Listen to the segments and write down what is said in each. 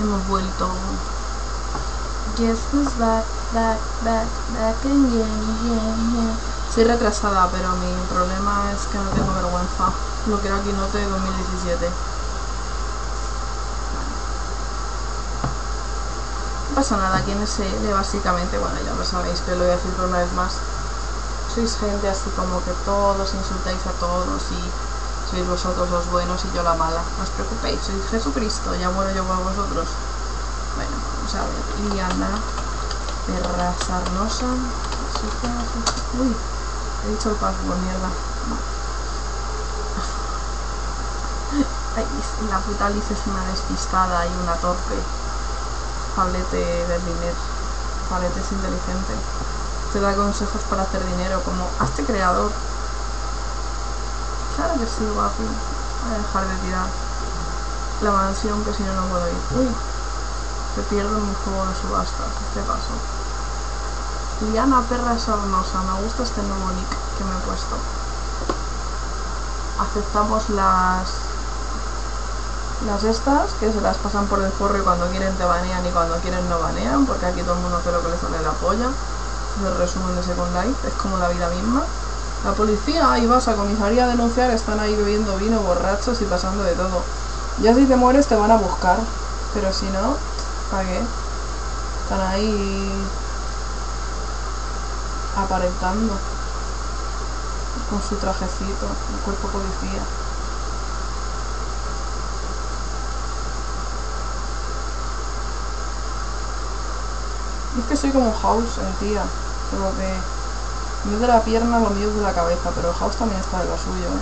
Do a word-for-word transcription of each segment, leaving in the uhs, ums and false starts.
hemos vuelto yes, who's back, back, back, back again, again, again. Soy retrasada, pero mi problema es que no tengo vergüenza. Lo que era aquí note de dos mil diecisiete. No pasa nada, ¿quién es él? Básicamente, bueno, ya lo sabéis, pero lo voy a decir por una vez más. Sois gente así como que todos insultáis a todos y sois vosotros los buenos y yo la mala. No os preocupéis, soy Jesucristo, ya muero yo por vosotros. Bueno, vamos a ver, Liana, perra sarnosa. Uy, he dicho el password, mierda. Ay, la puta Liz es una despistada y una torpe. Pablete de dinero. Pablete es inteligente. Te da consejos para hacer dinero, como hazte creador. Claro que sí, guapo. Voy a dejar de tirar la mansión, que si no, no puedo ir. Uy, te pierdo en mi juego de subastas. Este paso. Liana, perra sarnosa, me gusta este nuevo nick que me he puesto. Aceptamos las las estas, que se las pasan por el forro y cuando quieren te banean y cuando quieren no banean, porque aquí todo el mundo hace lo que le sale la polla. Es el resumen de Second Life, es como la vida misma. La policía, ahí vas a comisaría a denunciar, están ahí bebiendo vino, borrachos y pasando de todo. Ya si te mueres te van a buscar, pero si no, ¿para qué? Están ahí aparentando con su trajecito, el cuerpo policía. Y es que soy como House en tía, como que lo mío de la pierna, lo mío es de la cabeza, pero House también está de lo suyo, ¿eh?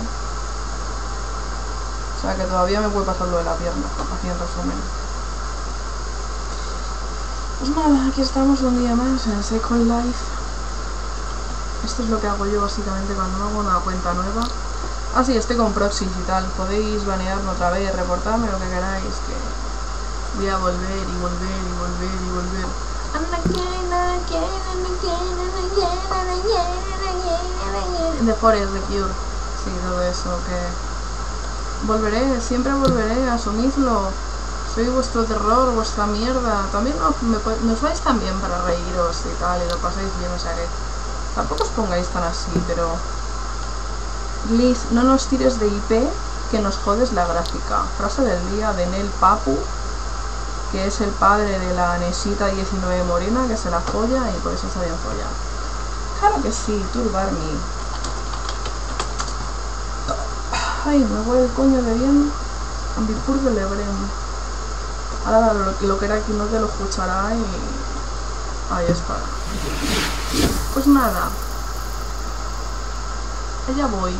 O sea que todavía me puede pasar lo de la pierna, así en resumen. Pues nada, aquí estamos un día más en Second Life. Esto es lo que hago yo básicamente cuando me hago una cuenta nueva. Ah, sí, estoy con proxys y tal. Podéis banearme otra vez, reportarme, lo que queráis, que voy a volver y volver y volver y volver. The Forest, The Cure. Sí, todo eso, que... volveré, siempre volveré, asumidlo. Soy vuestro terror, vuestra mierda. También no, me, nos vais también para reíros y tal, y lo pasáis bien, o sea que... tampoco os pongáis tan así, pero... Liz, no nos tires de I P, que nos jodes la gráfica. Frase del día de Nel Papu, que es el padre de la Nesita diecinueve Morena, que se la folla y por eso está bien follada. Claro que sí, turbar mi... ay, me voy el coño de bien. Ambipur de Lebrem. Ahora lo, lo que era aquí no te lo escuchará y... ahí está. Pues nada, allá voy.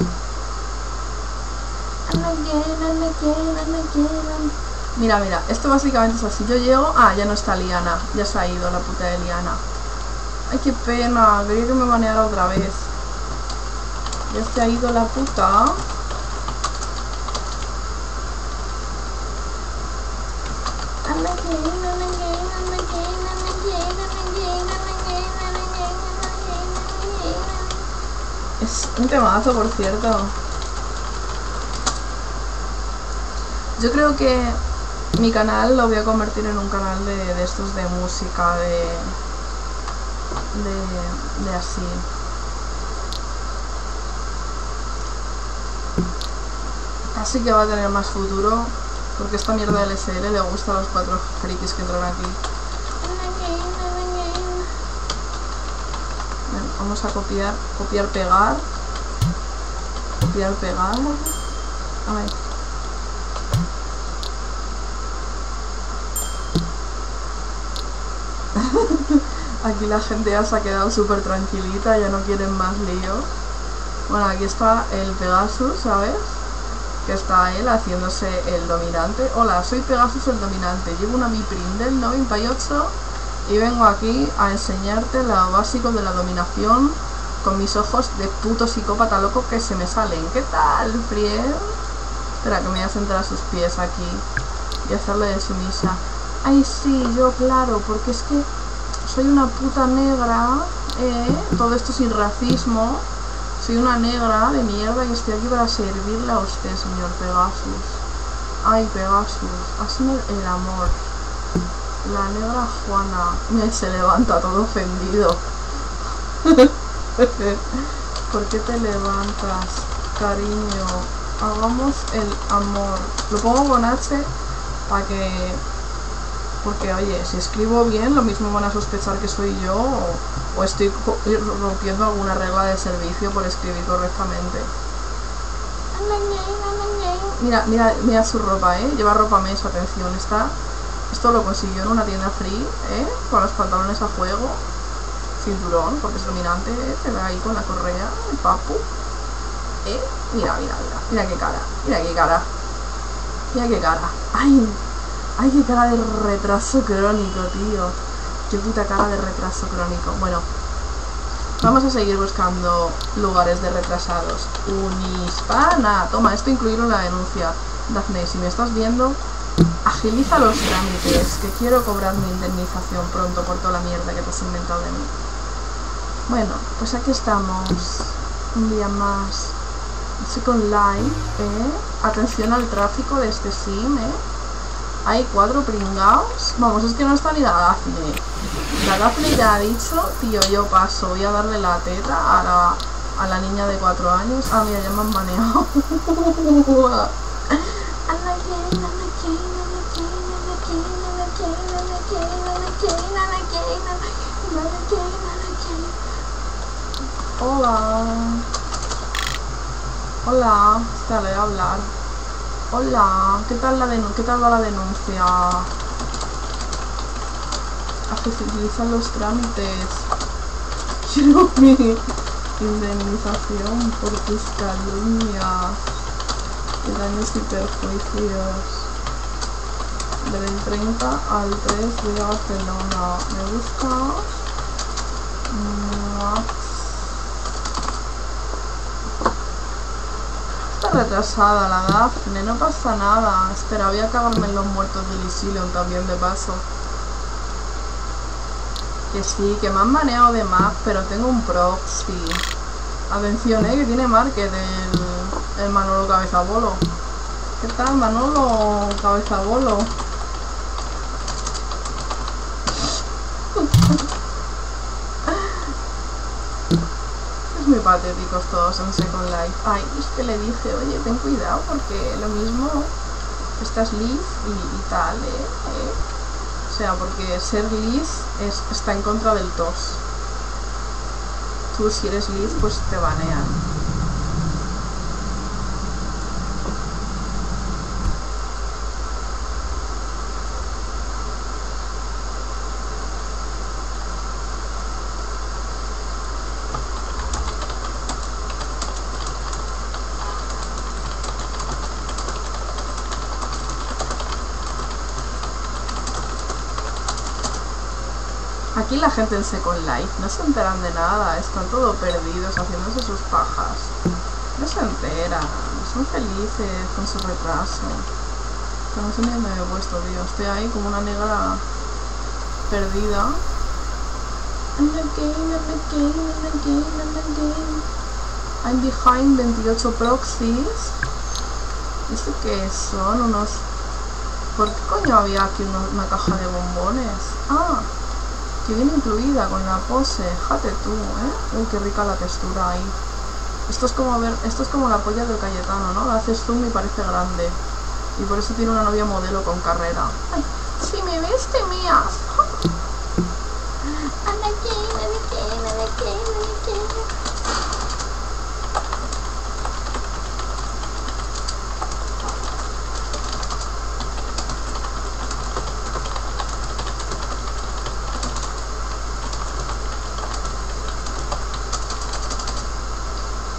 Mira, mira, esto básicamente es así. Yo llego, ah, ya no está Liana, ya se ha ido la puta de Liana. Ay, qué pena, quería que me baneara otra vez. Ya se ha ido la puta. Es un temazo, por cierto. Yo creo que mi canal lo voy a convertir en un canal de, de estos de música, de, de, de así. Casi que va a tener más futuro, porque esta mierda del S L le gusta a los cuatro frikis que entran aquí. Vamos a copiar, copiar, pegar. Copiar, pegar. A ver. Aquí la gente ya se ha quedado súper tranquilita, ya no quieren más lío. Bueno, aquí está el Pegasus, ¿sabes? Que está él haciéndose el dominante. Hola, soy Pegasus el dominante. Llevo una Biprin del noventa y ocho. Y vengo aquí a enseñarte lo básico de la dominación con mis ojos de puto psicópata loco que se me salen. ¿Qué tal, Friel? Espera, que me voy a sentar a sus pies aquí y hacerle de sumisa. Ay, sí, yo claro, porque es que soy una puta negra, ¿eh? Todo esto sin racismo. Soy una negra de mierda y estoy aquí para servirle a usted, señor Pegasus. Ay, Pegasus, hazme el amor. La negra Juana me se levanta todo ofendido. ¿Por qué te levantas, cariño? Hagamos el amor. Lo pongo con H para que... porque oye, si escribo bien lo mismo van a sospechar que soy yo o, o estoy rompiendo alguna regla de servicio por escribir correctamente. Mira, mira, mira su ropa, eh. Lleva ropa mesh, atención, está. Esto lo consiguió en una tienda free, eh, con los pantalones a fuego, cinturón, porque es dominante, eh, te da ahí con la correa, el papu, eh, mira, mira, mira, mira qué cara, mira qué cara, mira qué cara, ay, ay qué cara de retraso crónico, tío, qué puta cara de retraso crónico. Bueno, vamos a seguir buscando lugares de retrasados. Unispana, toma, esto incluirlo en la denuncia. Dafne, si me estás viendo, agiliza los trámites, que quiero cobrar mi indemnización pronto por toda la mierda que te has inventado de mí. Bueno, pues aquí estamos. Un día más. Second Life, ¿eh? Atención al tráfico de este sim, ¿eh? Hay cuatro pringaos. Vamos, es que no está ni la Dafne. La Dafne ya ha dicho, tío, yo paso, voy a darle la teta a la, a la niña de cuatro años. Ah, mira, ya me han manejado. Hola, hola, te voy a hablar. Hola, ¿qué tal, la ¿qué tal va la denuncia? Agilizan los trámites. Quiero mi indemnización por tus calumnias y daños y perjuicios. Del treinta al tres de Barcelona. Me buscas. Está retrasada la Dafne, no pasa nada. Espera, voy a cagarme en los muertos de Lisilon también de paso. Que sí, que me han maneado de más, pero tengo un proxy. Atención, eh, que tiene market el, el Manolo Cabezabolo. ¿Qué tal, Manolo Cabezabolo? Es muy patéticos todos en Second Life. Ay, es que le dije, oye, ten cuidado porque lo mismo estás Liz y, y tal, ¿eh? ¿eh? O sea, porque ser Liz es, está en contra del tos. Tú si eres Liz, pues te banean. Aquí la gente en Second Life no se enteran de nada, están todos perdidos haciéndose sus pajas. No se enteran, son felices con su retraso. Pero no sé ni me he puesto, tío. Estoy ahí como una negra perdida. I'm the game, I'm the game, I'm the game, I'm the game. I'm behind veintiocho proxys. ¿Esto qué son? Unos... ¿Por qué coño había aquí una caja de bombones? Ah, que viene incluida con la pose, jate tú, ¿eh? Uy, qué rica la textura ahí. Esto es como ver, esto es como la polla del Cayetano, ¿no? La haces zoom y parece grande. Y por eso tiene una novia modelo con carrera. Ay, si me ves te mías.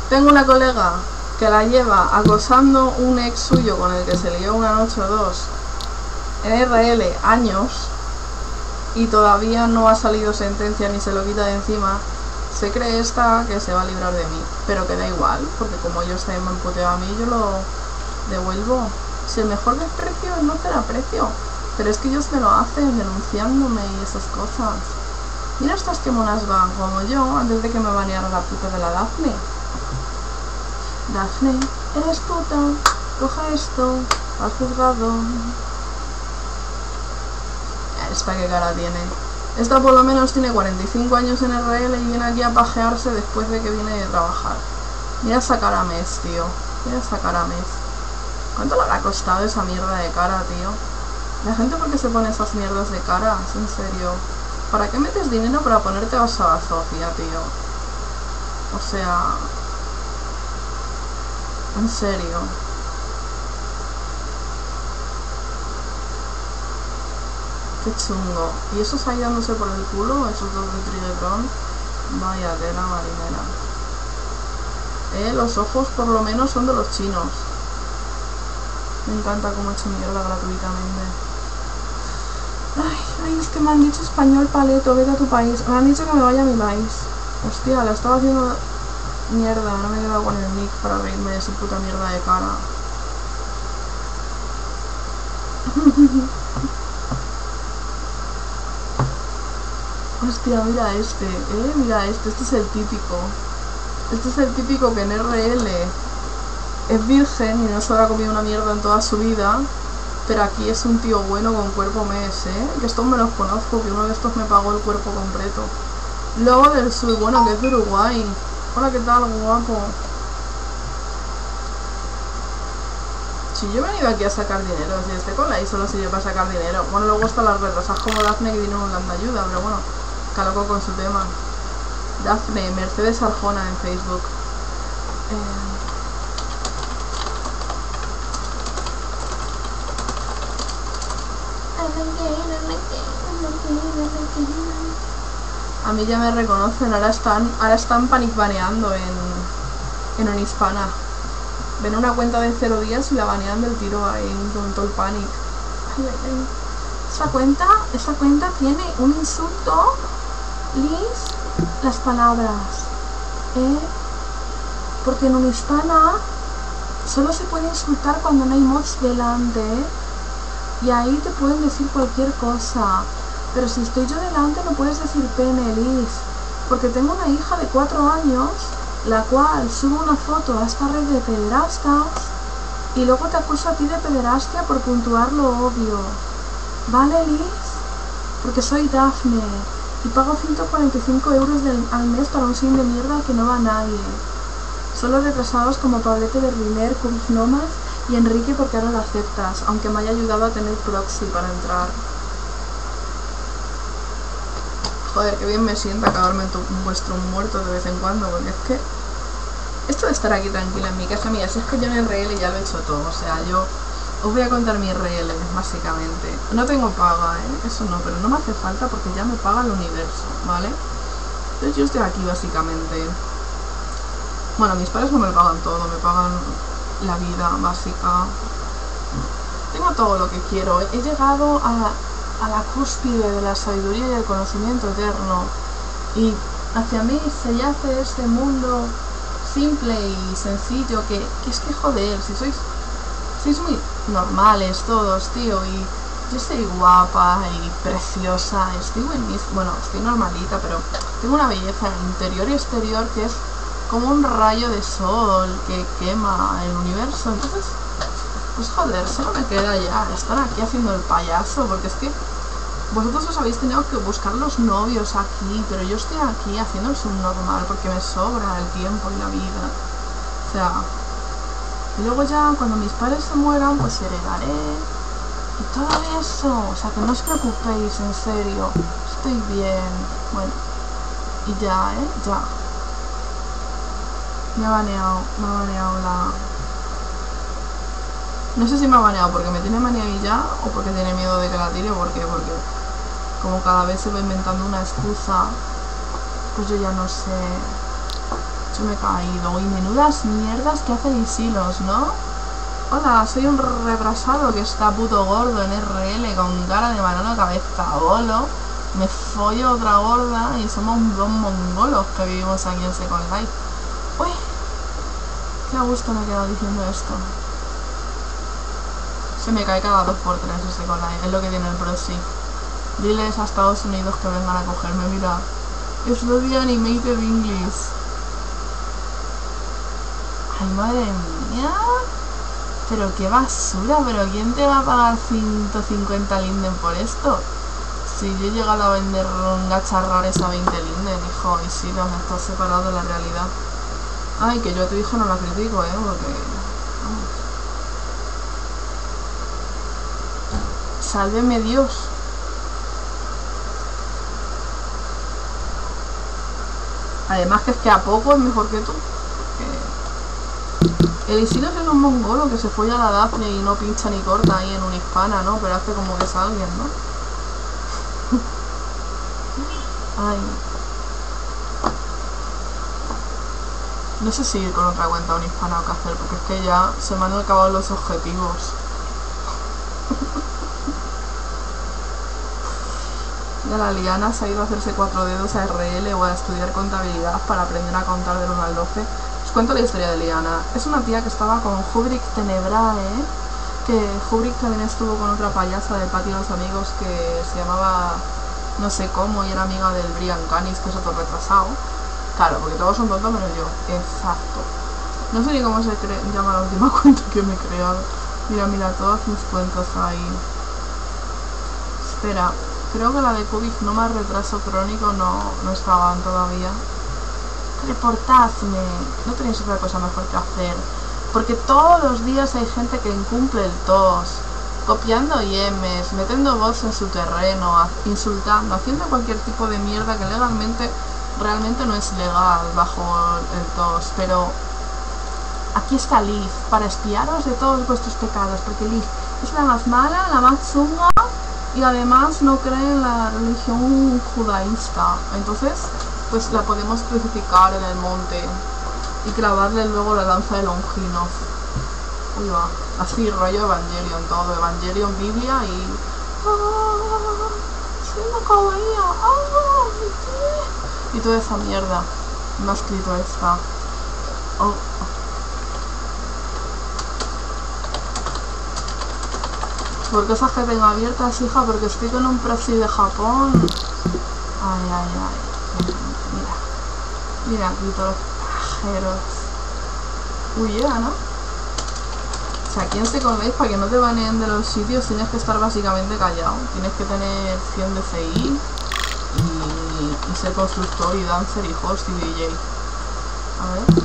Tengo una colega que la lleva acosando un ex suyo con el que se lió una noche o dos en R L años y todavía no ha salido sentencia ni se lo quita de encima. Se cree esta que se va a librar de mí, pero que da igual, porque como ellos también me han puteado a mí, yo lo devuelvo. Si el mejor desprecio es no te la aprecio, pero es que ellos me lo hacen denunciándome y esas cosas. Mira estas que monas van, como yo, antes de que me baneara la puta de la Dafne. Dafne, eres puta, coja esto, has juzgado. Esta que cara tiene. Esta por lo menos tiene cuarenta y cinco años en R L y viene aquí a pajearse después de que viene de trabajar. Mira esa cara mes, tío. Mira esa cara mes. ¿Cuánto le habrá costado esa mierda de cara, tío? La gente, ¿por qué se pone esas mierdas de cara? ¿Es en serio? ¿Para qué metes dinero para ponerte a Sofía, tío? O sea... En serio. Qué chungo. ¿Y esos ahí dándose por el culo? Esos dos de Trigetron. Vaya tela marinera. Eh, los ojos por lo menos son de los chinos. Me encanta cómo he hecho mierda gratuitamente. Ay, ay, es que me han dicho español paleto, vete a tu país. Me han dicho que me vaya a mi país. Hostia, la estaba haciendo... Mierda, no me he quedado con el nick para reírme de su puta mierda de cara. Hostia, mira este, eh, mira este, este es el típico. Este es el típico que en R L es virgen y no se habrá comido una mierda en toda su vida. Pero aquí es un tío bueno con cuerpo mes, eh. Que estos me los conozco, que uno de estos me pagó el cuerpo completo. Lobo del Sur, bueno, que es de Uruguay. Hola, ¿qué tal, guapo? Si yo he venido aquí a sacar dinero, si este cola y solo sirve para sacar dinero. Bueno, luego están las retrasas como Dafne, que tiene un gran ayuda, pero bueno, caloco con su tema. Dafne, Mercedes Arjona en Facebook. Eh... A mí ya me reconocen, ahora están, ahora están panicbaneando en, en Unihispana. Ven una cuenta de cero días y la banean del tiro ahí con todo el panic. Ay, ay, ay. Esa cuenta, esa cuenta tiene un insulto, Liz, las palabras. ¿Eh? Porque en Unihispana solo se puede insultar cuando no hay mods delante. Y ahí te pueden decir cualquier cosa. Pero si estoy yo delante no puedes decir pene, Liz, porque tengo una hija de cuatro años, la cual sube una foto a esta red de pederastas y luego te acuso a ti de pederastia por puntuar lo obvio. ¿Vale, Liz? Porque soy Dafne y pago ciento cuarenta y cinco euros del, al mes para un sin de mierda que no va a nadie. Solo retrasados como Pablete Berliner, Curz Nomas y Enrique, porque ahora lo aceptas, aunque me haya ayudado a tener proxy para entrar. Joder, qué bien me sienta cagarme en, tu, en vuestro muerto de vez en cuando, porque es que... Esto de estar aquí tranquila en mi casa, mira, si es que yo en R L ya lo he hecho todo, o sea, yo... Os voy a contar mi R L, básicamente. No tengo paga, ¿eh? Eso no, pero no me hace falta porque ya me paga el universo, ¿vale? Entonces yo estoy aquí, básicamente... Bueno, mis padres no me pagan todo, me pagan la vida básica. Tengo todo lo que quiero. He llegado a... a la cúspide de la sabiduría y el conocimiento eterno, y hacia mí se yace este mundo simple y sencillo que, que es que joder, si sois sois muy normales todos, tío, y yo soy guapa y preciosa, estoy buenísima, bueno, estoy normalita, pero tengo una belleza interior y exterior que es como un rayo de sol que quema el universo, entonces... Pues joder, solo me queda ya estar aquí haciendo el payaso, porque es que vosotros os habéis tenido que buscar los novios aquí, pero yo estoy aquí haciendo el subnormal porque me sobra el tiempo y la vida. O sea, y luego ya cuando mis padres se mueran, pues heredaré y todo eso. O sea, que no os preocupéis, en serio, estoy bien. Bueno, y ya, ¿eh? Ya. Me ha baneado, me ha baneado la... No sé si me ha baneado porque me tiene manía y ya, o porque tiene miedo de que la tire, porque, porque como cada vez se va inventando una excusa, pues yo ya no sé. Yo me he caído. Y menudas mierdas que hace Isilos, ¿no? Hola, soy un retrasado que está puto gordo en R L con cara de banana, cabeza bolo. Me follo otra gorda y somos dos mongolos que vivimos aquí en Second Life. Uy, qué a gusto me he quedado diciendo esto. Se me cae cada dos por tres ese con la... Es lo que tiene el proxy. Diles a Estados Unidos que vengan a cogerme, mira. Es lo de animated English. Ay, madre mía. Pero qué basura, pero ¿quién te va a pagar ciento cincuenta linden por esto? Si yo he llegado a vender gachas raras a veinte linden, hijo, y si los estás separados de la realidad. Ay, que yo a tu hijo no la critico, eh, porque... Vamos. Sálveme Dios. Además que es que a poco es mejor que tú. Porque... El Isidro es un mongolo que se folla a la Dafne y no pincha ni corta ahí en una hispana, ¿no? Pero hace como que es alguien, ¿no? Ay. No sé si ir con otra cuenta a una hispana o qué hacer, porque es que ya se me han acabado los objetivos. Ya la Liana se ha ido a hacerse cuatro dedos a R L o a estudiar contabilidad para aprender a contar del uno al doce. Os cuento la historia de Liana. Es una tía que estaba con Jubrick Tenebrae, que Jubrick también estuvo con otra payasa del patio de los amigos que se llamaba no sé cómo y era amiga del Brian Canis, que es otro retrasado. Claro, porque todos son tontos menos yo. Exacto. No sé ni cómo se llama la última cuenta que me he creado. Mira, mira, todas mis cuentas ahí. Espera. Creo que la de Kubik no más retraso crónico no, no estaban todavía. Reportadme, no tenéis otra cosa mejor que hacer. Porque todos los días hay gente que incumple el TOS, copiando I Ms, metiendo bots en su terreno, insultando, haciendo cualquier tipo de mierda que legalmente, realmente no es legal bajo el TOS. Pero aquí está Liz, para espiaros de todos vuestros pecados, porque Liz es la más mala, la más chunga. Y además no cree en la religión judaísta. Entonces, pues la podemos crucificar en el monte y clavarle luego la lanza de Longinos. Uy, va. Así, rollo Evangelion, todo. Evangelion, Biblia y... ¡Ah! ¡Siendo cabalía! ¡Ah! Y toda esa mierda. Me ha escrito esta. Oh. ¿Por qué esas que tengo abiertas, hija? Porque estoy con un proxy de Japón. Ay, ay, ay. Mira. Mira aquí todos los pajeros. Uy, ya, ¿no? O sea, ¿quién se convéis para que no te baneen de los sitios? Tienes que estar básicamente callado. Tienes que tener cien D C I y, y ser constructor y dancer y host y D J. A ver.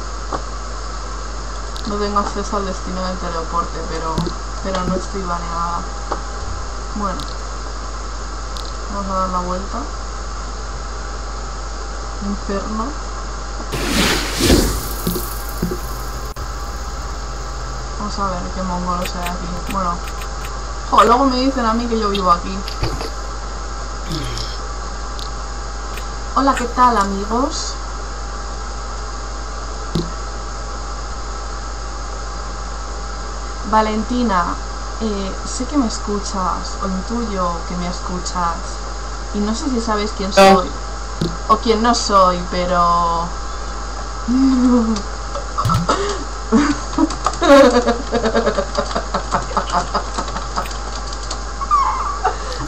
No tengo acceso al destino del teleporte, pero... pero no estoy baneada. Bueno, vamos a dar la vuelta. Inferno. Vamos a ver qué mongolos hay aquí. Bueno, jo, luego me dicen a mí que yo vivo aquí. Hola, ¿qué tal, amigos? Valentina, eh, sé que me escuchas, o intuyo que me escuchas, y no sé si sabes quién soy, o quién no soy, pero...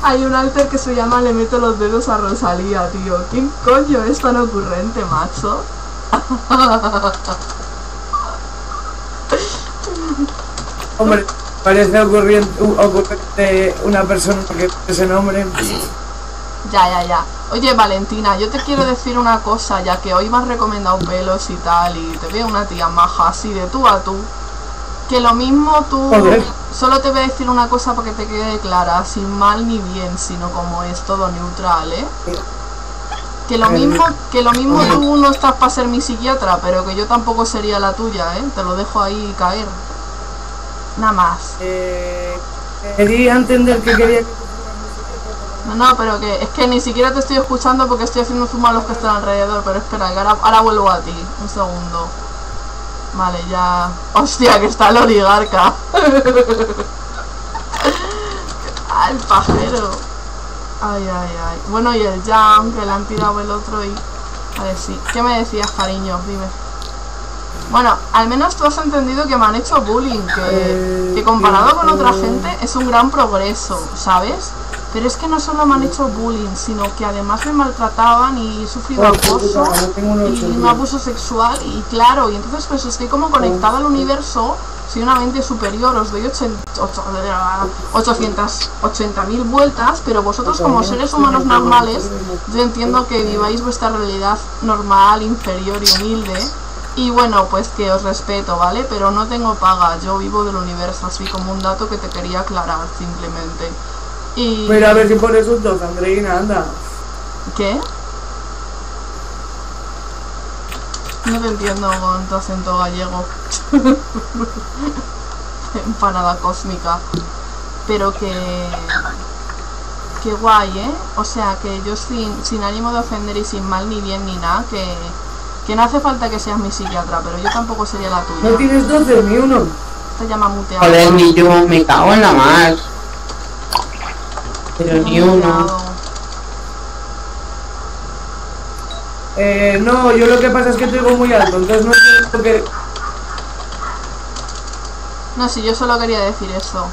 Hay un alter que se llama Le meto los dedos a Rosalía, tío. ¿Quién coño es tan ocurrente, macho? Hombre, parece ocurriente, ocurriente una persona que ese nombre. Ya, ya, ya. Oye, Valentina, yo te quiero decir una cosa, ya que hoy me has recomendado pelos y tal, y te veo una tía maja así de tú a tú. Que lo mismo tú... Joder. Solo te voy a decir una cosa para que te quede clara, sin mal ni bien, sino como es todo neutral, ¿eh? Que lo mismo, que lo mismo tú no estás para ser mi psiquiatra, pero que yo tampoco sería la tuya, ¿eh? Te lo dejo ahí caer. Nada más. Eh, quería entender que quería que... No, no, pero que es que ni siquiera te estoy escuchando porque estoy haciendo zoom a los que están alrededor. Pero espera, que ahora, ahora vuelvo a ti. Un segundo. Vale, ya... Hostia, que está el oligarca. Ah, el pajero. Ay, ay, ay. Bueno, y el jam, que le han tirado el otro y... Vale, sí. ¿Qué me decías, cariño? Dime. Bueno, al menos tú has entendido que me han hecho bullying, que, que comparado con otra gente es un gran progreso, ¿sabes? Pero es que no solo me han hecho bullying, sino que además me maltrataban y he sufrido acoso y un abuso sexual y claro, y entonces pues estoy como conectada al universo soy una mente superior, os doy ochocientas ochenta mil vueltas, pero vosotros como seres humanos normales, yo entiendo que viváis vuestra realidad normal, inferior y humilde, y bueno, pues que os respeto, ¿vale? Pero no tengo paga, yo vivo del universo, así como un dato que te quería aclarar, simplemente. Y... Pero a ver si pones un dos, Andreina, anda. ¿Qué? No te entiendo con tu acento gallego. Empanada cósmica. Pero que... que guay, ¿eh? O sea, que yo sin, sin ánimo de ofender y sin mal ni bien ni nada, que... que no hace falta que seas mi psiquiatra, pero yo tampoco sería la tuya. No tienes doce ni uno. Te llama muteado. Joder, ni yo, me cago en la mar. Pero ni uno. Eh, no, yo lo que pasa es que te oigo muy alto, entonces no quiero que... No, si yo solo quería decir eso.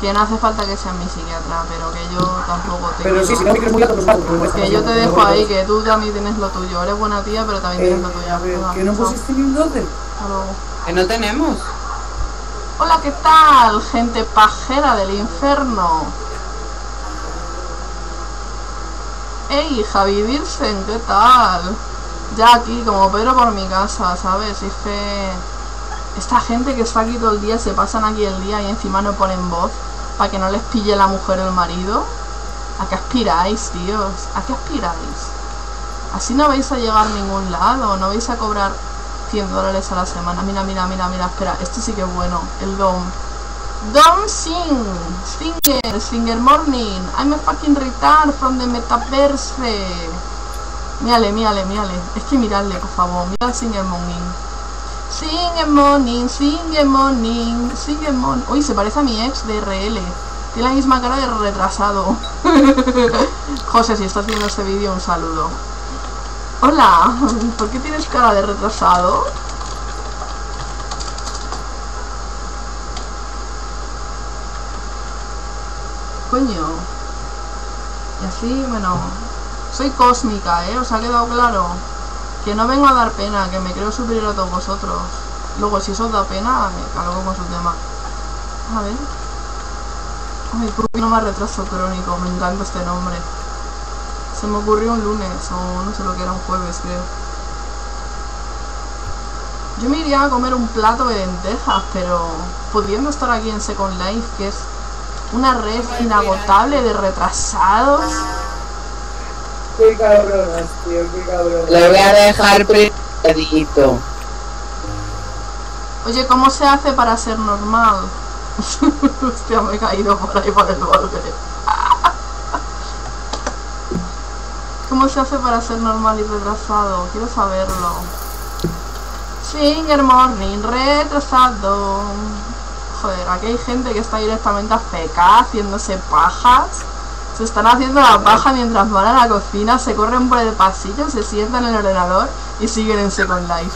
Que no hace falta que seas mi psiquiatra, pero que yo tampoco te... Pero sí, si no te muy alto, pues vale. Que yo te dejo ahí, que tú también tienes lo tuyo. Eres buena tía, pero también tienes lo tuyo. ¿Que no pusiste ni un doce? Que no tenemos. Hola, ¿qué tal, gente pajera del infierno? ¡Ey, Javi Virsen! ¿Qué tal? Ya aquí, como Pedro por mi casa, ¿sabes? Es que... esta gente que está aquí todo el día, se pasan aquí el día y encima no ponen voz para que no les pille la mujer o el marido. ¿A qué aspiráis, tíos? ¿A qué aspiráis? Así no vais a llegar a ningún lado, no vais a cobrar cien dólares a la semana. Mira, mira, mira, mira, espera, esto sí que es bueno, el dom. Don't sing, singer, singer morning, I'm a fucking retard from the metaverse. Mírale, mírale, mírale, es que miradle, por favor, mirad singer morning. Singer morning, singer morning, singer morning. Uy, se parece a mi ex de R L, tiene la misma cara de retrasado. José, si estás viendo este vídeo, un saludo. Hola, ¿por qué tienes cara de retrasado? Coño. Y así, bueno, soy cósmica, ¿eh? ¿Os ha quedado claro? Que no vengo a dar pena, que me creo superior a todos vosotros. Luego, si eso os da pena, me cargo con su tema. A ver. Ay, ¿por qué no me retraso crónico? Me encanta este nombre. Se me ocurrió un lunes, o no sé lo que era, un jueves, creo. Yo me iría a comer un plato de lentejas, pero pudiendo estar aquí en Second Life, que es una red inagotable de retrasados. Qué cabronas, tío, qué cabronas. Lo voy a dejar predito. Oye, ¿cómo se hace para ser normal? Hostia, me he caído por ahí por el borde. ¿Cómo se hace para ser normal y retrasado? Quiero saberlo. Singer morning, retrasado. Joder, aquí hay gente que está directamente a fecar, haciéndose pajas. Se están haciendo la paja mientras van a la cocina, se corren por el pasillo, se sientan en el ordenador y siguen en Second Life.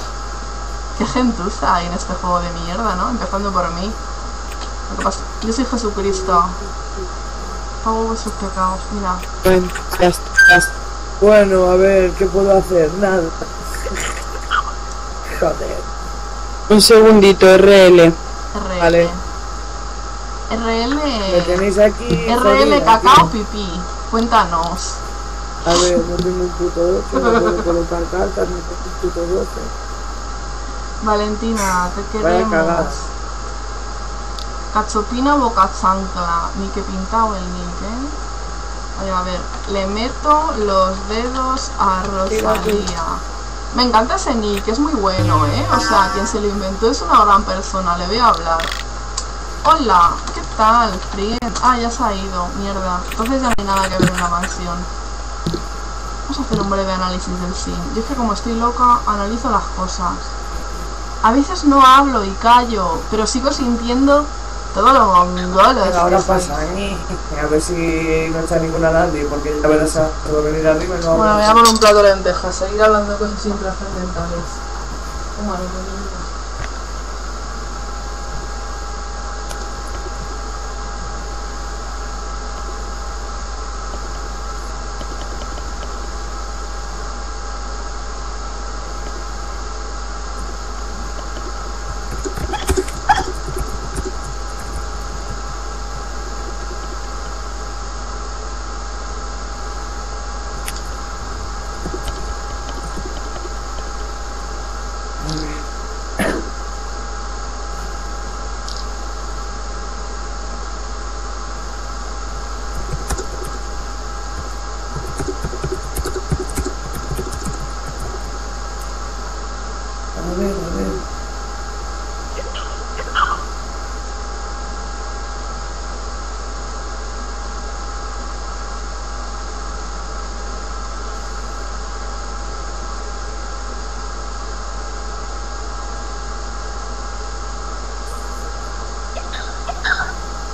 Qué gentuza hay en este juego de mierda, ¿no? Empezando por mí. Lo que pasa, yo soy Jesucristo. Pago vuestros pecados, mira. Bueno, ya está, ya está. Bueno, a ver, ¿qué puedo hacer? Nada. Joder. Un segundito, R L. R L. Vale. R L. ¿Me tenéis aquí? R L cacao pipí. Cuéntanos. A ver, no tengo un puto doce, no puedo colocar cartas, no tengo un puto doce. Valentina, te queremos. Cachopina boca chancla. Ni que pintado el nick, ¿eh? Vale, a ver, le meto los dedos a Rosalía. Me encanta ese nick, es muy bueno, ¿eh? O sea, quien se lo inventó es una gran persona, le voy a hablar. Hola, ¿qué tal, friend? Ah, ya se ha ido, mierda. Entonces ya no hay nada que ver en la mansión. Vamos a hacer un breve análisis del sim. Yo es que como estoy loca, analizo las cosas. A veces no hablo y callo, pero sigo sintiendo todo lo mongolos. Ahora pasa, ¿eh? A ver si no está ninguna nadie, porque ya verás a venir arriba y no... Bueno, voy a por un plato de lentejas, seguir hablando de cosas intrascendentales. Como a los niños.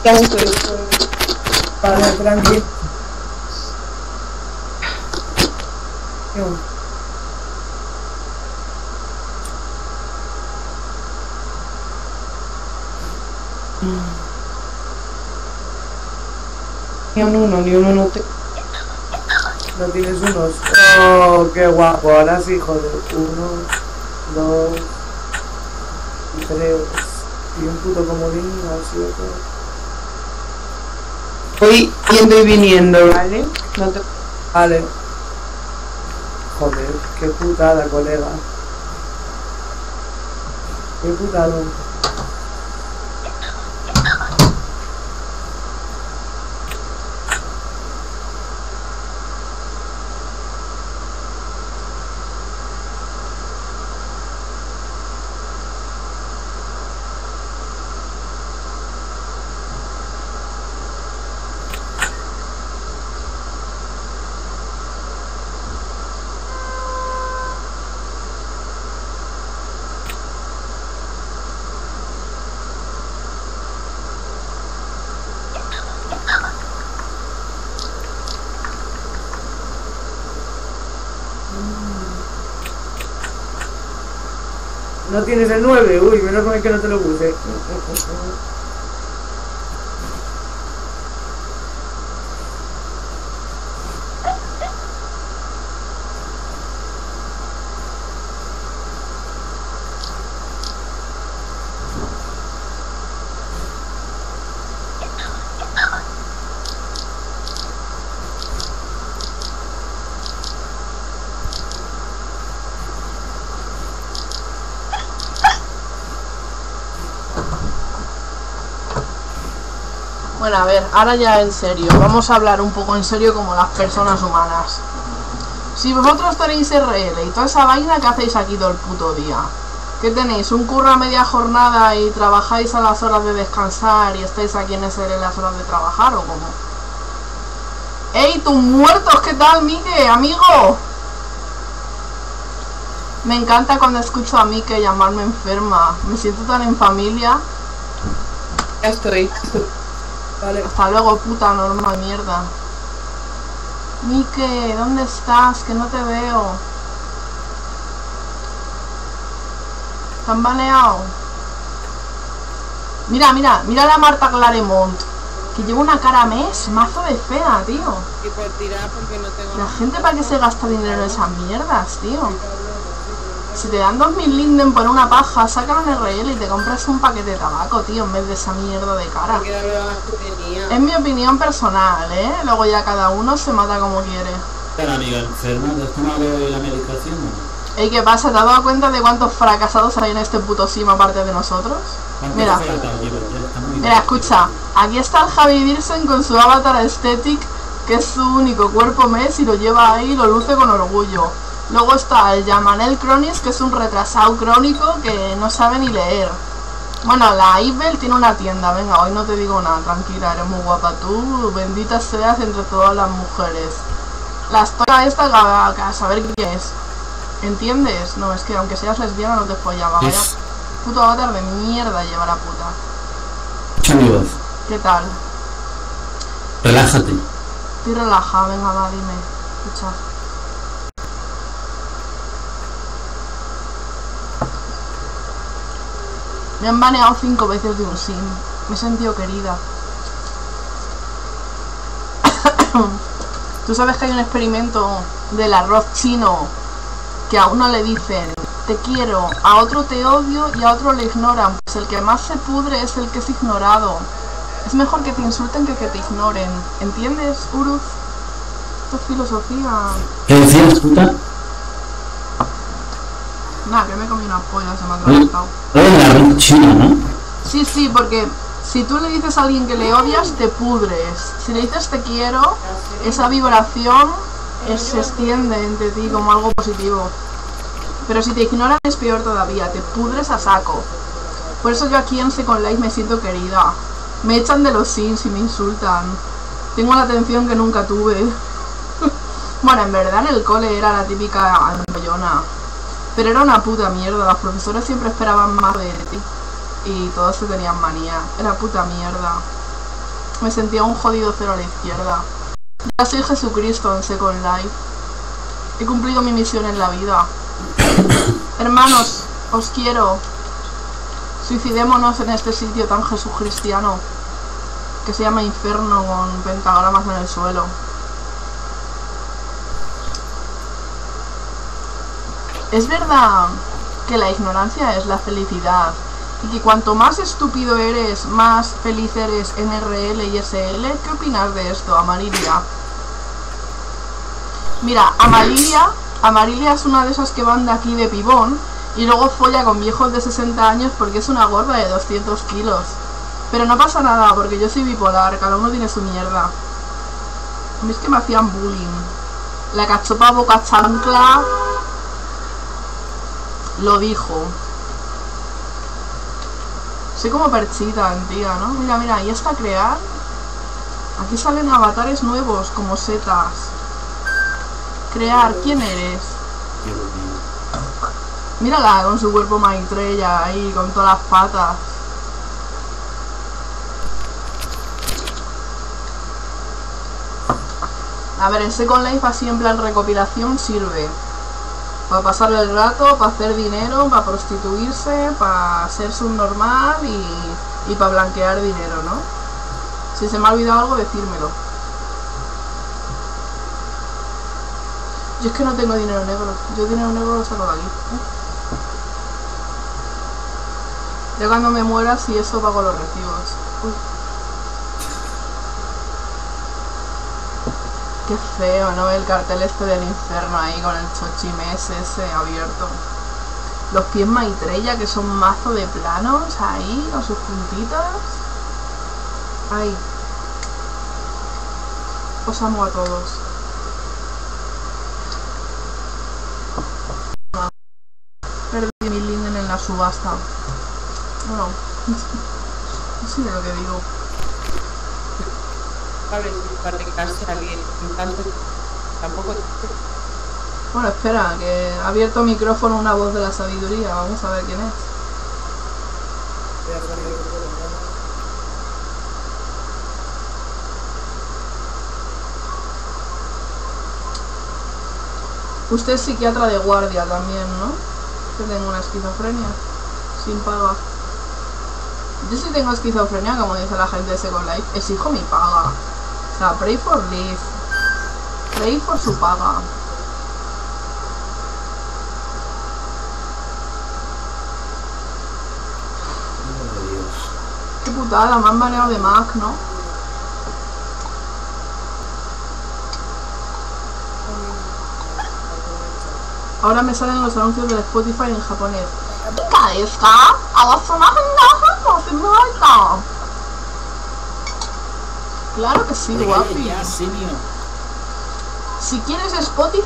Tengo que ir para tranqui. Ni un uno, ni uno no te... No tienes unos. Oh, qué guapo. Ahora sí, joder. Uno, dos, tres. Y un puto comodín, así de todo. Voy yendo y viniendo, ¿vale? No te... Vale. Joder, qué putada, colega. Qué putado. No tienes el nueve, uy, menos mal que no te lo puse. Bueno, a ver, ahora ya en serio, vamos a hablar un poco en serio como las personas humanas. Si vosotros tenéis R L y toda esa vaina, ¿qué hacéis aquí todo el puto día? ¿Qué tenéis? ¿Un curro a media jornada y trabajáis a las horas de descansar y estáis aquí en S R L a las horas de trabajar o cómo? ¡Ey, tus muertos! ¿Qué tal, Mike, amigo? Me encanta cuando escucho a Mike llamarme enferma. Me siento tan en familia. Ya estoy. Vale. Hasta luego, puta norma mierda. Mike, ¿dónde estás? Que no te veo. ¿Están baneado? Mira, mira, mira la Marta Claremont. Que lleva una cara mes, mazo de fea, tío. Y por tirar porque no tengo. La gente para que se gasta dinero en esas mierdas, tío. Si te dan dos mil linden por una paja, sacan un R L y te compras un paquete de tabaco, tío, en vez de esa mierda de cara. Es mi opinión personal, ¿eh? Luego ya cada uno se mata como quiere. Pero amigo, enferma, ¿te has tomado la medicación? Ey, ¿qué pasa? ¿Te has dado cuenta de cuántos fracasados hay en este puto sim aparte de nosotros? Mira, mira, escucha, aquí está el Javi Dirsen con su avatar aesthetic, que es su único cuerpo mes y lo lleva ahí y lo luce con orgullo. Luego está el Yamanel Cronis, que es un retrasado crónico que no sabe ni leer. Bueno, la Ibel tiene una tienda, venga, hoy no te digo nada, tranquila, eres muy guapa tú, bendita seas entre todas las mujeres. La toca esta a saber quién es. ¿Entiendes? No, es que aunque seas lesbiana no te follaba, vaya puto avatar de mierda lleva la puta. Amigos. ¿Qué tal? Relájate. Estoy relajada, venga, va, dime. Escucha. Me han baneado cinco veces de un sim. Me he sentido querida. Tú sabes que hay un experimento del arroz chino que a uno le dicen te quiero, a otro te odio y a otro le ignoran. Pues el que más se pudre es el que es ignorado. Es mejor que te insulten que que te ignoren. ¿Entiendes, Uruz? Esto es filosofía. ¿Qué decías, puta? Nada, que me comí unas pollas, se me ha atragantado. Arroz chino, ¿no? Sí, sí, porque si tú le dices a alguien que le odias, te pudres. Si le dices te quiero, esa vibración es, se extiende entre ti como algo positivo. Pero si te ignoran es peor todavía, te pudres a saco. Por eso yo aquí en Second Life me siento querida. Me echan de los sims y me insultan. Tengo la atención que nunca tuve. Bueno, en verdad en el cole era la típica arjona. Pero era una puta mierda, los profesores siempre esperaban más de ti y todos se tenían manía, era puta mierda. Me sentía un jodido cero a la izquierda. Ya soy Jesucristo en Second Life. He cumplido mi misión en la vida. Hermanos, os quiero. Suicidémonos en este sitio tan jesucristiano que se llama infierno, con pentagramas en el suelo. Es verdad que la ignorancia es la felicidad, y que cuanto más estúpido eres, más feliz eres en R L y S L. ¿Qué opinas de esto, Amarilia? Mira, Amarilia, Amarilia es una de esas que van de aquí de pibón y luego folla con viejos de sesenta años porque es una gorda de doscientos kilos. Pero no pasa nada, porque yo soy bipolar, cada uno tiene su mierda. A mí es que me hacían bullying. La cachopa boca chancla lo dijo. Soy como Perchita, tía, ¿no? Mira, mira, ahí está crear. Aquí salen avatares nuevos, como setas. Crear, ¿quién eres? Mírala con su cuerpo maestrella ahí, con todas las patas. A ver, el Second Life así en plan recopilación sirve para pasar el rato, para hacer dinero, para prostituirse, para ser subnormal y, y para blanquear dinero, ¿no? Si se me ha olvidado algo, decírmelo. Yo es que no tengo dinero negro. Yo dinero negro lo saco de aquí. Ya cuando me muera, si eso, pago los recibos. Uy. Qué feo, ¿no? El cartel este del infierno ahí con el chochimés ese abierto. Los pies maitrella, que son mazo de planos ahí, con sus puntitas. Ahí. Os amo a todos. Perdí mi link en la subasta. Bueno, no sé de lo que digo. Bueno, espera, que ha abierto micrófono una voz de la sabiduría. Vamos a ver quién es. Usted es psiquiatra de guardia también, ¿no? Que tengo una esquizofrenia sin paga. Yo sí tengo esquizofrenia, como dice la gente de Second Life. Exijo mi paga. O sea, pray for life. Pray for su paga. Qué putada, me han baneado de Mac, ¿no? Ahora me salen los anuncios del Spotify en japonés. Claro que sí, guapi. Si quieres Spotify,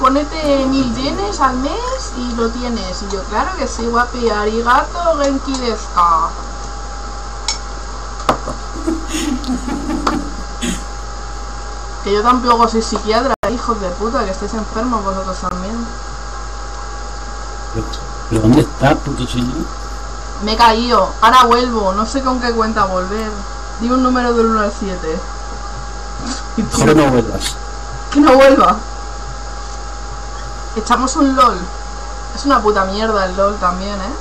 ponete mil yenes al mes y lo tienes. Y yo, claro que sí, guapi. Arigato genki desu ka. Que yo tampoco soy psiquiatra, hijos de puta, que estáis enfermos vosotros también. ¿Pero dónde estás, puto señor? Me he caído, ahora vuelvo, no sé con qué cuenta volver. Di un número del uno al siete. ¿Y tú? Que no vuelvas. Que no vuelva. Echamos un LOL. Es una puta mierda el LOL también, ¿eh?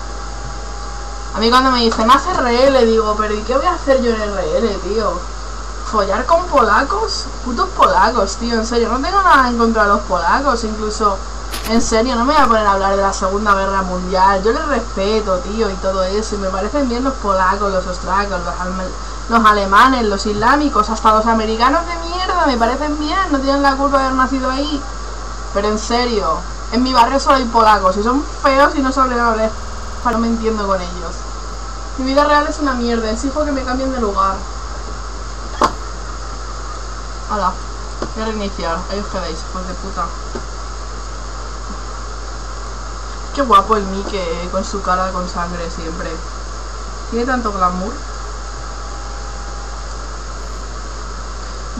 A mí cuando me dicen, haz R L, digo, pero ¿y qué voy a hacer yo en R L, tío? ¿Follar con polacos? Putos polacos, tío, en serio, no tengo nada en contra de los polacos, incluso, en serio, no me voy a poner a hablar de la Segunda Guerra Mundial, yo les respeto, tío, y todo eso, y me parecen bien los polacos, los austriacos, los, los alemanes, los islámicos, hasta los americanos de mierda, me parecen bien, no tienen la culpa de haber nacido ahí, pero en serio, en mi barrio solo hay polacos, y son feos y no saben hablar, no me entiendo con ellos. Mi vida real es una mierda, exijo que me cambien de lugar. Hola, voy a reiniciar, ahí os quedáis, pues de puta. Qué guapo el Mike con su cara con sangre siempre. Tiene tanto glamour.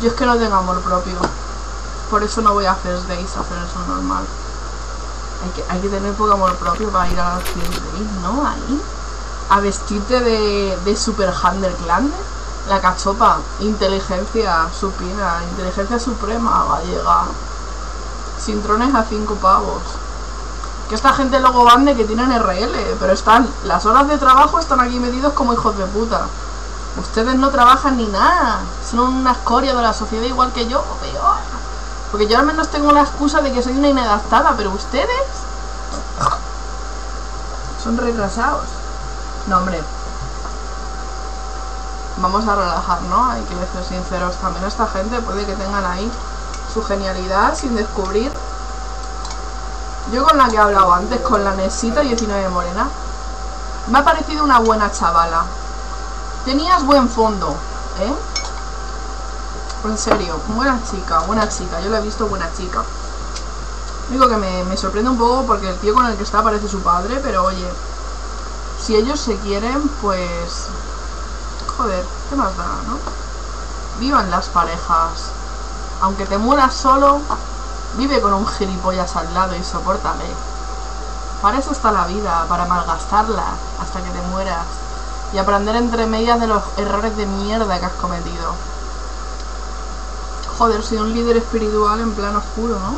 Yo es que no tengo amor propio. Por eso no voy a First Days, a hacer eso normal. Hay que, hay que tener poco amor propio para ir a First Days, ¿no? Ahí. A vestirte de, de super hunter clan. La cachopa, inteligencia supina, inteligencia suprema gallega. Sin trones a cinco pavos. Que esta gente luego van de que tienen R L, pero están, las horas de trabajo están aquí metidos como hijos de puta. Ustedes no trabajan ni nada, son una escoria de la sociedad igual que yo, o peor. Porque yo al menos tengo la excusa de que soy una inadaptada, pero ustedes son retrasados. No, hombre. Vamos a relajar, ¿no? Hay que ser sinceros. También esta gente puede que tengan ahí su genialidad sin descubrir. Yo con la que he hablado antes, con la Nesita diecinueve Morena, me ha parecido una buena chavala. Tenías buen fondo, ¿eh? En serio, buena chica, buena chica. Yo la he visto buena chica. Digo que me, me sorprende un poco porque el tío con el que está parece su padre, pero oye, si ellos se quieren, pues... Joder, ¿qué más da, no? Vivan las parejas. Aunque te mueras solo, vive con un gilipollas al lado y sopórtale. Para eso está la vida, para malgastarla hasta que te mueras. Y aprender entre medias de los errores de mierda que has cometido. Joder, soy un líder espiritual en plan oscuro, ¿no?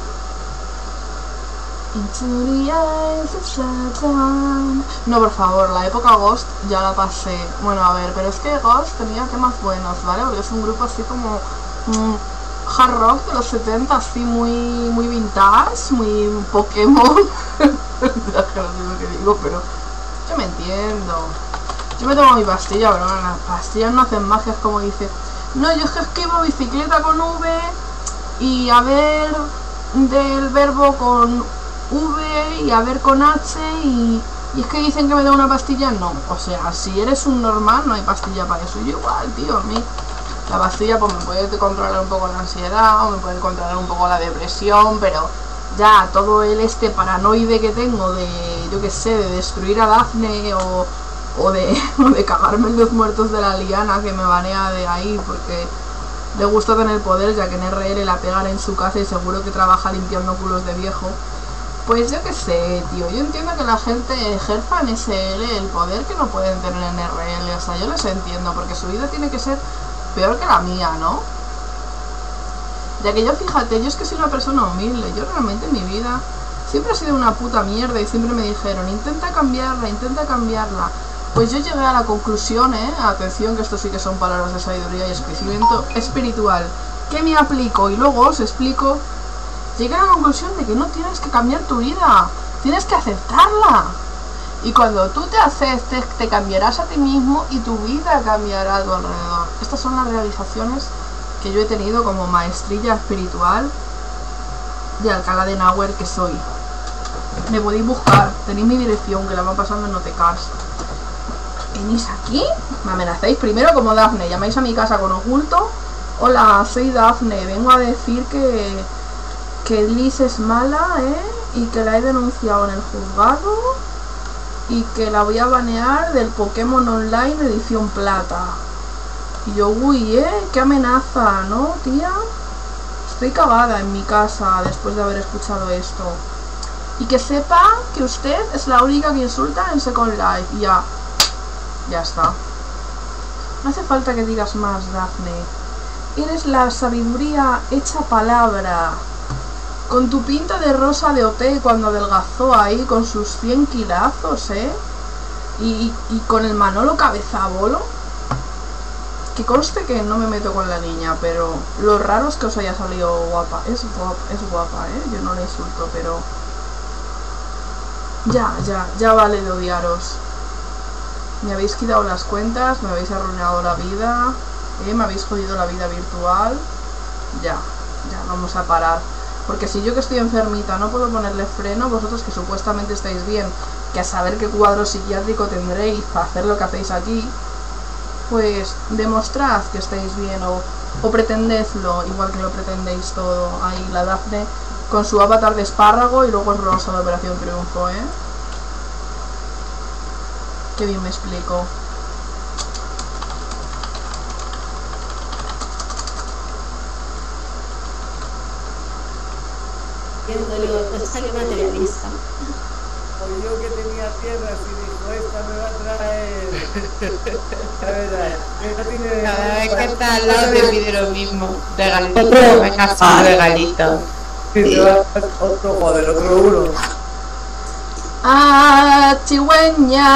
No, por favor, la época Ghost ya la pasé. Bueno, a ver, pero es que Ghost tenía temas buenos, ¿vale? Porque es un grupo así como mmm, hard rock de los setenta, así muy, muy vintage, muy Pokémon. Ya que no sé lo que digo, pero yo me entiendo. Yo me tomo mi pastilla, pero bueno, las pastillas no hacen magia, es como dice. No, yo es que escribo bicicleta con V y a ver del verbo con V y a ver con H y, y es que dicen que me da una pastilla. No, o sea, si eres un normal no hay pastilla para eso. Yo igual, tío, a mí la pastilla pues me puede controlar un poco la ansiedad o me puede controlar un poco la depresión, pero ya todo el este paranoide que tengo de, yo qué sé, de destruir a Dafne o... O de, o de cagarme en los muertos de la liana que me banea de ahí porque le gusta tener poder, ya que en R L la pegan en su casa y seguro que trabaja limpiando culos de viejo. Pues yo qué sé, tío. Yo entiendo que la gente ejerza en S L el poder que no pueden tener en R L. O sea, yo les entiendo, porque su vida tiene que ser peor que la mía, ¿no? Ya que yo, fíjate, yo es que soy una persona humilde. Yo realmente en mi vida siempre he sido una puta mierda y siempre me dijeron, intenta cambiarla, intenta cambiarla. Pues yo llegué a la conclusión, eh, atención que esto sí que son palabras de sabiduría y crecimiento espiritual, que me aplico y luego os explico, llegué a la conclusión de que no tienes que cambiar tu vida, tienes que aceptarla. Y cuando tú te aceptes, te cambiarás a ti mismo y tu vida cambiará a tu alrededor. Estas son las realizaciones que yo he tenido como maestrilla espiritual de Alcalá de Náhuatl que soy. Me podéis buscar, tenéis mi dirección que la van pasando en Notecast. Venís aquí, me amenazáis primero como Dafne, llamáis a mi casa con oculto. Hola, soy Dafne, vengo a decir que, que Liz es mala, ¿eh? Y que la he denunciado en el juzgado y que la voy a banear del Pokémon Online edición plata. Y yo, uy, ¿eh? Qué amenaza, ¿no, tía? Estoy cagada en mi casa después de haber escuchado esto. Y que sepa que usted es la única que insulta en Second Life. Y ya. Ya está. No hace falta que digas más, Dafne. Eres la sabiduría hecha palabra. Con tu pinta de rosa de O T cuando adelgazó ahí con sus cien kilazos, ¿eh? Y, y con el Manolo Cabezabolo. Que conste que no me meto con la niña, pero lo raro es que os haya salido guapa. Es guapa, es guapa, ¿eh? Yo no le insulto, pero... Ya, ya, ya vale de odiaros. Me habéis quitado las cuentas, me habéis arruinado la vida, ¿eh? Me habéis jodido la vida virtual. Ya, ya, vamos a parar. Porque si yo que estoy enfermita no puedo ponerle freno, vosotros que supuestamente estáis bien, que a saber qué cuadro psiquiátrico tendréis para hacer lo que hacéis aquí, pues demostrad que estáis bien o, o pretendedlo, igual que lo pretendéis todo. Ahí la Dafne con su avatar de espárrago y luego el rosa de Operación Triunfo, ¿eh? Que bien me explico. Yo que tenía tierras y dijo, respuesta me va a traer. La verdad, no tiene. Cada vez que está al lado te pide lo mismo. Regalito, venga, ah, regalito. Sí, sí. Te va a dar otro joder, otro uno. Ah, chigüeña.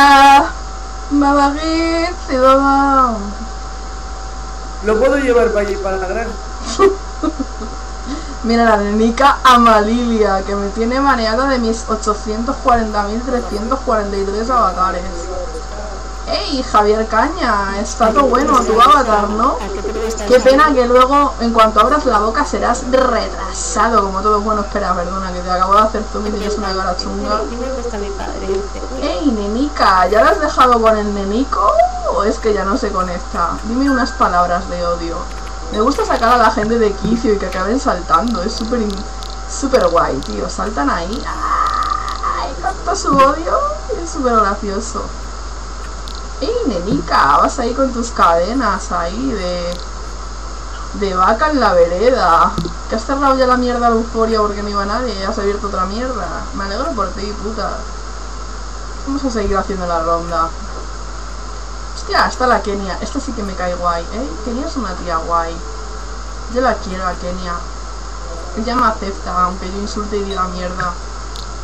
Mabaguito. ¿Lo puedo llevar para allí, para la gran? Mira la nenica Amalilia, que me tiene mareada de mis ochocientos cuarenta mil trescientos cuarenta y tres avatares. ¡Ey, Javier Caña! Está todo bueno tu avatar, ¿no? Qué pena que luego, en cuanto abras la boca, serás retrasado, como todo bueno. Espera, perdona, que te acabo de hacer tú y tienes una cara chunga. ¡Ey, nenica! ¿Ya la has dejado con el nenico? ¿O es que ya no se conecta? Dime unas palabras de odio. Me gusta sacar a la gente de quicio y que acaben saltando, es súper súper guay, tío. Saltan ahí. ¡Ay, tanto su odio! Es súper gracioso. ¡Ey, nenica! Vas ahí con tus cadenas ahí de, de vaca en la vereda. Que has cerrado ya la mierda de euforia porque no iba nadie y has abierto otra mierda. Me alegro por ti, puta. Vamos a seguir haciendo la ronda. Hostia, está la Kenia. Esta sí que me cae guay, ¿eh? Kenia es una tía guay. Yo la quiero a Kenia. Ella me acepta, aunque yo insulte y diga mierda.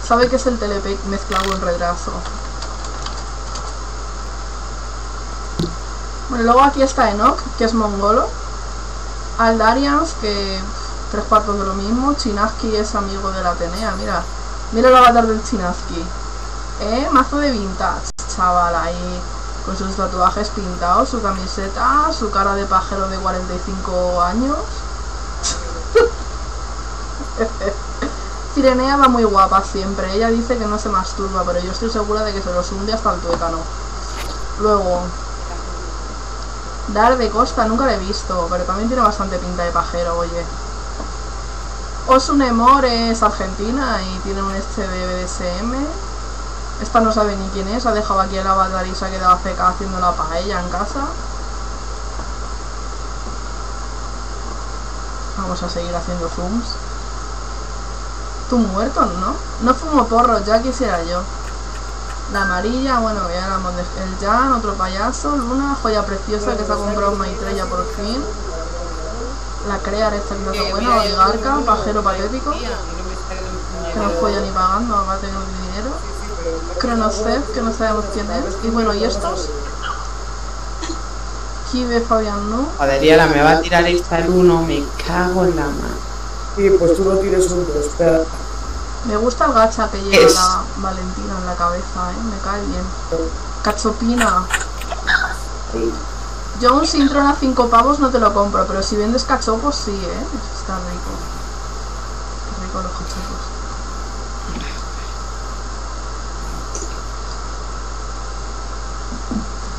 Sabe que es el telepack mezclado en retraso. Bueno, luego aquí está Enoch, que es mongolo. Aldarians, que tres cuartos de lo mismo. Chinaski es amigo de la Atenea, mira. Mira el avatar del Chinaski. Eh, mazo de vintage, chaval, ahí. Con sus tatuajes pintados, su camiseta, su cara de pajero de cuarenta y cinco años. Cirenea va muy guapa siempre. Ella dice que no se masturba, pero yo estoy segura de que se los hunde hasta el tuétano. Luego, Dar de Costa, nunca la he visto, pero también tiene bastante pinta de pajero, oye. Osune More es argentina y tiene un este de B D S M. Esta no sabe ni quién es, ha dejado aquí el avatar y se ha quedado feca haciendo la paella en casa. Vamos a seguir haciendo zooms. Tú muerto, ¿no? No fumo porros, ya quisiera yo. La amarilla, bueno, ya la hemos dejado. El Jan, otro payaso. Luna, joya preciosa que se ha comprado en Maitrella por fin. La Crear, este plato bueno, oligarca, pajero patriótico. Que no joya ni pagando, va a tener dinero. Cronocef, que no sabemos quién es. Y bueno, ¿y estos? Kibe Fabián, ¿no? Joder, Yala, me va a tirar esta el uno, me cago en la mano. Sí, pues tú no tienes un dos, espera. Me gusta el gacha que lleva es... la Valentina en la cabeza, ¿eh? Me cae bien. Cachopina. Sí. Yo un Sintron a cinco pavos no te lo compro, pero si vendes cachopos, sí, ¿eh? Eso está rico. Qué rico los cachopos.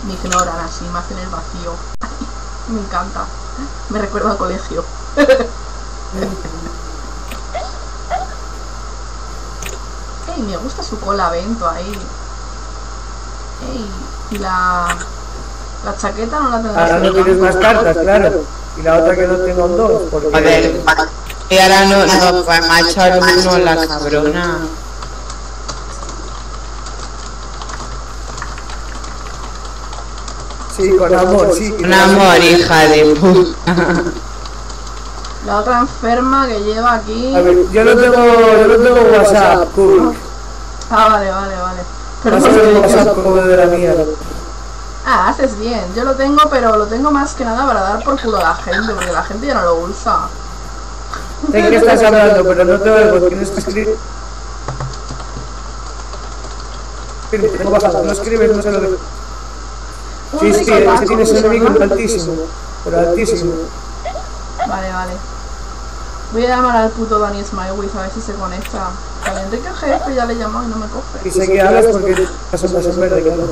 Me ignoran así, me hacen el vacío. Me encanta. Me recuerda al colegio. Ey, me gusta su cola vento ahí. Ey, y la... La chaqueta no la tengo. Ahora no tienes más cartas, claro. Y la otra que no tengo dos. Porque... A ver, y ahora no, no, me ha echado el uno la cabrona. Sí, con amor, sí. Con amor, hija de puta. La otra enferma que lleva aquí. A ver, yo no tengo, yo no tengo WhatsApp, cool. Ah, vale, vale, vale. Pero no tengo WhatsApp como de la mía. Ah, haces bien. Yo lo tengo, pero lo tengo más que nada para dar por culo a la gente, porque la gente ya no lo usa. ¿De qué estás hablando? Pero no te veo porque no estás escribiendo. No escribes, no sé lo que... Sí, sí, es que tienes un micro altísimo, pero altísimo. Vale, vale. Voy a llamar al puto Dani Smiley a ver si se conecta. Al Enrique el jefe ya le llamó y no me coge. Y sé que hablas porque las ondas son verdes, claro.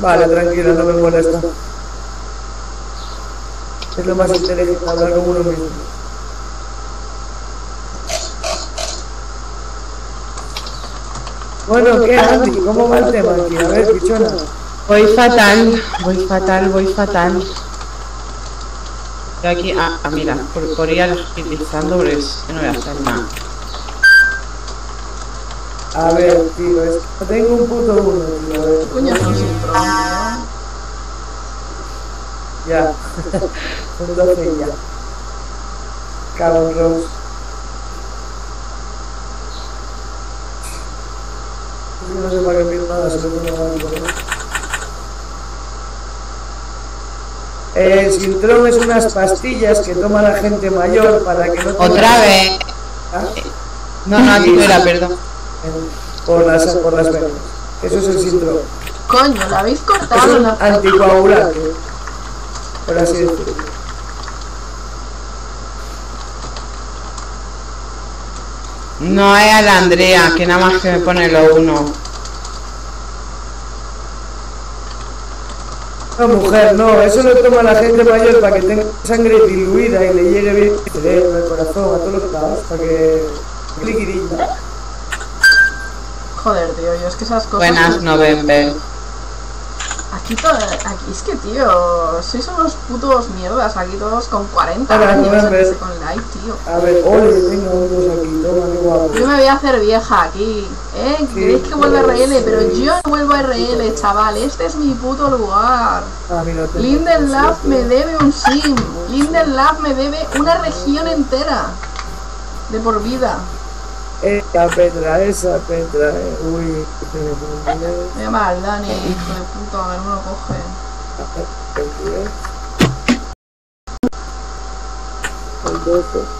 Vale, tranquila, no me molesta. Es lo más interesante, hablar con uno mismo. Bueno, ¿qué, Andy? ¿Cómo va el tema aquí? A ver, pichona. Voy fatal, voy fatal, voy fatal. Estoy aquí, ah, ah mira, por, por ir agilizando, porque yo no voy a hacer nada. A ver, tío, es... tengo un puto uno, tío, a ver. Coño, no sé. Ya. Un doce ya. Carol Rose. Yo no sé para qué pido nada, se me pone nada de problema. El Sintrón es unas pastillas que toma la gente mayor para que no tome... ¡Otra vez! ¿Ah? No, no, aquí no era, perdón. Por las, por las venas. Eso es el Sintrón. Coño, la habéis cortado. Es un anticoagulante, por así decirlo. No es a la Andrea, que nada más que me pone lo uno. No, mujer, no, eso lo toma la gente mayor para que tenga sangre diluida y le llegue bien el cerebro, el corazón, a todos los lados, para que... Cliquirilla. Joder, tío, yo es que esas cosas... Buenas, November. Aquí todo... Aquí es que, tío, sois unos putos mierdas, aquí todos con cuarenta Hola, años en el Second Life, tío. A ver, ole, tengo unos aquí, toma, qué guapo. Yo me voy a hacer vieja aquí, ¿eh? ¿Queréis que vuelva R L? Pero yo no vuelvo a R L, chaval, este es mi puto lugar. Lindenlab me debe un sim, Lindenlab me debe una región entera, de por vida. Esa Petra, esa Petra, eh. Uy, que tiene un... Mira mal, Dani, hijo de puta, a ver, no lo coge.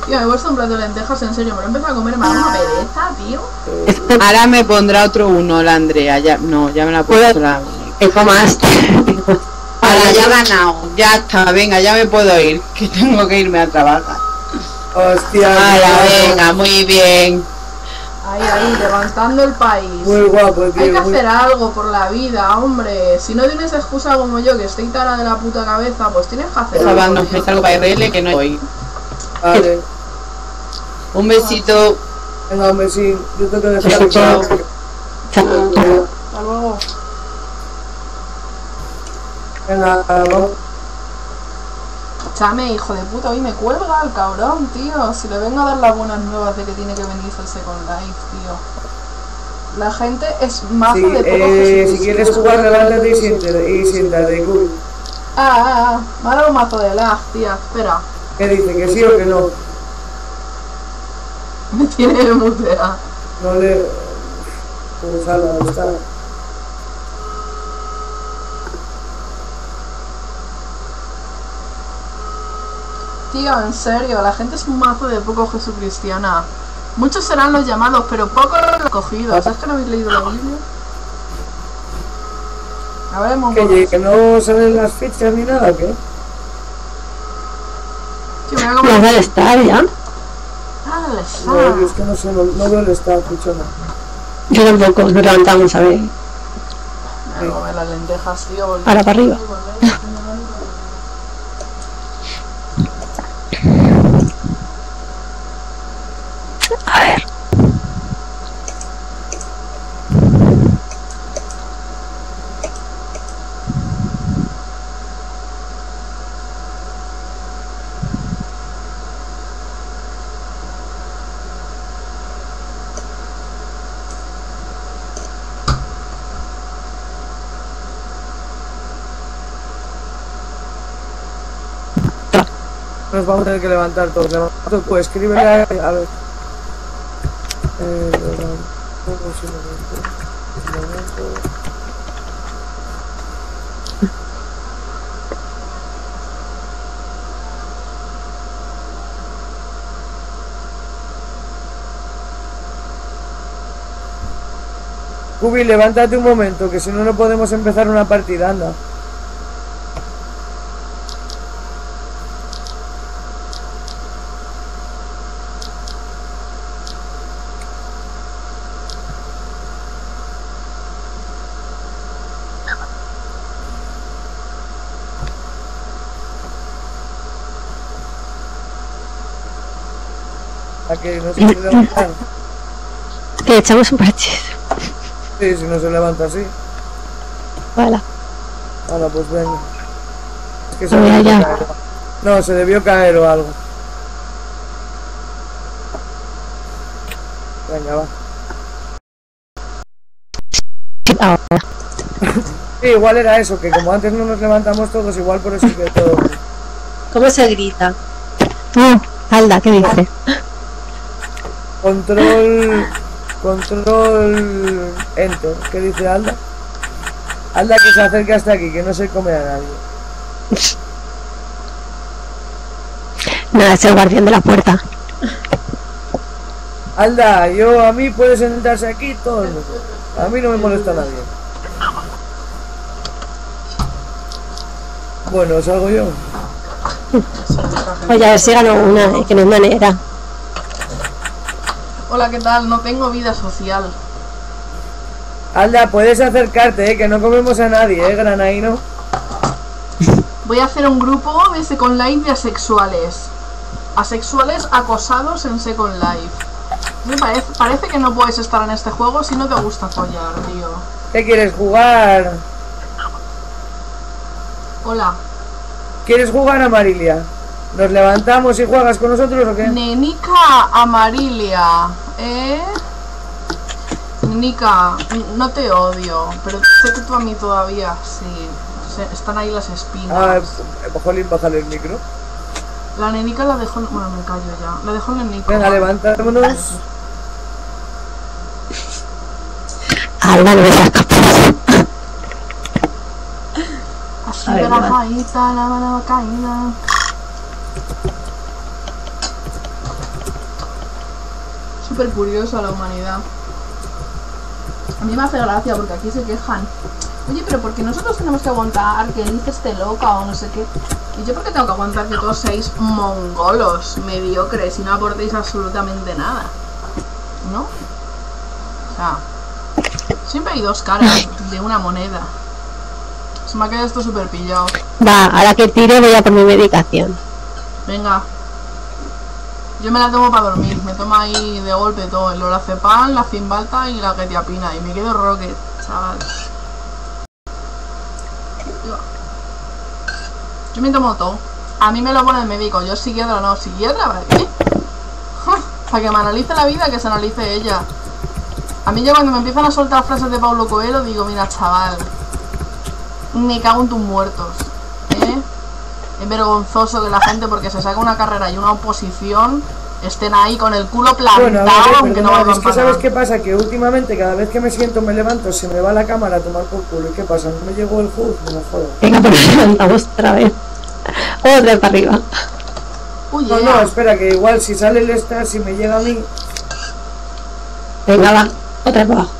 Tío, me he puesto un plato de lentejas, en serio, me lo he empezado a comer, me da una pereza, tío. Ahora me pondrá otro uno, la Andrea, ya, no, ya me la he puesto la... Es como más. Ahora ya he ganado, ya está, venga, ya me puedo ir, que tengo que irme a trabajar. Hostia, ahora, venga, muy bien. Ahí, ahí, levantando el país. Muy guapo, tío. Hay que muy... hacer algo por la vida, hombre. Si no tienes excusa como yo, que estoy tara de la puta cabeza, pues tienes que hacer algo. No, es algo para R L que no voy. Vale. Un besito. Venga, un besito. Yo tengo que dejar. Chao. Chao. Hasta luego. Venga, vamos. Chame, hijo de puta, hoy me cuelga el cabrón, tío. Si le vengo a dar las buenas nuevas de que tiene que venirse el Second Life, tío. La gente es mazo sí, de todo. Eh, si quieres jugar, levántate y siéntate, y siéntate, cool. Ah, ah, ah, me ha dado un mazo de lag, tía, espera. ¿Qué dice? ¿Que sí o que no? Me tiene el mutea. No le... Pues a la gustada. Tío, en serio, la gente es un mazo de poco jesucristiana. Muchos serán los llamados, pero pocos los recogidos. ¿Sabes que no habéis leído los vídeos? A ver, ¿Que, ¿Que no salen las fechas ni nada o qué? Tío, mira cómo... ¿No veo el estar ya? Ah, el estar. No, es que no sé, no veo el estar, pichona. Yo tampoco, nos levantamos, a ver. Voy a comer las lentejas, tío. Volver, Ahora para arriba. Volver. A ver. Nos vamos a tener que levantar todos. Levantar, pues escríbele a, a ver. Eh, un momento, un momento. Cubi, levántate un momento, que si no, no podemos empezar una partida, anda. Que no se levanta. Le echamos un parche. Sí, si no se levanta así. Hala. Hala, pues venga. Es que se va a caer. No, se debió caer o algo. Venga, va. Ahora. Sí, igual era eso, que como antes no nos levantamos todos, igual por eso que todo. ¿Cómo se grita? Oh, Alda, ¿qué dices? Control... Control... Enter. ¿Qué dice Alda? Alda, que se acerque hasta aquí, que no se come a nadie. Nada, es el guardián de la puerta. Alda, yo a mí puedes sentarse aquí todo el mundo. A mí no me molesta nadie. Bueno, salgo yo. Oye, a ver si gano una, que no es manera. Hola, ¿qué tal? No tengo vida social. Alda, puedes acercarte, ¿eh? Que no comemos a nadie, ¿eh, granaíno? Voy a hacer un grupo de Second Life de asexuales. Asexuales acosados en Second Life. Me parece, parece que no puedes estar en este juego si no te gusta follar, tío. ¿Qué quieres jugar? Hola. ¿Quieres jugar, Amarilia? ¿Nos levantamos y juegas con nosotros o qué? Nenica Amarilia, ¿eh? Nenica, no te odio, pero sé que tú a mí todavía sí. Están ahí las espinas. Ah, jolín, bájale el micro. La nenica la dejó... Bueno, me callo ya. La dejó en el micro. Venga, levantémonos. Alba, no me seas capaz. Así de la jaita, la mano caída. Súper curiosa la humanidad. A mí me hace gracia porque aquí se quejan. Oye, pero porque nosotros tenemos que aguantar que dices te loca o no sé qué. Y yo porque tengo que aguantar que todos seáis mongolos, mediocres y no aportéis absolutamente nada, ¿no? O sea, siempre hay dos caras de una moneda. Se me ha quedado esto súper pillado. Va, ahora que tire voy a por mi medicación. Venga. Yo me la tomo para dormir. Me toma ahí de golpe todo. El lorazepam, la cimbalta y la quetiapina. Y me quedo rocket, chaval. Yo me tomo todo. A mí me lo pone el médico. Yo psiquiatra no. ¿Psiquiatra? ¿Para qué? Para que me analice la vida, que se analice ella. A mí ya cuando me empiezan a soltar frases de Paulo Coelho, digo, mira, chaval, me cago en tus muertos, ¿eh? Es vergonzoso que la gente, porque se saca una carrera y una oposición, estén ahí con el culo plantado, bueno, ver, aunque no vayan para... ¿Sabes qué pasa? Que últimamente cada vez que me siento me levanto, se me va la cámara a tomar por culo. ¿Y qué pasa? No me llegó el juego, me jodo. Venga, pero levantamos otra vez. Otra para arriba. Uy, no, yeah. no, espera, que igual si sale el star, si me llega a mí. Venga, va, otra para abajo.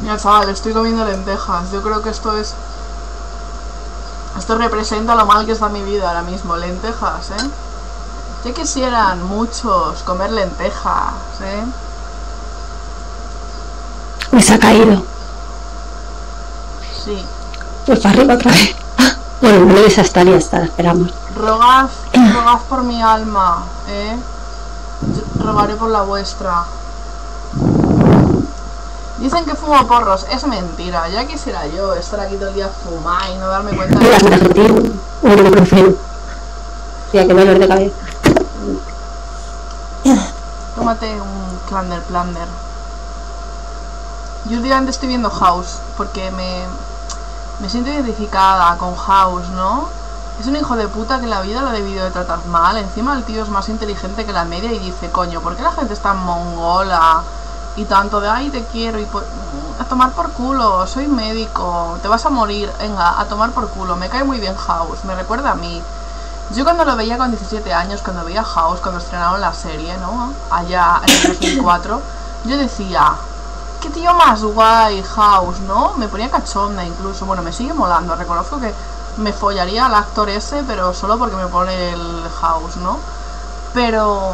Mira, chaval, estoy comiendo lentejas. Yo creo que esto es... Esto representa lo mal que está mi vida ahora mismo, lentejas, ¿eh? Ya quisieran muchos comer lentejas, ¿eh? Me se ha caído. Sí. Pues para arriba otra vez. Bueno, no es hasta ni hasta, esperamos. Rogad, rogad por mi alma, ¿eh? Yo rogaré por la vuestra. Dicen que fumo porros, es mentira, ya quisiera yo estar aquí todo el día fumar y no darme cuenta de que... Bueno, profe. Tía, que me duele de cabeza. Tómate un Clander Plander. Yo últimamente estoy viendo House, porque me, me siento identificada con House, ¿no? Es un hijo de puta que la vida lo ha debido de tratar mal, encima el tío es más inteligente que la media y dice, coño, ¿por qué la gente es tan mongola? Y tanto de, ay, te quiero, y por... a tomar por culo, soy médico, te vas a morir, venga, a tomar por culo. Me cae muy bien House, me recuerda a mí. Yo cuando lo veía con diecisiete años, cuando veía House, cuando estrenaron la serie, ¿no? Allá en el dos mil cuatro, yo decía, qué tío más guay House, ¿no? Me ponía cachonda incluso, bueno, me sigue molando, reconozco que me follaría al actor ese, pero solo porque me pone el House, ¿no? Pero...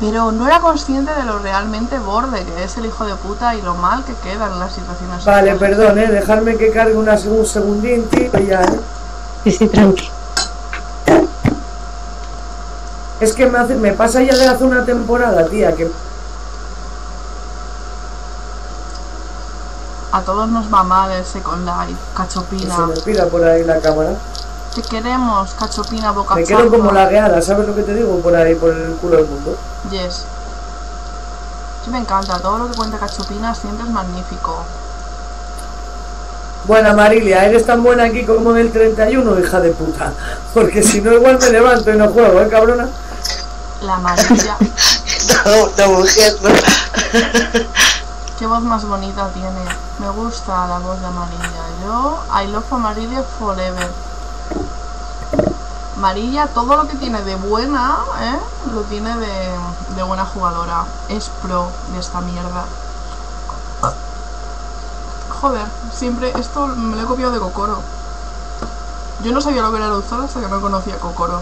Pero no era consciente de lo realmente borde que es el hijo de puta y lo mal que quedan las situaciones. Vale, perdón, eh, dejadme que cargue una seg un segundín, tío, y ya, eh. Sí, sí, tranqui. Es que me, hace, me pasa ya de hace una temporada, tía, que... A todos nos va mal el Second Life, Cachopina. Se me pira por ahí la cámara. Te queremos, Cachopina, boca Me quedo como lagueada, ¿sabes lo que te digo? Por ahí, por el culo del mundo. Yes. Sí, me encanta, todo lo que cuenta Cachopina siempre es magnífico. Buena, Marilia, eres tan buena aquí como del treinta y uno, hija de puta. Porque si no, igual me levanto y no juego, ¿eh, cabrona? La Marilia. No, la mujer, no. Qué voz más bonita tiene. Me gusta la voz de Marilia. Yo, I love Marilia forever. Marilia, todo lo que tiene de buena, ¿eh? Lo tiene de, de buena jugadora. Es pro de esta mierda. Joder, siempre esto me lo he copiado de Kokoro. Yo no sabía lo que era Luzol hasta que no conocía a Kokoro.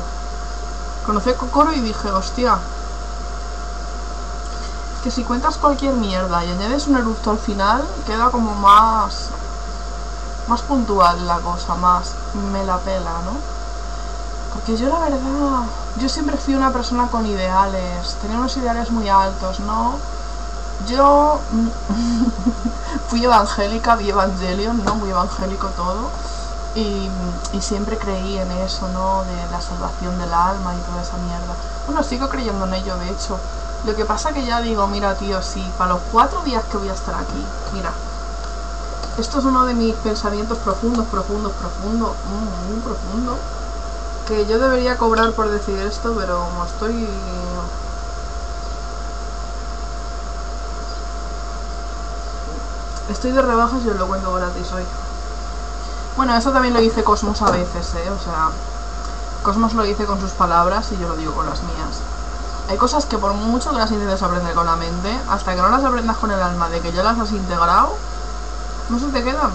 Conocí a Kokoro y dije, hostia, que si cuentas cualquier mierda y añades un eructo al final, queda como más... más puntual la cosa, más me la pela, ¿no? Porque yo la verdad, yo siempre fui una persona con ideales, tenía unos ideales muy altos, ¿no? Yo fui evangélica, vi Evangelion, ¿no? Muy evangélico todo. Y, y siempre creí en eso, ¿no? De la salvación del alma y toda esa mierda. Bueno, sigo creyendo en ello, de hecho. Lo que pasa que ya digo, mira, tío, sí, para los cuatro días que voy a estar aquí, mira. Esto es uno de mis pensamientos profundos, profundos, profundos, muy, muy profundo. Que yo debería cobrar por decir esto, pero como estoy... Estoy de rebajas y os lo cuento gratis hoy. Bueno, eso también lo dice Cosmos a veces, ¿eh? O sea, Cosmos lo dice con sus palabras y yo lo digo con las mías. Hay cosas que por mucho que las intentes aprender con la mente, hasta que no las aprendas con el alma de que ya las has integrado, no se te quedan.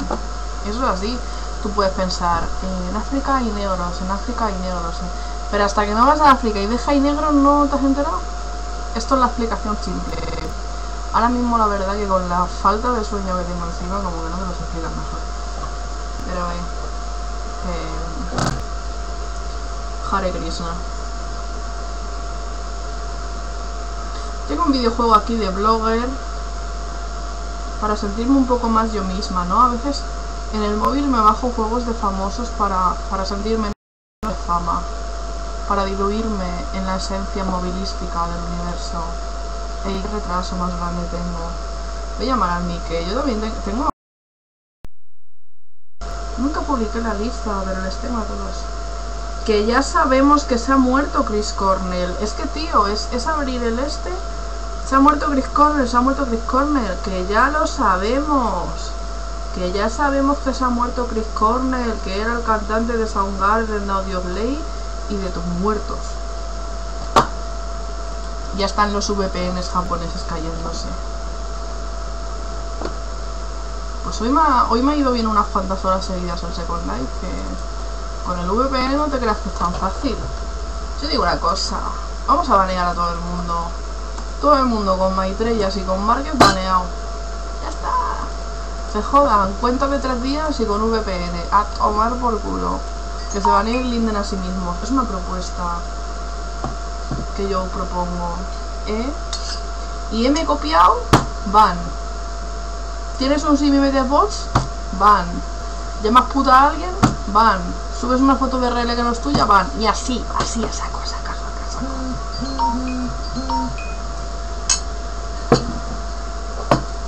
Eso es así. Tú puedes pensar, en África hay negros, en África hay negros, ¿eh? Pero hasta que no vas a África y ves hay negros, ¿no te has enterado? Esto es la explicación simple. Ahora mismo la verdad que con la falta de sueño que tengo encima como que no me los explican mejor. Pero eh, eh Hare Krishna. Tengo un videojuego aquí de blogger para sentirme un poco más yo misma, ¿no? A veces en el móvil me bajo juegos de famosos para, para sentirme de fama, para diluirme en la esencia movilística del universo. El retraso más grande tengo. Voy a llamar al Mike. Yo también tengo... Nunca publiqué la lista, pero les tengo a todos. Que ya sabemos que se ha muerto Chris Cornell. Es que, tío, es, es abrir el este. Se ha muerto Chris Cornell, se ha muerto Chris Cornell. Que ya lo sabemos. Que ya sabemos que se ha muerto Chris Cornell, que era el cantante de Soundgarden, de Audioblade y de tus muertos. Ya están los V P Ns japoneses cayéndose. Pues hoy me ha, hoy me ha ido bien unas cuantas horas seguidas el Second Life, que con el V P N no te creas que es tan fácil. Yo digo una cosa, vamos a banear a todo el mundo. Todo el mundo con Maitrellas y con Marquez baneado. ¡Ya está! Se jodan, cuéntame tres días y con V P N. A tomar por culo. Que se banee y linden a sí mismos. Es una propuesta que yo propongo, ¿eh? Y M copiado, van. ¿Tienes un simi de bots? Van. ¿Llamas puta a alguien? Van. ¿Subes una foto de R L que no es tuya? Van. Y así, así, esa cosa, esa cosa, esa cosa.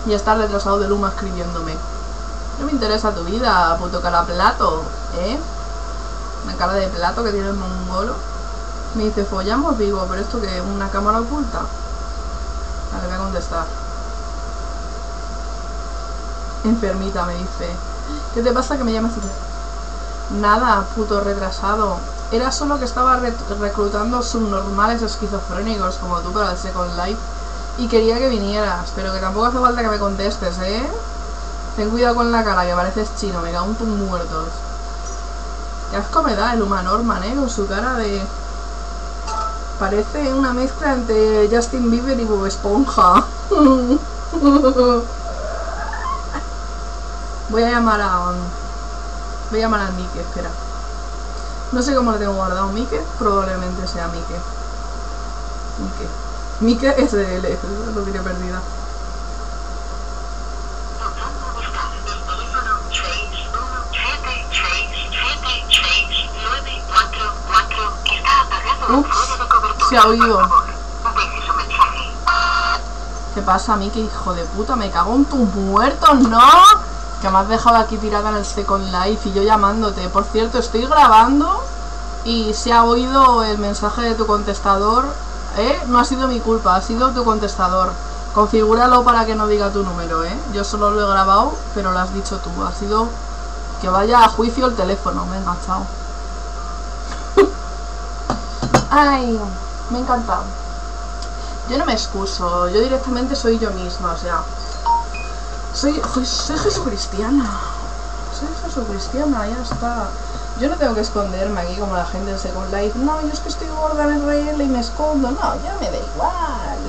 Y está retrasado de Luma escribiéndome. No me interesa tu vida, puto cara plato, ¿eh? Una cara de plato que tiene el mongolo. Me dice, follamos, digo, pero esto que es una cámara oculta. A ver, voy a contestar. Enfermita, me dice. ¿Qué te pasa que me llamas? Nada, puto retrasado. Era solo que estaba re reclutando subnormales esquizofrénicos como tú para el Second Life. Y quería que vinieras, pero que tampoco hace falta que me contestes, ¿eh? Ten cuidado con la cara, que pareces chino, me cago en tus muertos. Qué asco me da el Humanorman, ¿eh? Con su cara de... Parece una mezcla entre Justin Bieber y Bob Esponja. Voy a llamar a... Voy a llamar a Mike, espera. No sé cómo le tengo guardado Mike, probablemente sea Mike. Mike. Mike S L, lo tiene perdida. No, no, no, no. Ups, se ha oído. ¿Qué pasa a mí? Que hijo de puta, me cago en tus muertos, ¿no? Que me has dejado aquí tirada en el Second Life y yo llamándote. Por cierto, estoy grabando y se ha oído el mensaje de tu contestador. ¿Eh? No ha sido mi culpa, ha sido tu contestador. Configúralo para que no diga tu número, ¿eh? Yo solo lo he grabado, pero lo has dicho tú. Ha sido que vaya a juicio el teléfono. Venga, chao. Ay, me ha encantado. Yo no me excuso, yo directamente soy yo misma, o sea... Soy, soy jesucristiana. Soy jesucristiana, ya está. Yo no tengo que esconderme aquí como la gente en Second Life. No, yo es que estoy gorda en R L y me escondo. No, ya me da igual.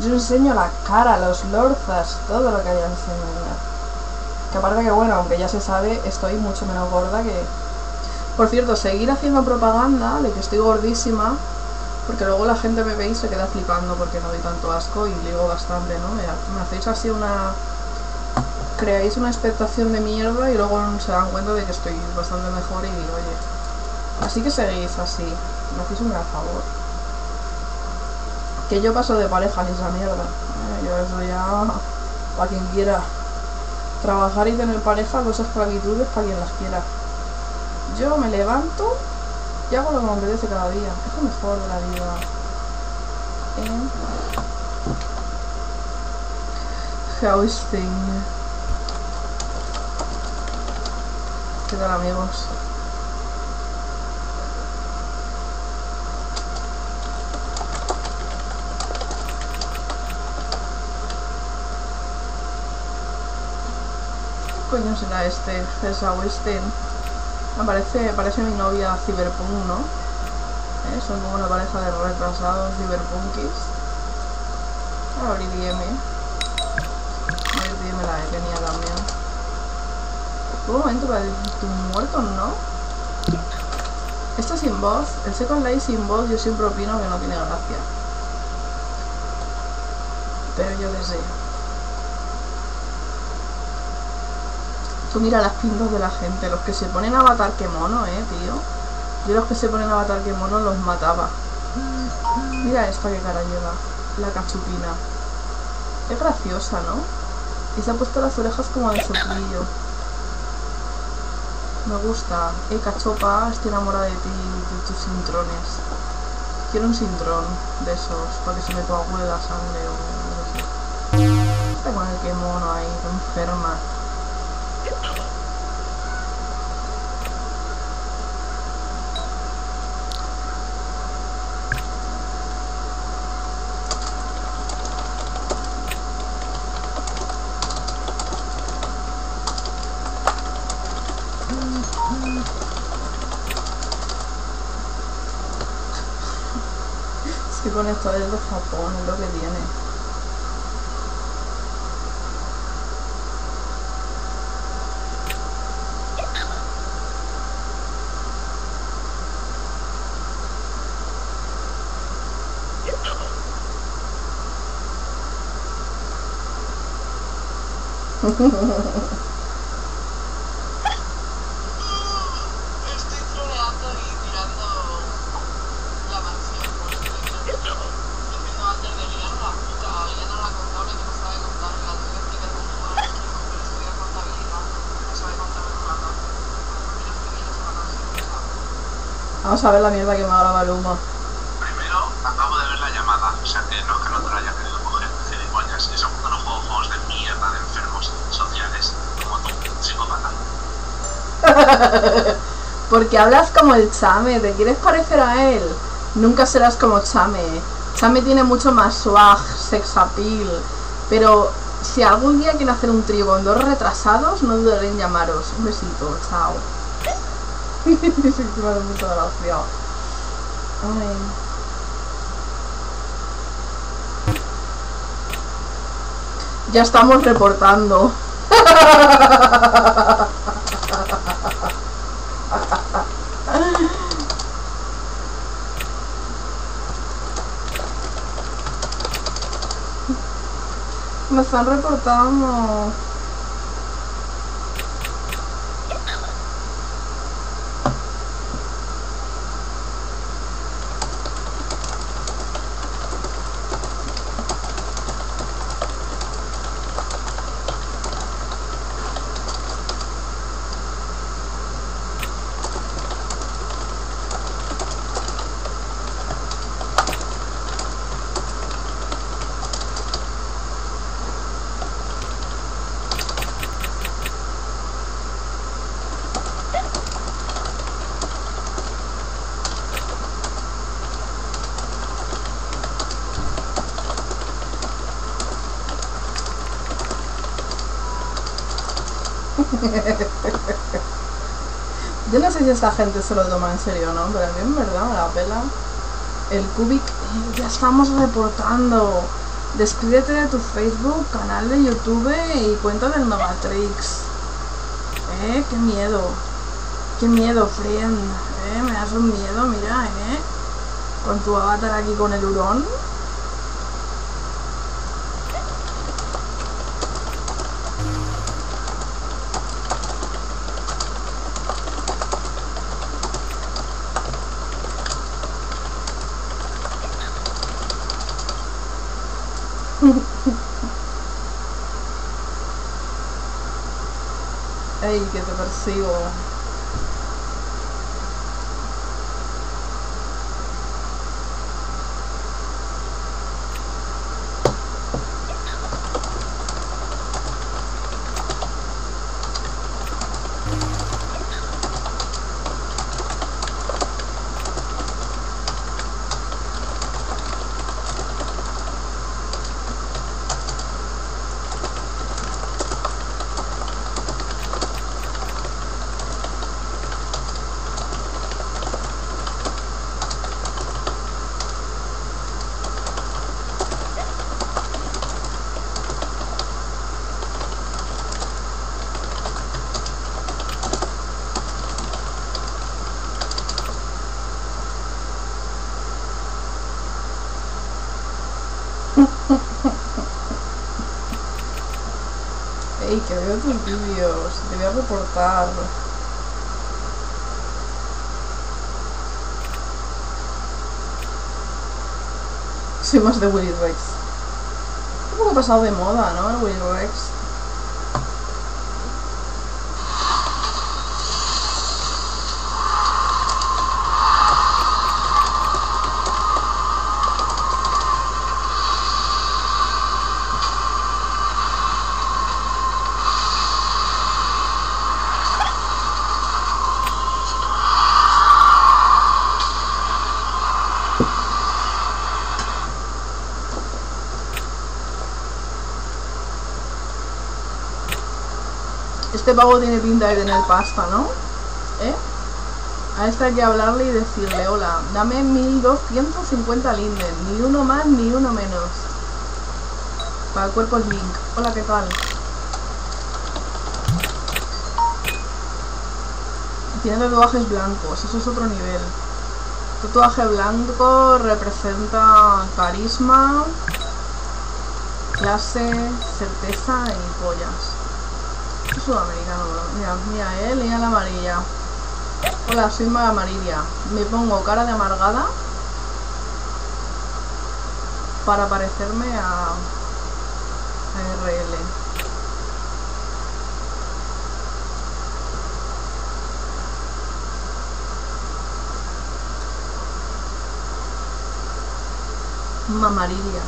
Yo enseño la cara, los lorzas, todo lo que haya enseñado. Que aparte que bueno, aunque ya se sabe, estoy mucho menos gorda que... Por cierto, seguir haciendo propaganda de que estoy gordísima, porque luego la gente me ve y se queda flipando porque no doy tanto asco y digo bastante, ¿no? Mira, me hacéis así una... creáis una expectación de mierda y luego se dan cuenta de que estoy bastante mejor y digo, oye, así que seguís así, me hacéis un gran favor. Que yo paso de parejas y esa mierda, eh, yo eso ya, para quien quiera. Trabajar y tener pareja, cosas esclavitudes para quien las quiera. Yo me levanto y hago lo que me apetece cada día, es lo mejor de la vida. ¿Eh? Housing. ¿Qué tal, amigos? ¿Qué coño será este? Esa Western. Me parece, parece mi novia Cyberpunk, ¿no? ¿Eh? Son como una pareja de retrasados Cyberpunkies. Ahora abrí D M. Abrí D M la que tenía también. Un momento para tus muertos, ¿no? Esto sin voz, el Second Life sin voz, yo siempre opino que no tiene gracia. Pero yo qué sé. Tú mira las pintas de la gente, los que se ponen a avatar que mono, eh, tío. Yo los que se ponen a avatar que mono los mataba. Mira esta que cara lleva, la cachupina. Es graciosa, ¿no? Y se ha puesto las orejas como de soplillo. Me gusta. Eh, cachopa, estoy enamorada de ti, de tus cintrones. Quiero un cintrón de esos, para que se me coagule la sangre o no sé. Está con el que mono ahí, que enferma. Con esto es de Japón, es lo que tiene. Estoy troleando y mirando. Vamos a ver la mierda que me ha grabado Luma. Primero, acabo de ver la llamada. O sea, que no es que no te lo haya querido coger, gilipollas. Y segundo, no juego juegos de mierda de enfermos sociales como tú, psicópata. Porque hablas como el Chame, te quieres parecer a él. Nunca serás como Chame. Chame tiene mucho más swag, sex appeal. Pero si algún día quieren hacer un trío con dos retrasados, no dudaré en llamaros. Un besito, chao. Es encima de mucha gracia. Ay. Ya estamos reportando. Me están reportando. Yo no sé si esta gente se lo toma en serio o no, pero a mí en verdad me la pela. El Cubic, ya estamos reportando. Despídete de tu Facebook, canal de YouTube y cuenta del Novatrix. Eh, qué miedo. Qué miedo, friend. Eh, me das un miedo, mira, eh. Con tu avatar aquí con el hurón. Ey, que te persigo. Ey, que veo tus vídeos, te voy a reportar. Soy más de willyrex. Un poco pasado de moda, ¿no? El willyrex. Este pavo tiene pinta de tener pasta, ¿no? ¿Eh? A esta hay que hablarle y decirle, hola, dame mil doscientos cincuenta linden, ni uno más ni uno menos. Para el cuerpo es link. Hola, ¿qué tal? Tiene tatuajes blancos, eso es otro nivel. Tatuaje blanco representa carisma, clase, certeza y pollas. Sudamericano, mira, mira él, mira la amarilla. Hola, soy Mara Amarilla. Me pongo cara de amargada para parecerme a, a R L. Mamarilla.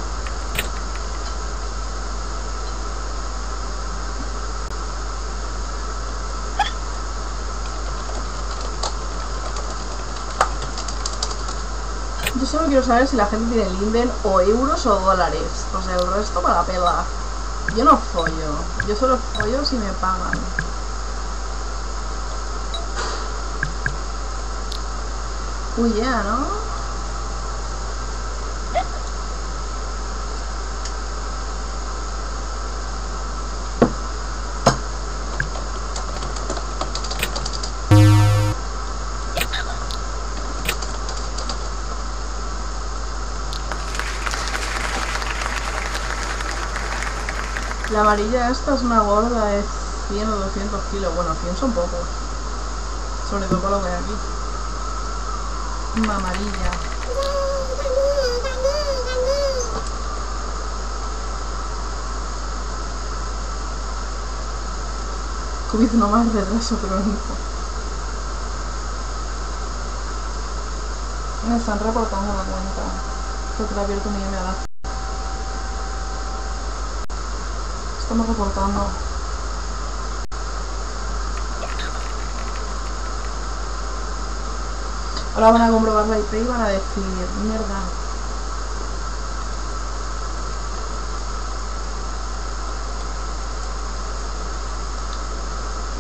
Yo solo quiero saber si la gente tiene linden o euros o dólares. O sea, el resto para la pela. Yo no follo. Yo solo follo si me pagan. Uy, ya, yeah, ¿no? La amarilla esta es una gorda de cien o doscientos kilos. Bueno, cien son pocos. Sobre todo para lo que hay aquí. Una amarilla. Cubic no más retraso crónico. Me están reportando la cuenta. Creo que la abierto ni me da. Estamos reportando. Ahora van a comprobar la I P y van a decir, mierda.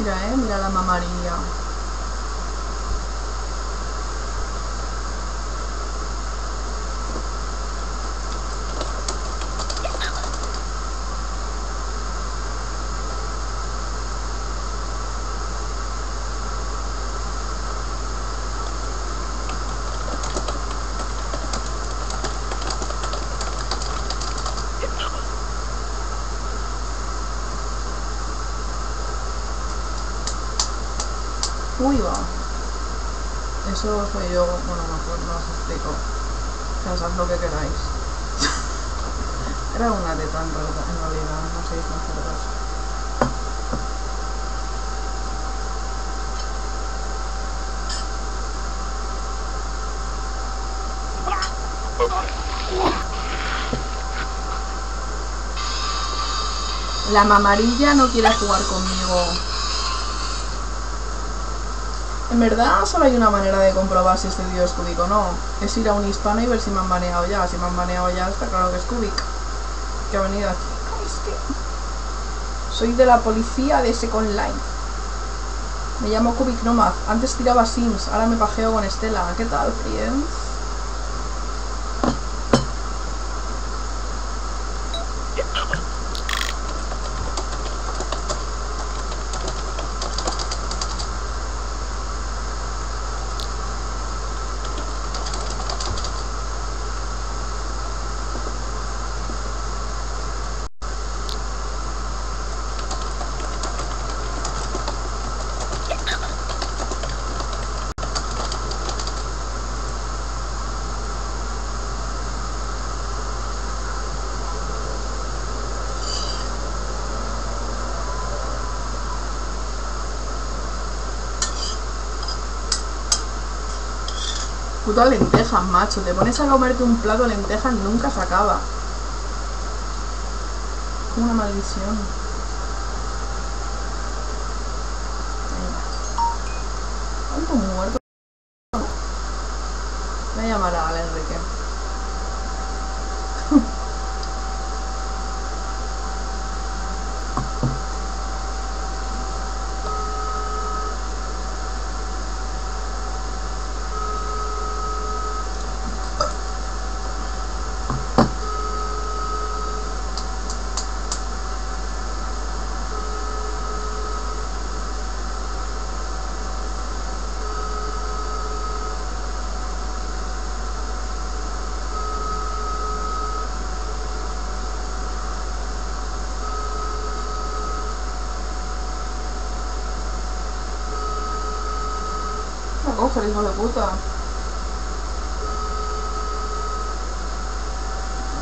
Mira, eh, mira la mamarilla. Uy, va. Eso soy yo. Bueno, mejor no os explico. Pensad lo que queráis. Era una de tan rota en realidad, no seáis nosotros. La mamarilla no quiere jugar conmigo. En verdad, solo hay una manera de comprobar si este vídeo es cúbico o no. Es ir a un hispano y ver si me han baneado ya. Si me han baneado ya, está claro que es cúbico. Que ha venido aquí. Ay, es que... soy de la policía de Second Life. Me llamo Cubic Nomad. Antes tiraba Sims, ahora me pajeo con Estela. ¿Qué tal, friends? Puta lentejas, macho. Te pones a comerte un plato de lentejas, nunca se acaba. Es como una maldición. ¿Cuánto muerto? Voy a llamar a Enrique. Coge el hijo de puta.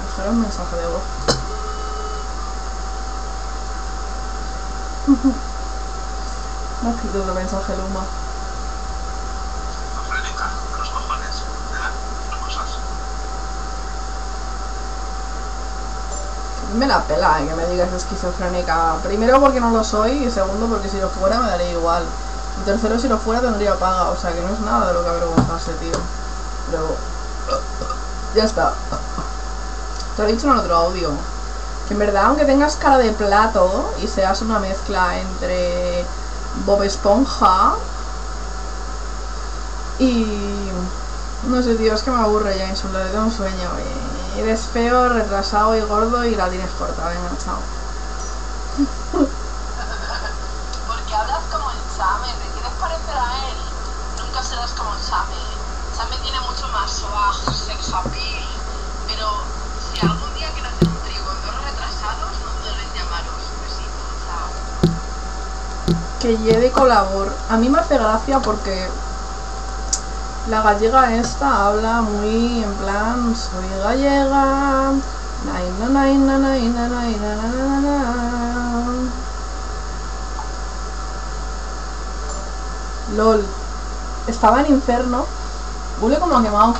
Esto era un mensaje de voz. Me ha escrito otro mensaje Luma. Afrodita, los cojones, las cosas. Me la pela, ¿eh?, que me digas esquizofrénica. Primero porque no lo soy y segundo porque si lo fuera me daría igual. Y tercero, si lo fuera tendría paga, o sea que no es nada de lo que avergonzarse, tío. Pero... ya está. Te lo he dicho en el otro audio. Que en verdad, aunque tengas cara de plato y seas una mezcla entre Bob Esponja y... no sé, tío, es que me aburre ya insultar, tengo un sueño. Y eres feo, retrasado y gordo y la tienes corta. Venga, chao. Que lleve colabor. A mí me hace gracia porque la gallega esta habla muy en plan soy gallega. Naina, naina, naina, naina, naina. Lol. Estaba en Inferno. Huele como a quemado.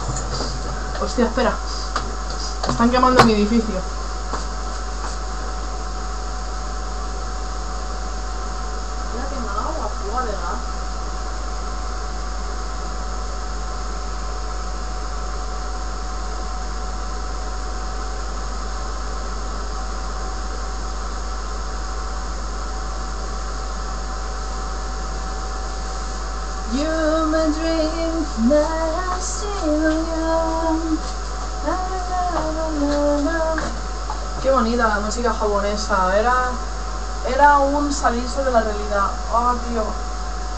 Hostia, espera. Están quemando mi edificio. But I'm still young. Qué bonita la música japonesa, era, era un salirse de la realidad. Oh, tío,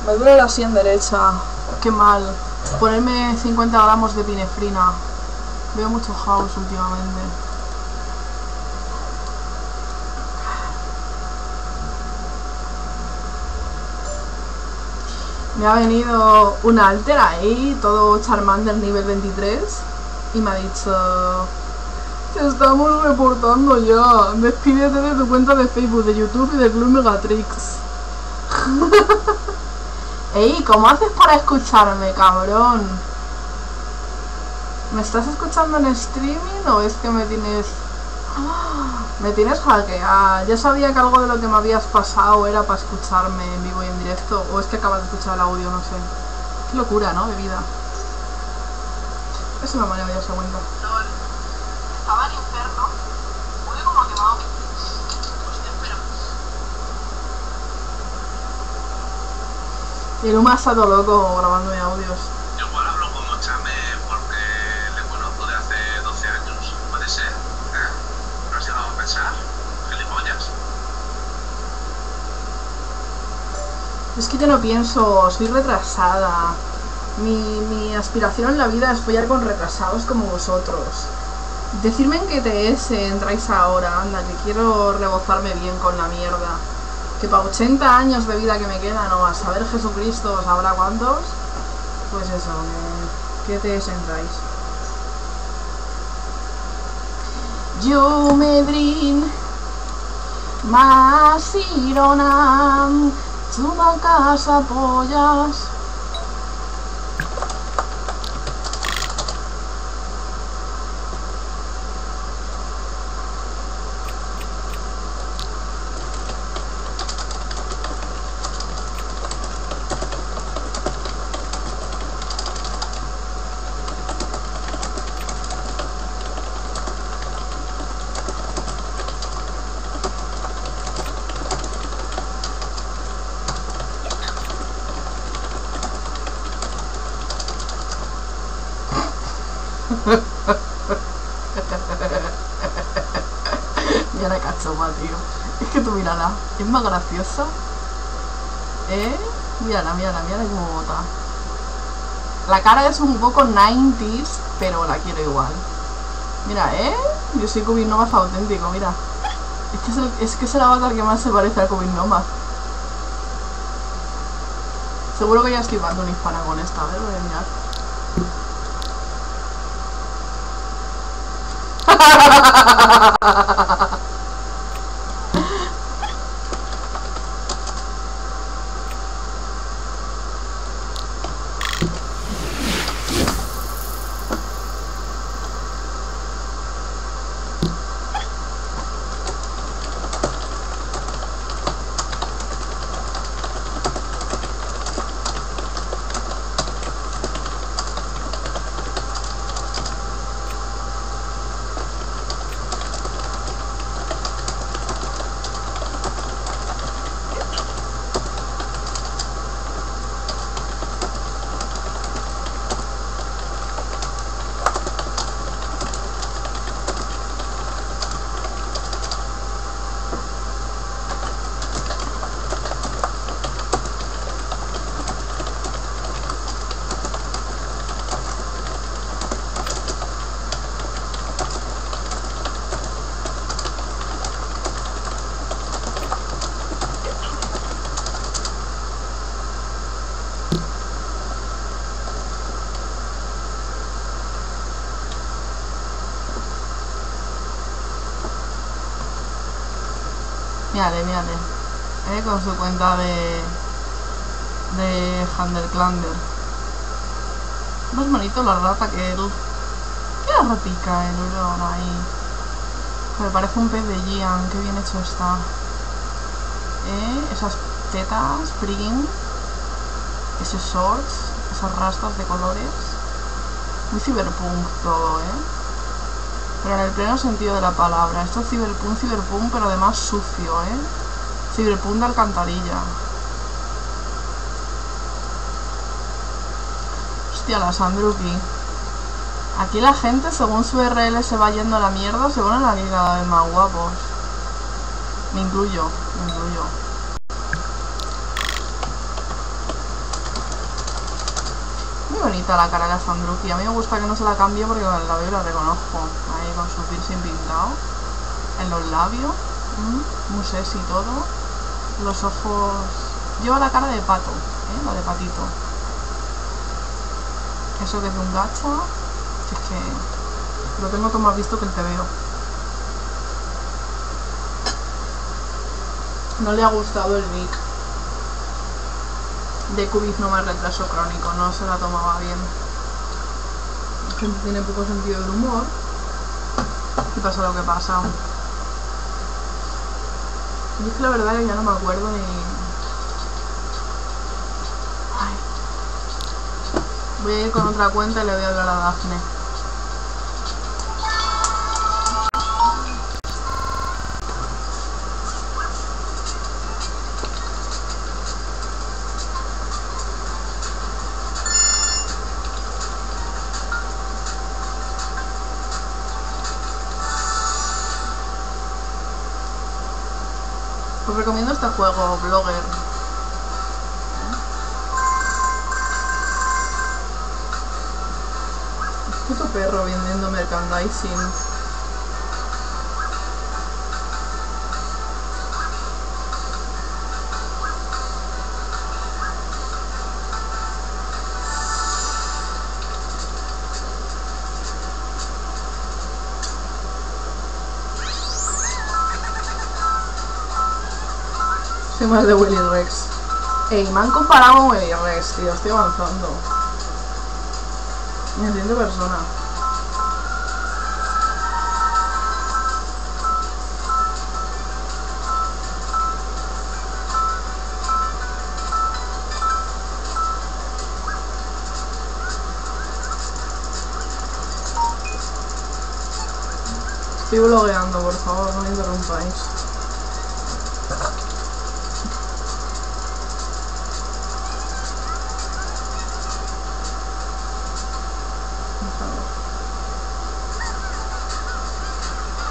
me duele la sien derecha, qué mal. Ponerme cincuenta gramos de pinefrina. Veo mucho house últimamente. Me ha venido una altera ahí, todo Charmander nivel veintitrés, y me ha dicho: te estamos reportando ya, despídete de tu cuenta de Facebook, de YouTube y del Club Megatrix. Ey, ¿cómo haces para escucharme, cabrón? ¿Me estás escuchando en streaming o es que me tienes... ¡Oh! Me tienes hackeada. Ya sabía que algo de lo que me habías pasado era para escucharme en vivo y en directo, o es que acabas de escuchar el audio, no sé. Qué locura, ¿no? De vida. Eso no me había dado cuenta. Estaba en inferno, huele como quemado. Pues te espero. El Uma ha estado loco grabándome audios. Igual hablo como Chame porque le conozco de hace doce años. Puede ser. ¿Eh? ¿No has llegado a pensar? Gilipollas. Es que yo no pienso, soy retrasada. Mi, mi aspiración en la vida es follar con retrasados como vosotros. Decidme en qué T S entráis ahora, anda, que quiero rebozarme bien con la mierda. Que para ochenta años de vida que me quedan, o a saber Jesucristo, sabrá cuántos. Pues eso, ¿qué T S entráis? Yo medrin, más ironam, chuma casa pollas. Es más graciosa. Eh, mírala, mírala, mírala cómo bota. La cara es un poco noventas, pero la quiero igual. Mira, eh, yo soy Cubinomas auténtico, mira. Es que es, el, es que es el avatar que más se parece a Cubinomas. Seguro que ya estoy dando una hispana con esta, a ver, voy a mirar. Mírale, mírale, eh, con su cuenta de de Handelklander. No es bonito la rata que él. ¿Qué la ratica el olor ahí? Me parece un pez de Gian, qué bien hecho está. Eh, esas tetas, frigging, esos shorts, esas rastas de colores. Muy ciberpunk todo, eh. Pero en el pleno sentido de la palabra. Esto es ciberpunk, ciberpunk, pero además sucio, ¿eh? Ciberpunk de alcantarilla. Hostia, la Sandruki. Aquí la gente, según su U R L se va yendo a la mierda, se ponen aquí cada vez más guapos. Me incluyo, me incluyo. Muy bonita la cara de la Sandruki. A mí me gusta que no se la cambie porque cuando la veo y la reconozco. Ahí con su piercing pintado. En los labios. Mm, muy sexy y todo. Los ojos... Lleva la cara de pato, ¿eh? La de patito. Eso que es un gacha. Es que lo tengo todo más visto que el T V O. No le ha gustado el Vic. De cubismo más retraso crónico, no se la tomaba bien. La gente tiene poco sentido del humor. Y pasa lo que pasa. Y es que la verdad es que ya no me acuerdo ni... Ay. Voy a ir con otra cuenta y le voy a hablar a Dafne. Os recomiendo este juego, Blogger. Es puto perro vendiendo merchandising. Estoy mal de willyrex. Ey, me han comparado con willyrex, tío. Estoy avanzando. Me entiendo persona. Estoy blogueando, por favor, no me interrumpáis.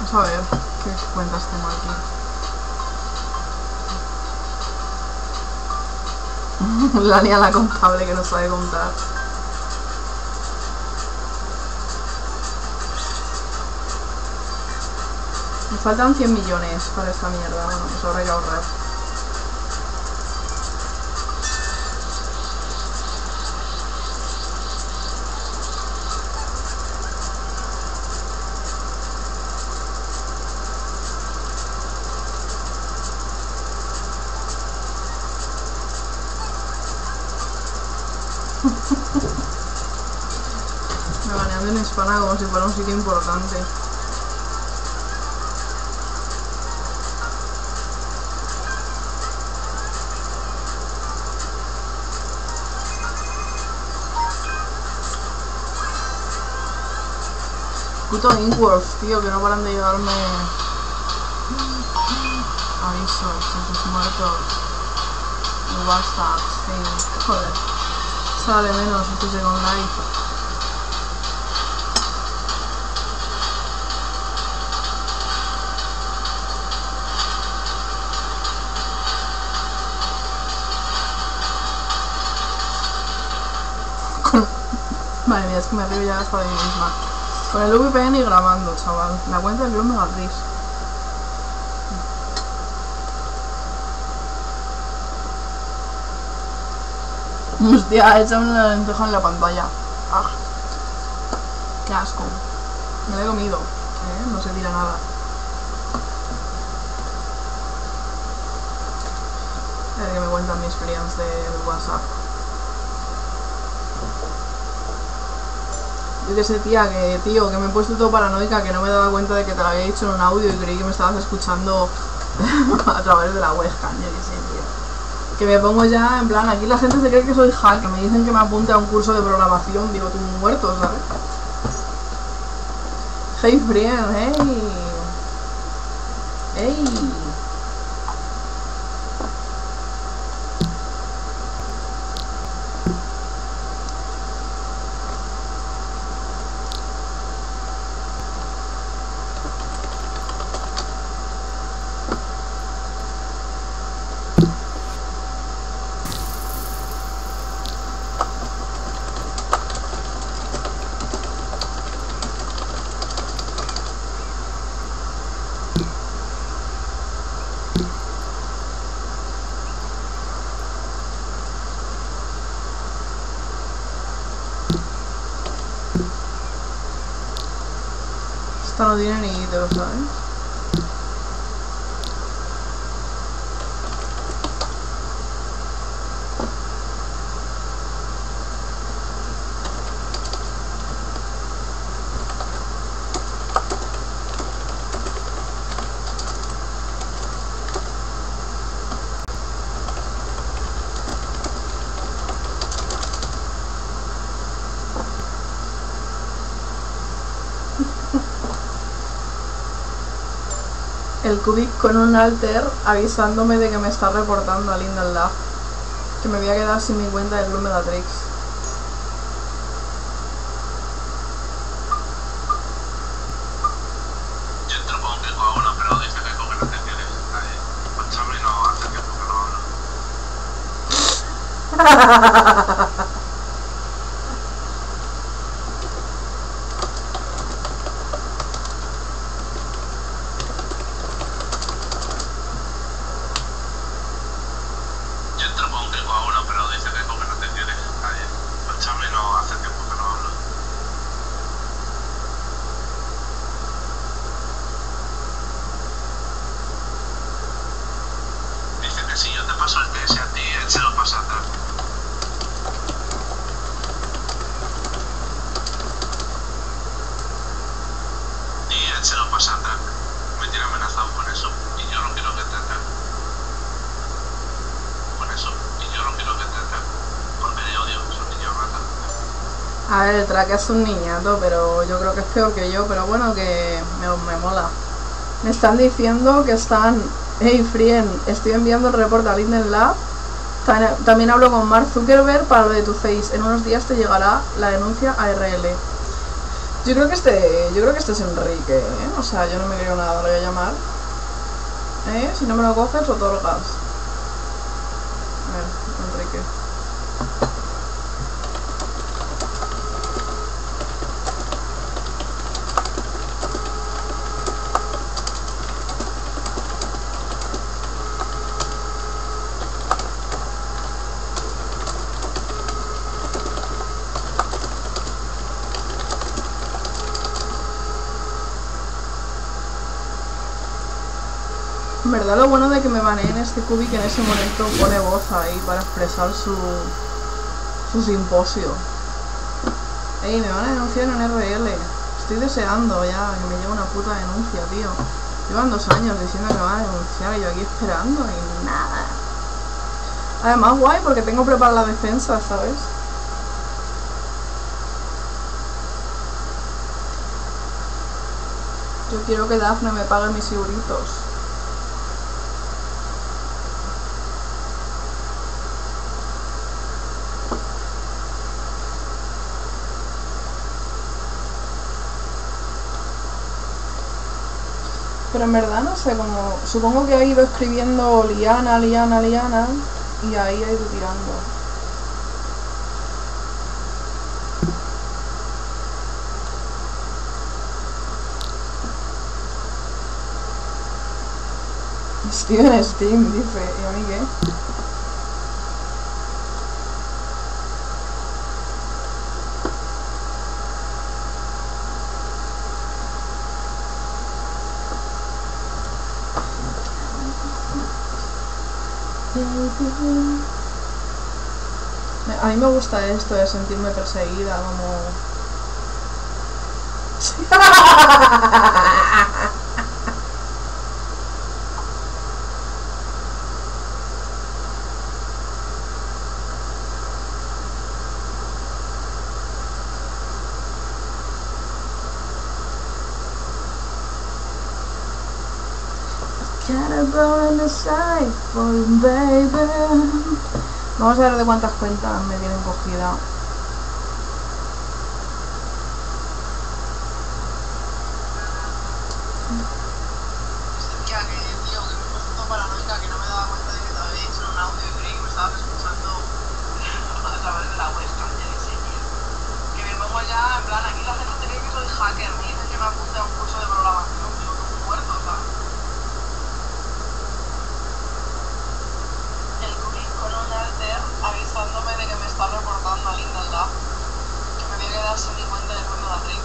Vamos a ver qué cuentas tengo aquí. La niña, la contable que no sabe contar. Me faltan cien millones para esta mierda. Bueno, pues ahora hay que ahorrar. Me banean de una hispana como si fuera un sitio importante. Puto Inkwolf, tío, que no paran de llevarme avisos de sus muertos. Y basta, sí. Joder. Sale menos este Second Life. Madre mía, es que me río ya hasta de mí misma. Con el V P N y grabando, chaval. La cuenta del Club Megatriz. Hostia, he echado una lenteja en la pantalla. ¡Ah! ¡Qué asco! Me lo he comido, ¿eh? No se tira nada. A ver que me cuentan mis friends del WhatsApp. Yo que sé, tía, que tío, que me he puesto todo paranoica, que no me he dado cuenta de que te lo había dicho en un audio y creí que me estabas escuchando a través de la webcam, yo que sé, tío. Que me pongo ya en plan, aquí la gente se cree que soy hack, que me dicen que me apunte a un curso de programación, digo, tú muerto, ¿sabes? Hey friend, hey. Hey. Esta no tiene ni idea, ¿sabes? El cubic con un alter avisándome de que me está reportando a Linda Lab, que me voy a quedar sin mi cuenta del Club Metatrix. Yo entro con que cojones, pero dice que con retenciones. Pues Chami no hace tiempo que no hablo. A ver, el track es un niñato, pero yo creo que es peor que yo, pero bueno, que me, me mola. Me están diciendo que están... Hey, friend, estoy enviando el report a Linden Lab. Tan, también hablo con Mark Zuckerberg para lo de tu face. En unos días te llegará la denuncia A R L. Yo creo que este, yo creo que este es Enrique, ¿eh? O sea, yo no me creo nada, lo voy a llamar. ¿Eh? Si no me lo coges, lo otorgas. A ver, Enrique. En verdad, lo bueno de que me baneen este cubi que en ese momento pone voz ahí para expresar su, su simposio. Ey, me van a denunciar en R L. Estoy deseando ya que me lleve una puta denuncia, tío. Llevan dos años diciendo que me van a denunciar y yo aquí esperando y nada. Además, guay, porque tengo preparada la defensa, ¿sabes? Yo quiero que Dafne me pague mis seguritos. Pero en verdad no sé, como supongo que ha ido escribiendo liana, liana, liana y ahí ha ido tirando. Estoy en Steam, dice, ¿y a mí qué? A mí me gusta esto de sentirme perseguida, como... Vamos a ver de cuántas cuentas me tienen cogida. Sentía que, tío, que me he puesto paranoica, que no me daba cuenta de que te había hecho un audio y creí que me estabas escuchando a través de la webcam, ya que sé, tío. Que me pongo ya, en plan, aquí la gente cree que soy hacker, me dicen que me apunte a un curso de programación, tío, como muerto, ¿sabes? El clip con un alter avisándome de que me está reportando a Linda Lab, que me voy a quedar sin mi cuenta de Club Metatrix.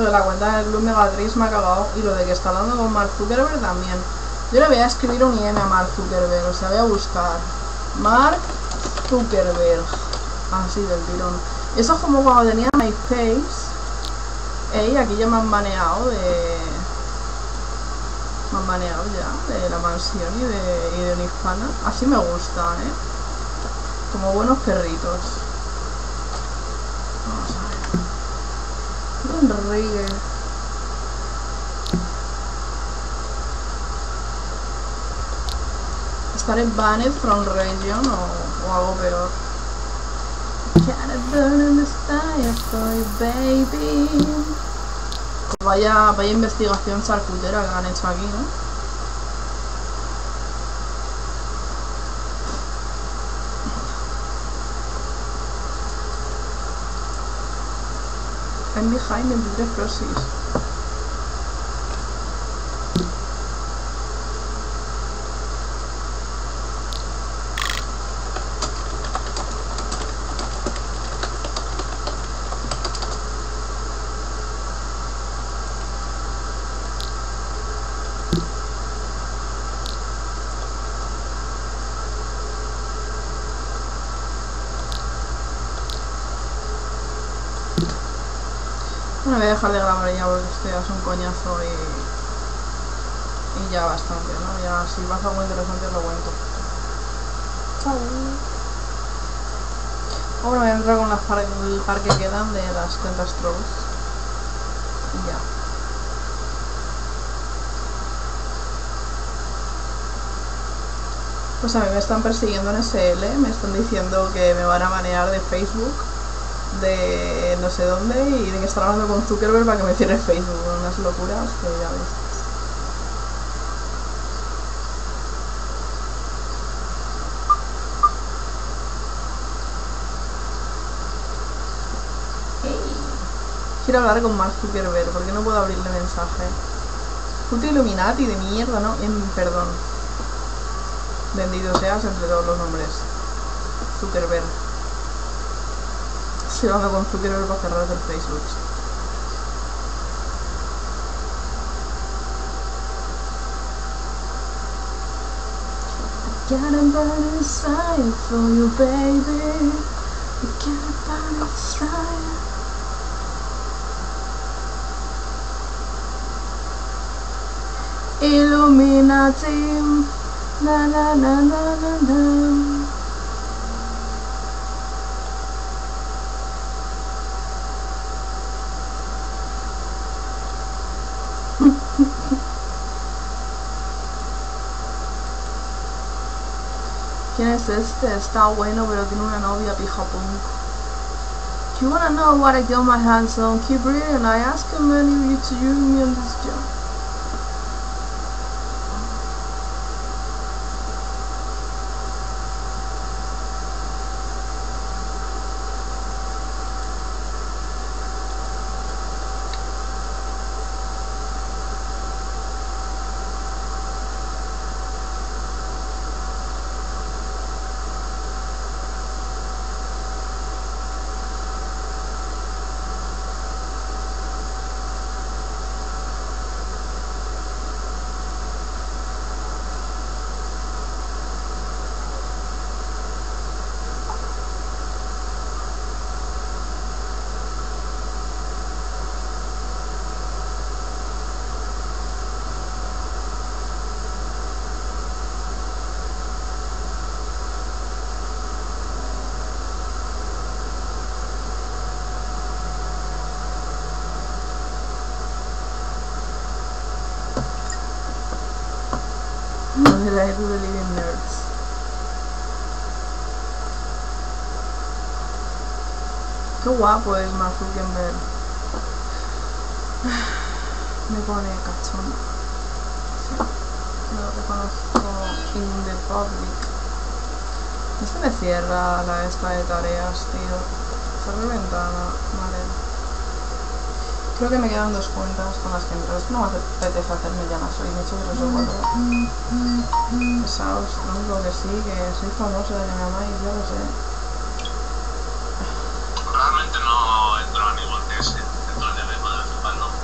Lo de la cuenta del Club Megatrix me ha cagado. Y lo de que está hablando con Mark Zuckerberg también. Yo le voy a escribir un I M a Mark Zuckerberg. O sea, voy a buscar Mark Zuckerberg. Así del tirón. Eso es como cuando tenía MySpace. Ey, aquí ya me han baneado de... Me han baneado ya de la mansión y de, y de Unifana. Así me gusta, ¿eh? Como buenos perritos. Vamos a ver. Enrique. Estaré banned from region o, o algo peor. Pues vaya, vaya investigación charcutera que han hecho aquí, ¿no? behind twenty-three proxys. No voy a dejar de grabar ya porque esto ya es un coñazo y, y ya bastante, ¿no? Ya si pasa algo interesante os lo cuento. Chao. Ahora voy a entrar con las par el par que quedan de las cuentas trolls. Y ya. Pues a mí me están persiguiendo en S L, me están diciendo que me van a banear de Facebook, de no sé dónde, y de que estar hablando con Zuckerberg para que me cierre Facebook. Unas locuras que ya ves. Quiero hablar con Mark Zuckerberg, porque no puedo abrirle mensaje. Puto Illuminati de mierda, ¿no? En, perdón. Bendito seas entre todos los nombres. Zuckerberg. Estoy hablando con Zuckerberg para cerrar el Facebook. I got a burn inside for you, baby. I got a burn inside. Illuminati. Na na na na na na. ¿Quién es este? Está bueno, pero tiene una novia pija punk. Do you wanna know what I got my hands on? Keep reading. I ask how many of you to join me on this job. The Life of the Living Nerds. Qué guapo es Mark Zuckerberg. Me pone cachondo. Sí. No lo reconozco in the public. No se me cierra la esta de tareas, tío. Cerré ventana. Vale. Creo que me quedan dos cuentas con las que entro. Esto no me apetece hacerme ya más hoy. De hecho, que los he guardado. Pesados, lo único que sí, que soy famoso de que me amáis, ya lo sé. Probablemente no entro a ningún test, entro al de B, de F P A, no.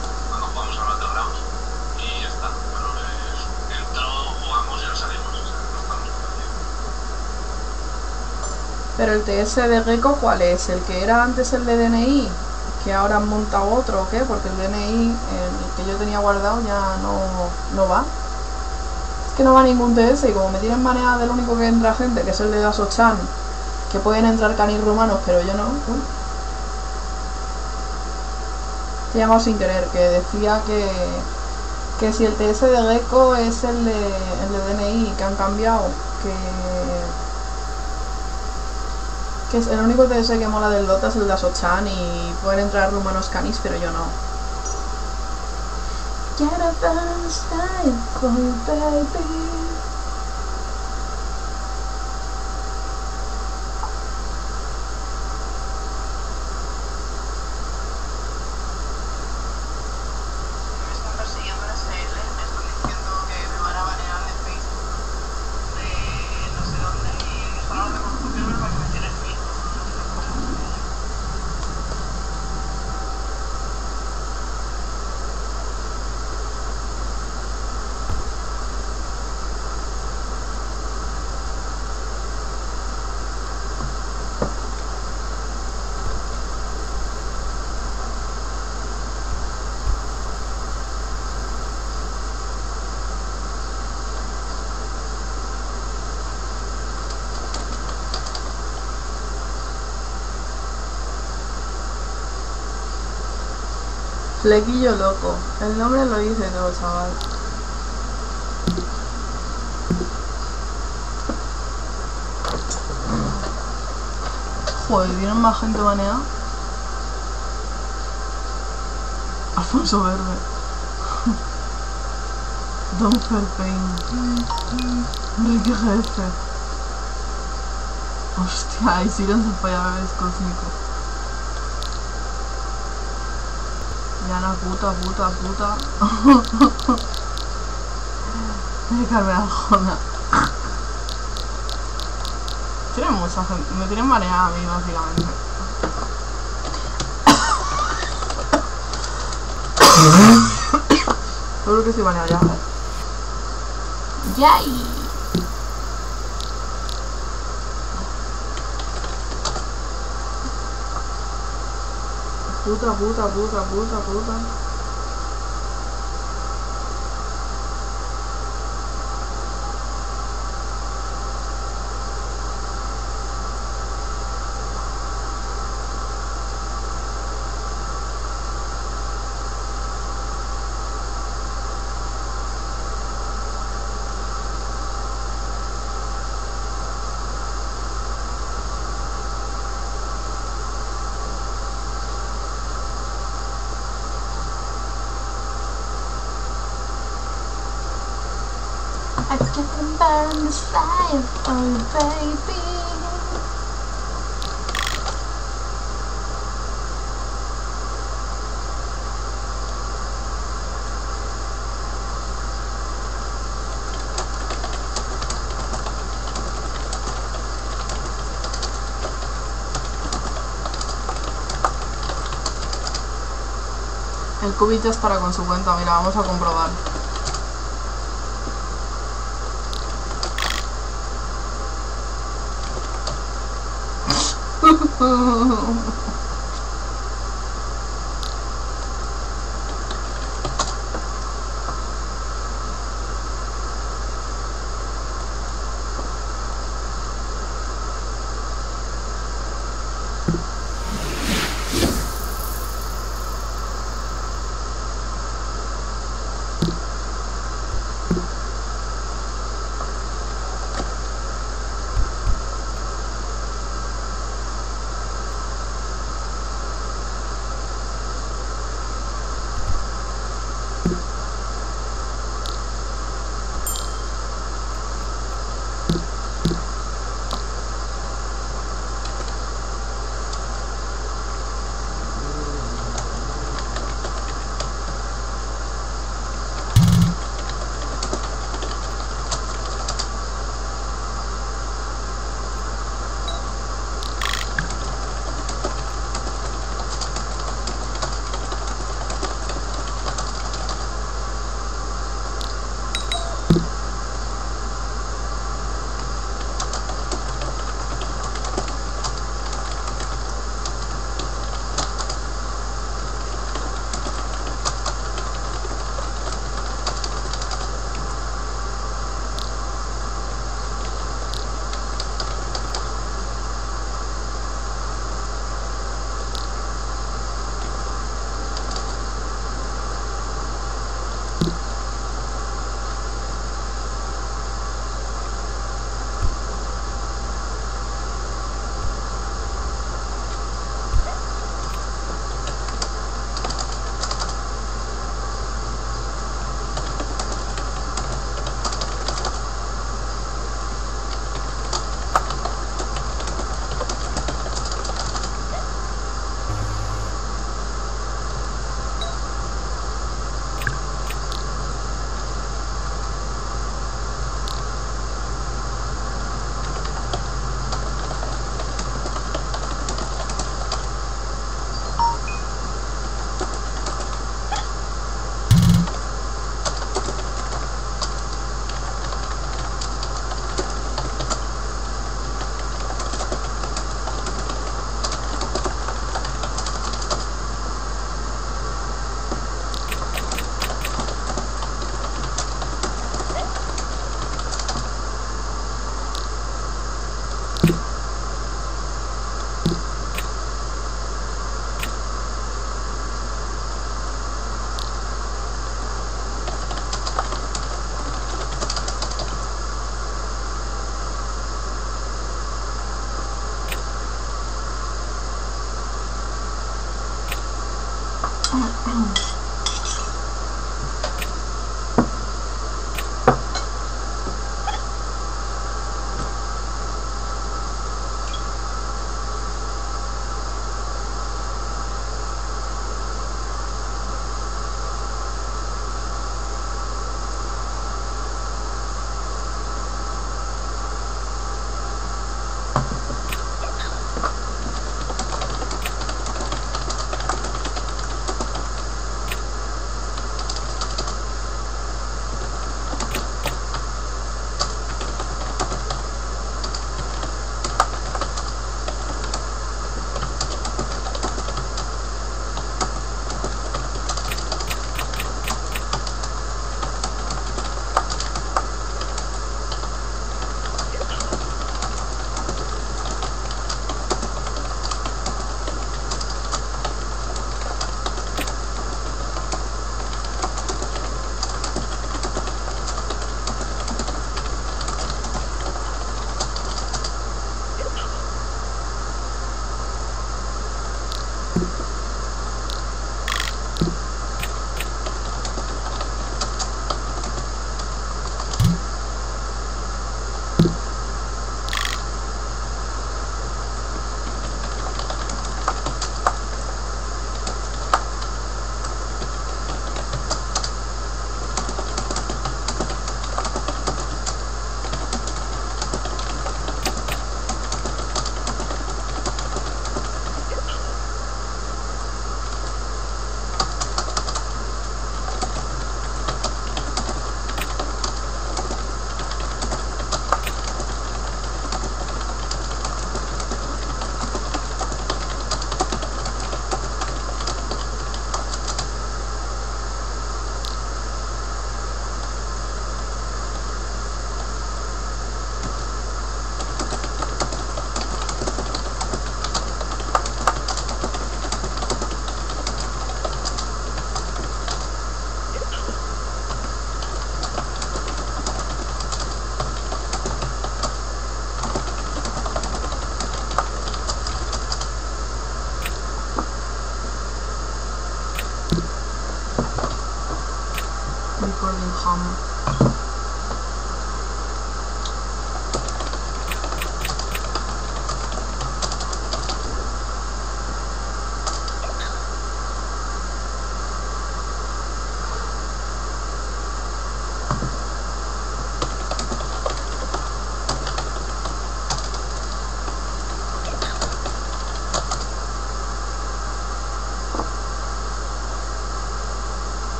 Pero el T S D G E C O, ¿cuál es? ¿El que era antes el de D N I? ¿Que ahora han montado otro o qué? Porque el D N I, el que yo tenía guardado, ya no, no va. Es que no va ningún T S, y como me tienen manejada del único que entra gente, que es el de Gasochan, que pueden entrar canis rumanos, pero yo no. Uy. Te he llamado sin querer, que decía que, que si el T S D G E C O es el de, el de D N I, que han cambiado, que... que es el único T S que mola del Dota es el de Asochan y pueden entrar rumanos canis, pero yo no. Flequillo loco, el nombre lo dice todo, chaval. Joder, ¿vieron más gente baneada? Alfonso Verde. Don Ferpain. Enrique G F. Hostia, hicieron sus payasos cósmicos. Diana, puta, puta, puta. Carmen Arjona. Tienen mucha gente. Me tienen mareada a mí, básicamente. Seguro que estoy mareada ya. ¡Yay! Puta, puta, puta, puta, puta. I can burn this fire, oh baby. El cubito estará con su cuenta, mira, vamos a comprobar.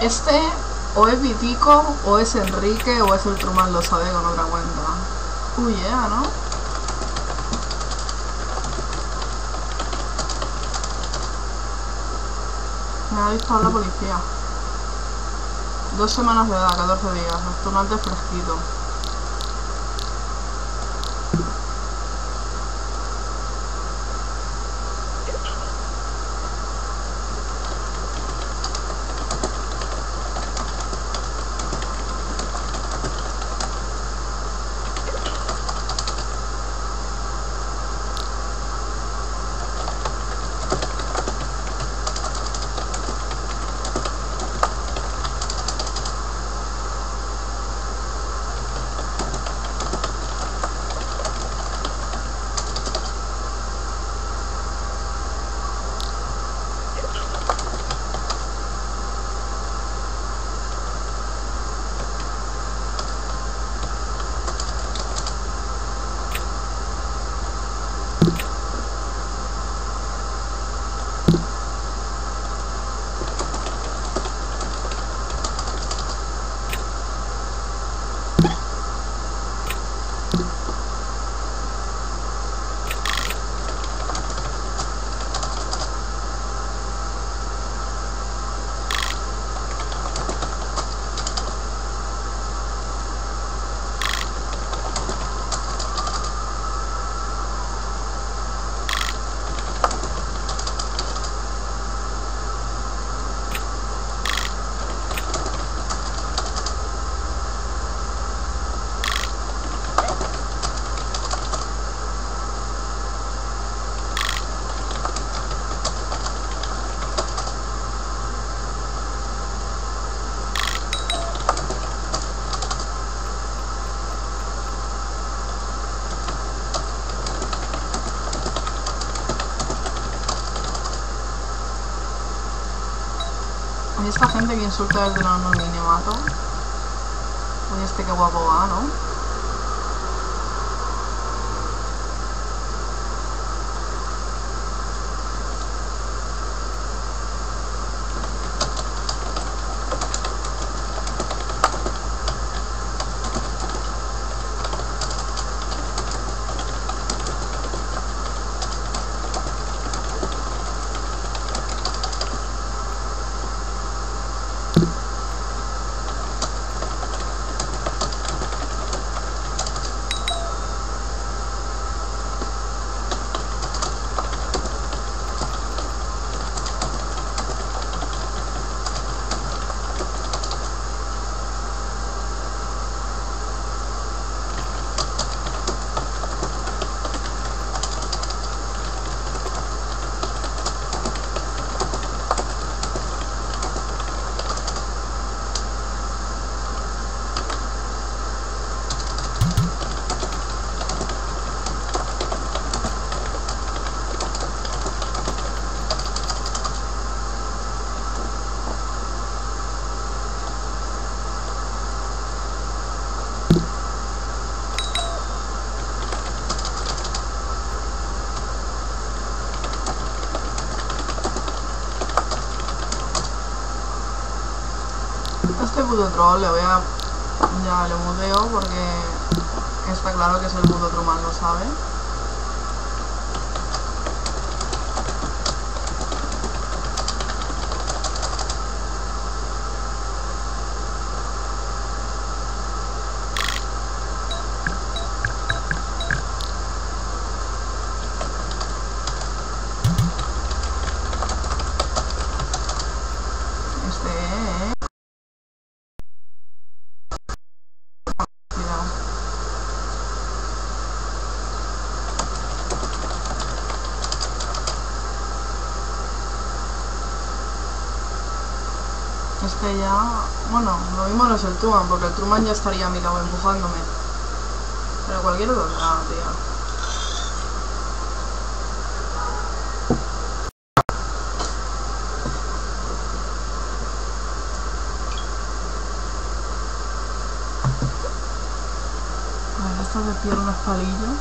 Este o es Vitico, o es Enrique, o es el Truman lo sabe con otra cuenta. Uy, uh, yeah, ¿no? Me ha visto a la policía. Dos semanas de edad, catorce días, restaurante fresquito. de esta gente que insulta desde el anonimato. Oye, este que guapo va, ¿no? Este puto troll le voy a... ya le mudeo porque está claro que es el puto troll, mal lo sabe. Este ya... bueno, lo mismo no es el Truman, porque el Truman ya estaría a mi lado empujándome. Pero cualquier otro, ah, tío. A ver, esto de piernas palillo.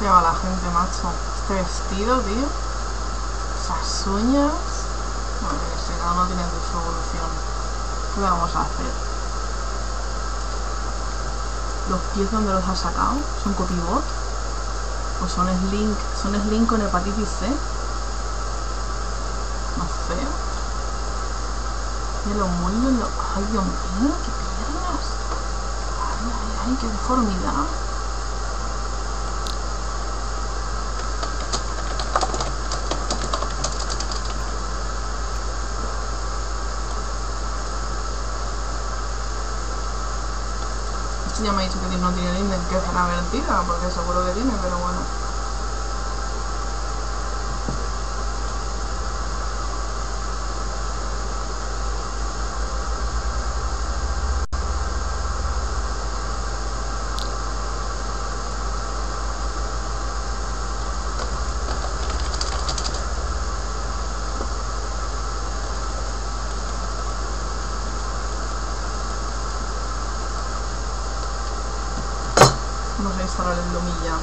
Lleva la gente, macho. Este vestido, tío. Esas uñas. Bueno, que si cada uno tiene su evolución. ¿Qué le vamos a hacer? ¿Los pies donde los ha sacado? ¿Son copibot? ¿O son slink? ¿Son slink con hepatitis C? Más feo. Y los muslos, los... ¡ay, Dios mío! ¡Qué piernas! ¡Ay, ay, ay! ¡Qué deformidad! Ya me ha dicho que no tiene linden, que es una mentira, porque seguro que tiene, pero bueno. Vamos a instalar el lomilla.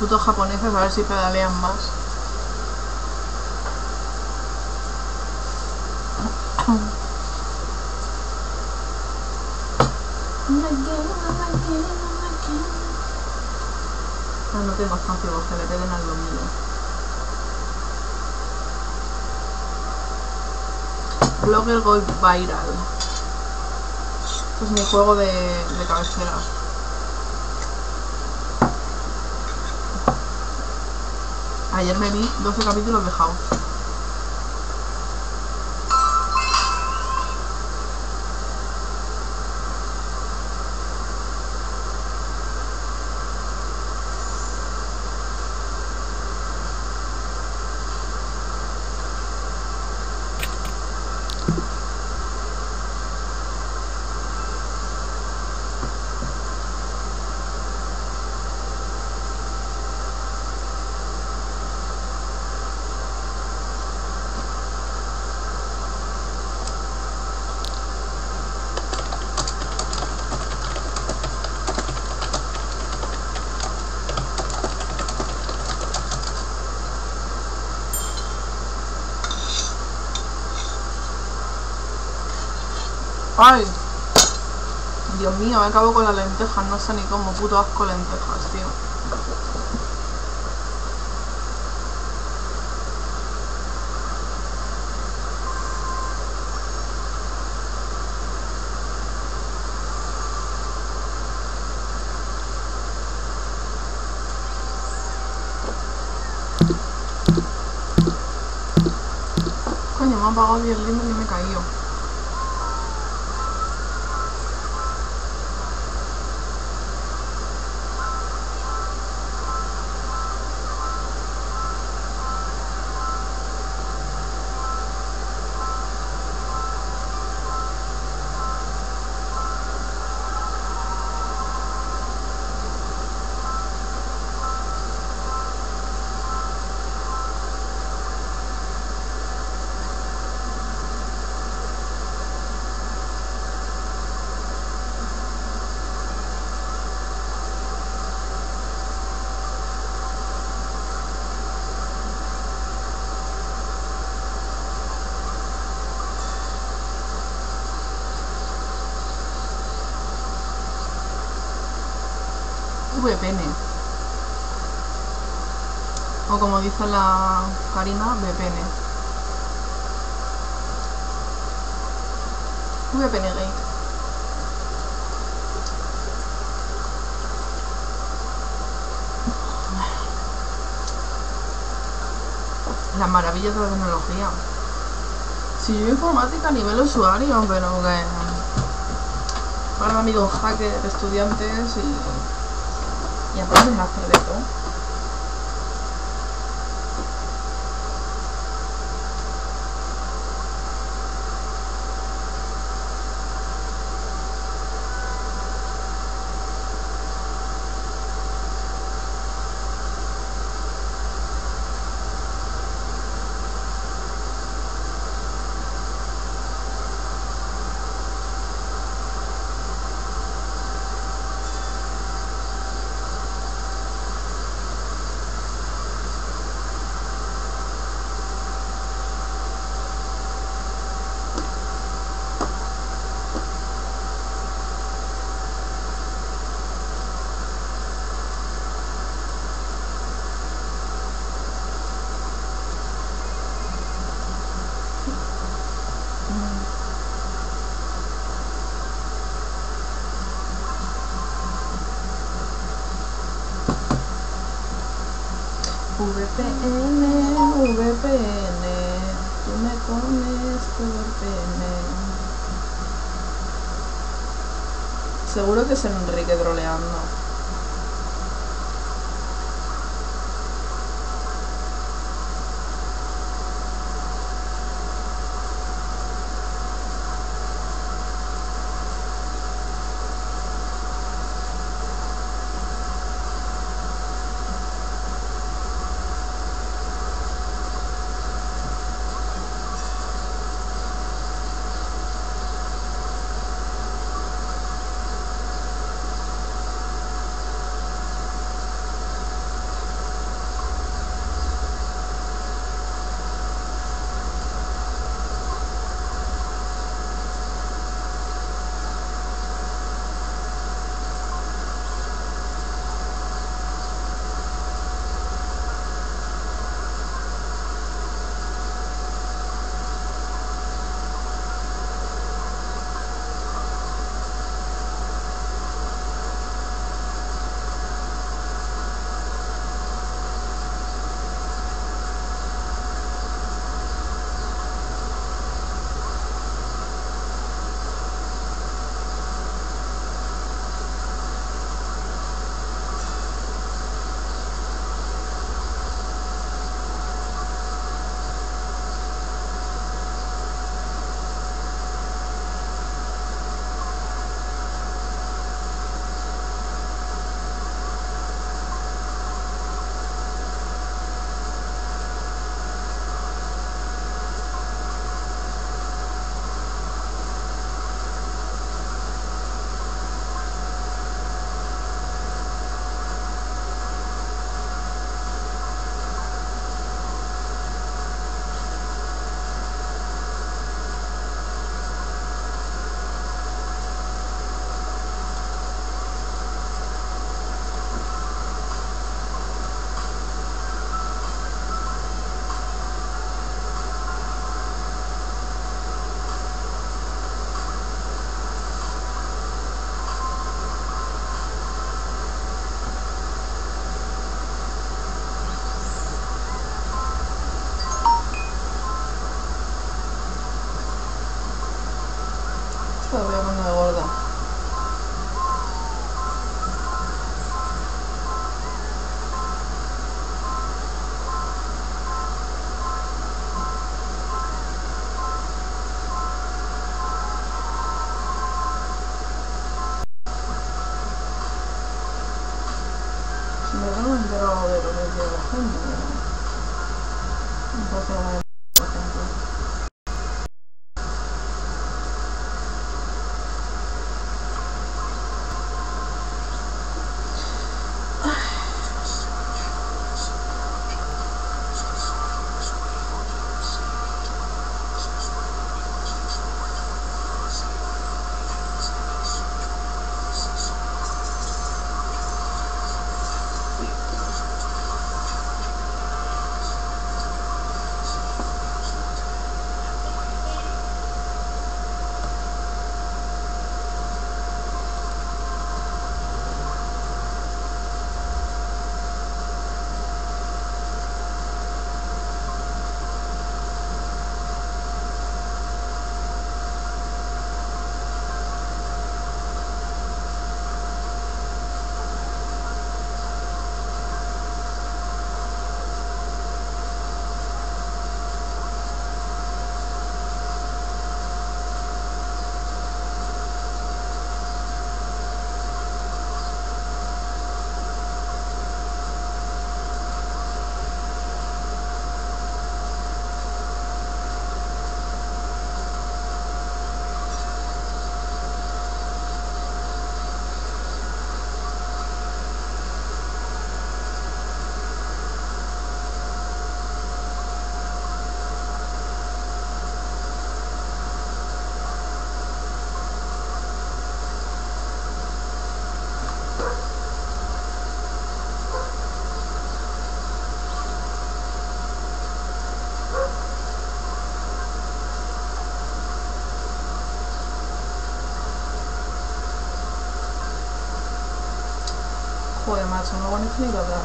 Putos japoneses, a ver si pedalean más. Ah, no tengo espacio, que le peguen al domingo. Blogger Gold Viral. Este es mi juego de, de cabecera. Ayer me vi doce capítulos de House. Ay, Dios mío, me acabo con las lentejas, no sé ni cómo, puto asco lentejas, tío. Coño, me ha apagado bien lindo y me he caído. V P N, o como dice la Karina, V P N. V P N Gate. Las maravillas de la tecnología. Si yo informática a nivel usuario, pero que para amigos hackers, estudiantes y... y entonces hacer de todo. V P N, V P N, tú me pones tu V P N. Seguro que es Enrique troleando. de la gente, ¿verdad? Entonces es muy importante. Joder, macho, no van a tener que hablar.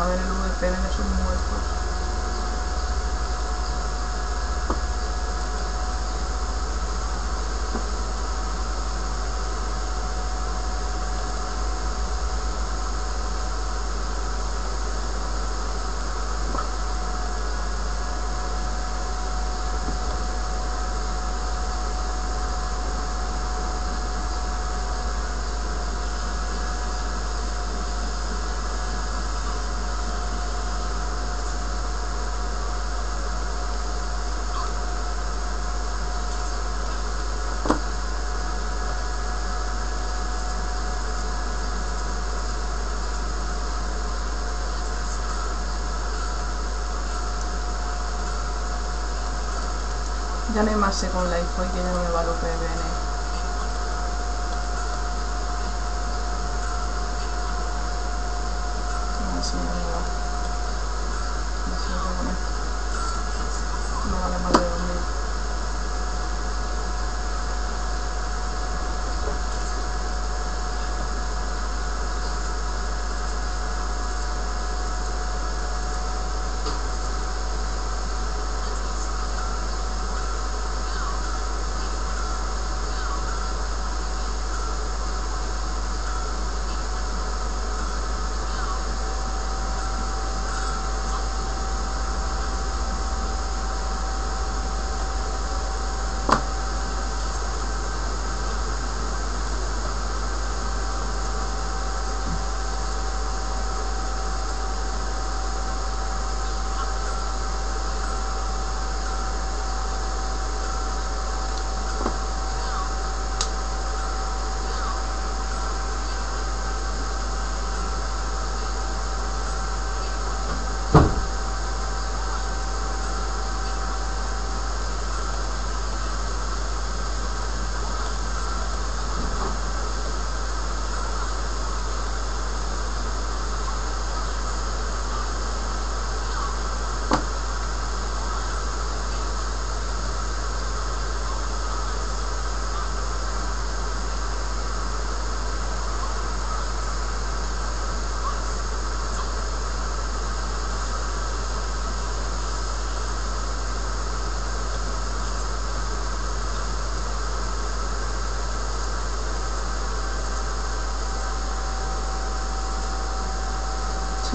A ver, el V P N de sus muertos. Ya no hay más Second Life porque ya no me va lo que viene. No sé, no me va. No sé qué poner. Me vale más de dormir.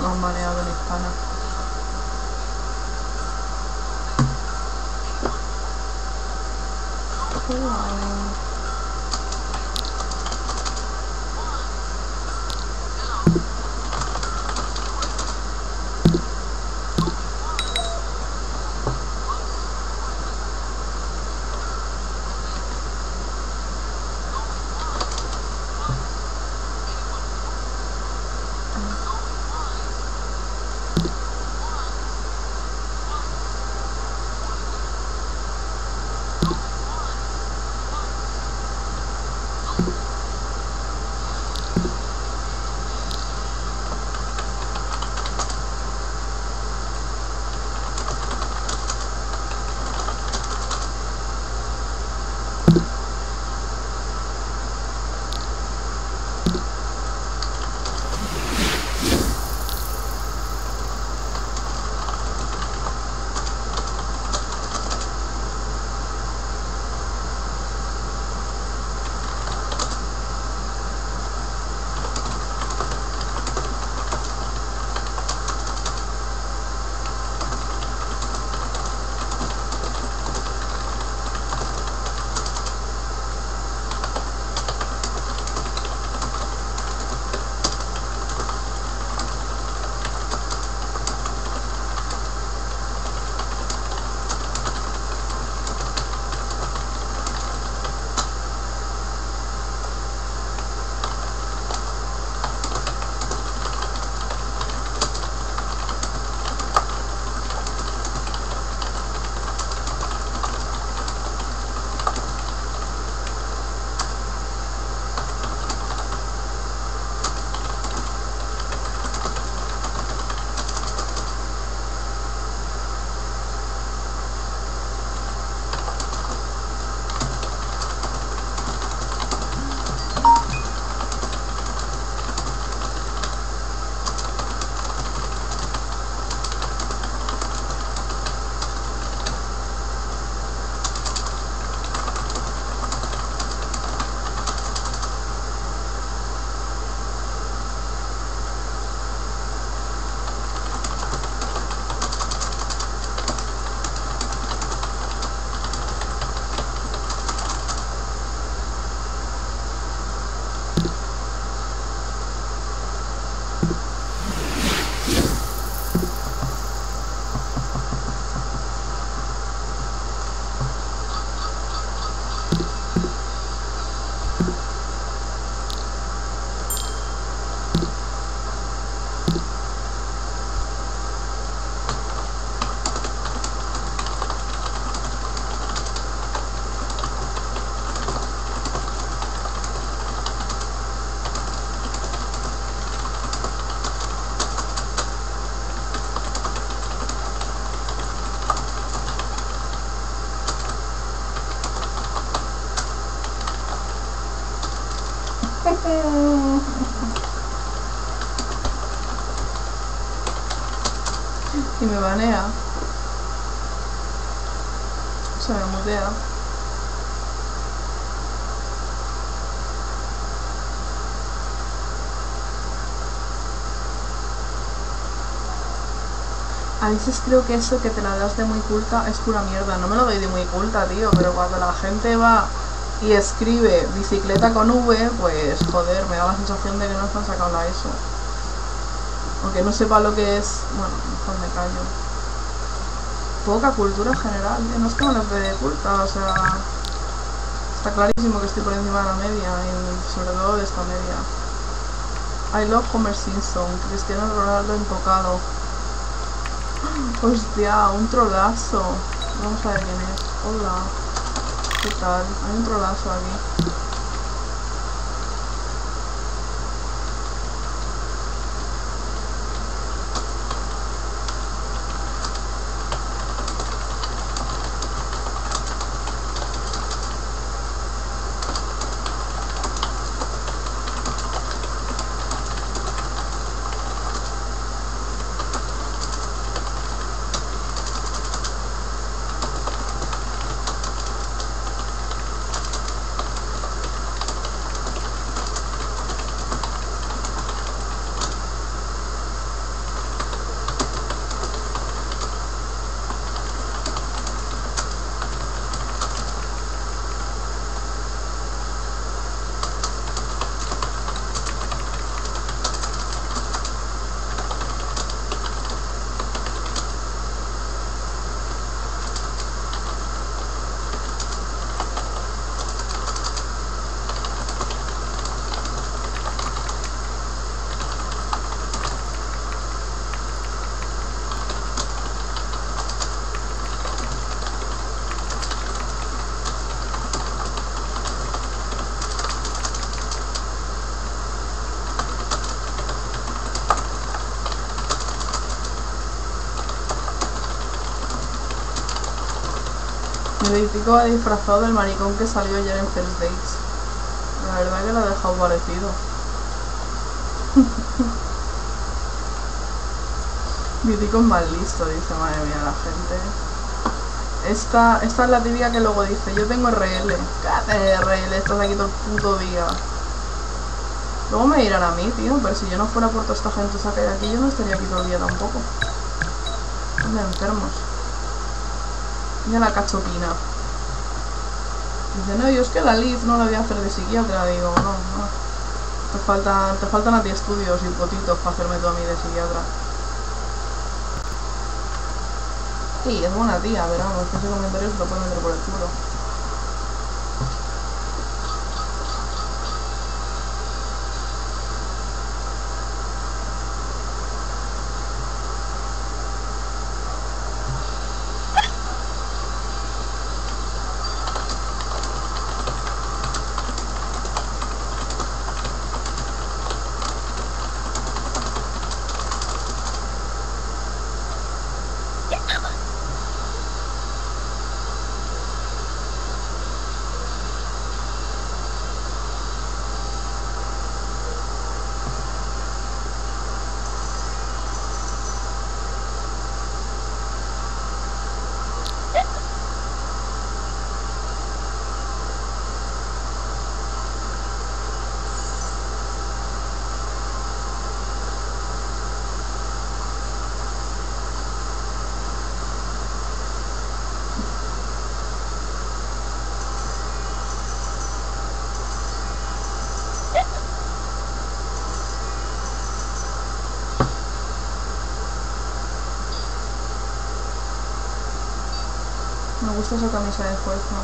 lo han baneado en España. Y me banea. Se me mutea. A veces creo que eso que te la das de muy culta es pura mierda. No me lo doy de muy culta, tío, pero cuando la gente va y escribe bicicleta con V, pues joder, me da la sensación de que no están sacando a eso. Aunque no sepa lo que es, bueno, mejor me callo. Poca cultura general, ¿eh? No es que me las dé de culpa, o sea, está clarísimo que estoy por encima de la media, y sobre todo de esta media. I love Homer Simpson, Cristiano Ronaldo enfocado. Hostia, un trolazo. Vamos a ver quién es. Hola. ¿Qué tal? Hay un trolazo aquí. crítico ha disfrazado del maricón que salió ayer en First Dates. La verdad es que lo ha dejado parecido. Viticón más listo, dice, madre mía, la gente. Esta, esta es la típica que luego dice, yo tengo R L. Cállate R L, estás aquí todo el puto día. Luego me dirán a mí, tío, pero si yo no fuera por toda esta gente saca de aquí, yo no estaría aquí todo el día tampoco. Me enfermos. Mira la cachoquina. Dice, no, yo es que la Liz no la voy a hacer de psiquiatra, digo, no, no. Te faltan, te faltan a ti estudios y potitos para hacerme tú a mí de psiquiatra. Sí, es buena tía, pero vamos, que ese comentario se lo puede meter por el culo. Me gusta esa camisa de fuerza.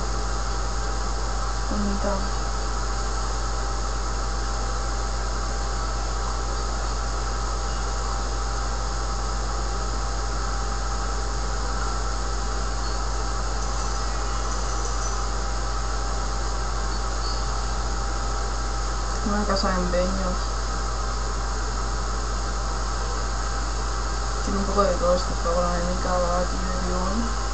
Bonita. Una casa de empeños. Tiene un poco de todo este juego, la anémica, va aquí de guión.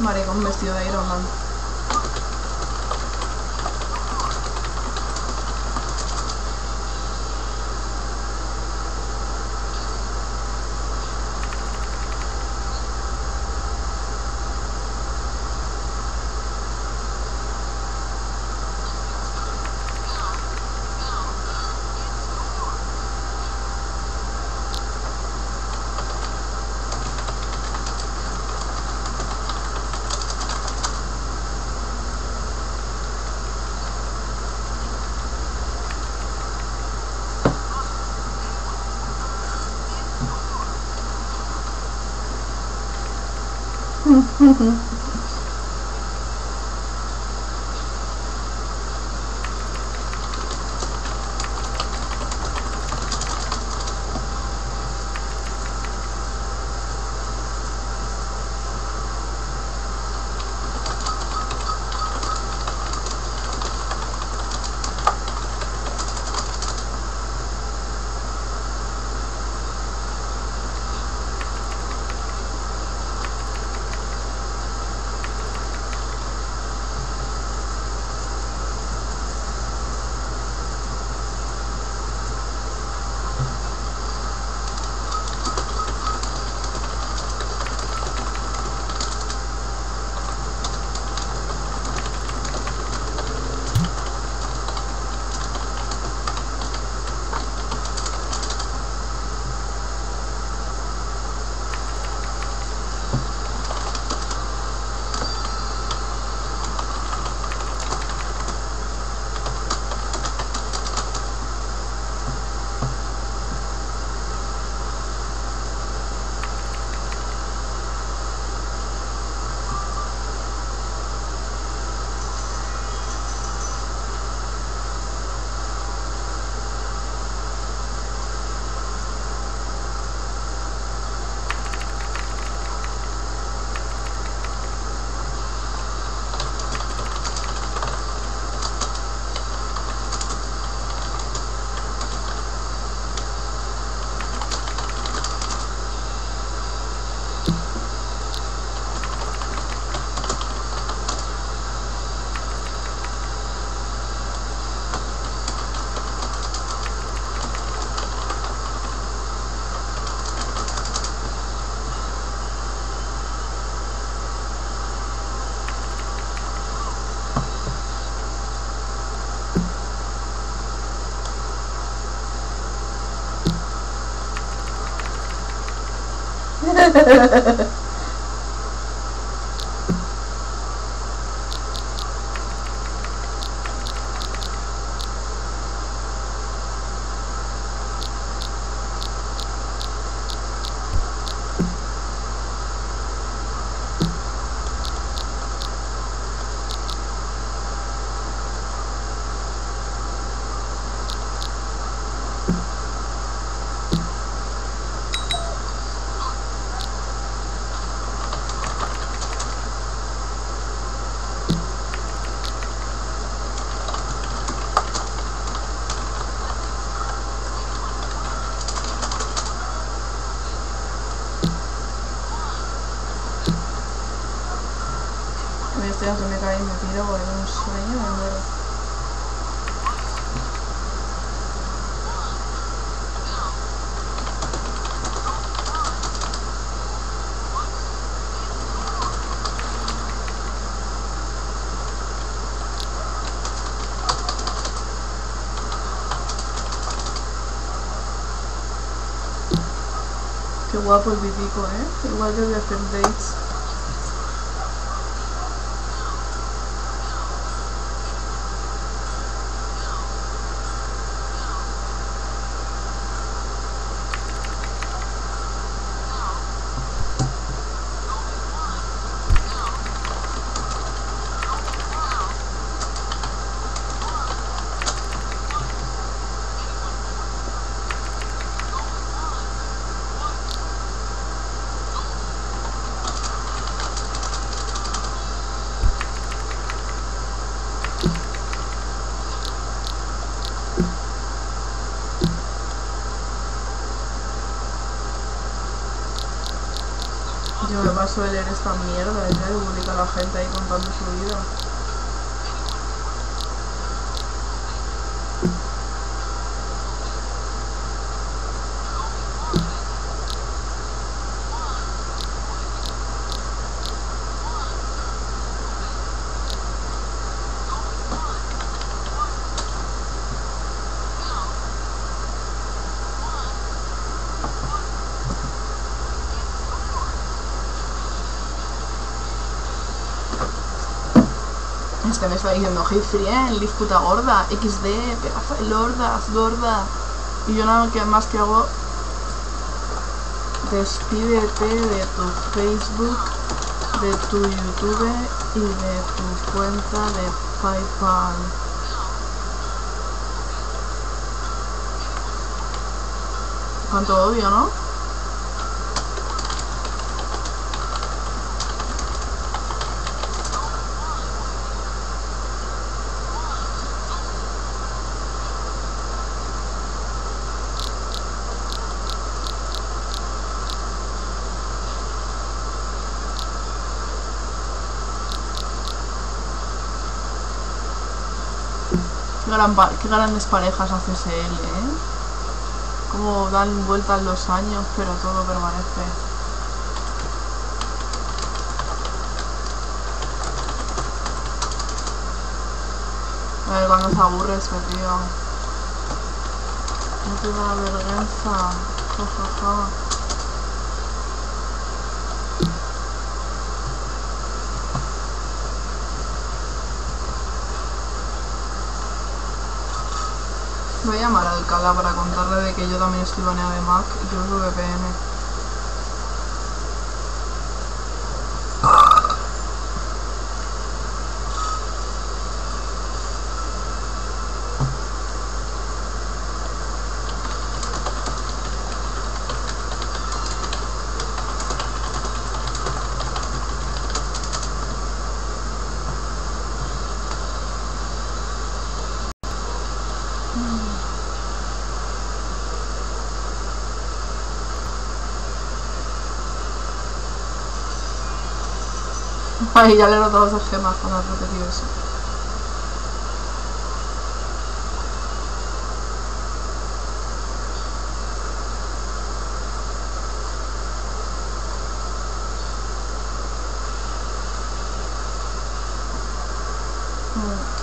Maricón vestido de Iron Man. Que me caí metido por un sueño, me muero. Qué guapo el bibico, ¿eh? Igual que el de Second Life. Suele leer esta mierda, es que publica la gente ahí contando su vida. Este me está diciendo hey friend, live puta gorda, equis de, pedazo de lordas, gorda. Y yo nada más que hago, despídete de tu Facebook, de tu YouTube y de tu cuenta de PayPal. Cuánto odio, ¿no? Qué grandes parejas hace C L, ¿eh? Como dan vueltas los años, pero todo permanece. A ver, cuando se aburre ese tío. No te da vergüenza. Ja, ja, ja. Voy a llamar a Alcalá para contarle de que yo también estoy baneada de Mac y yo uso V P N. Ay, ya le he notado esas gemas cuando has repetido eso.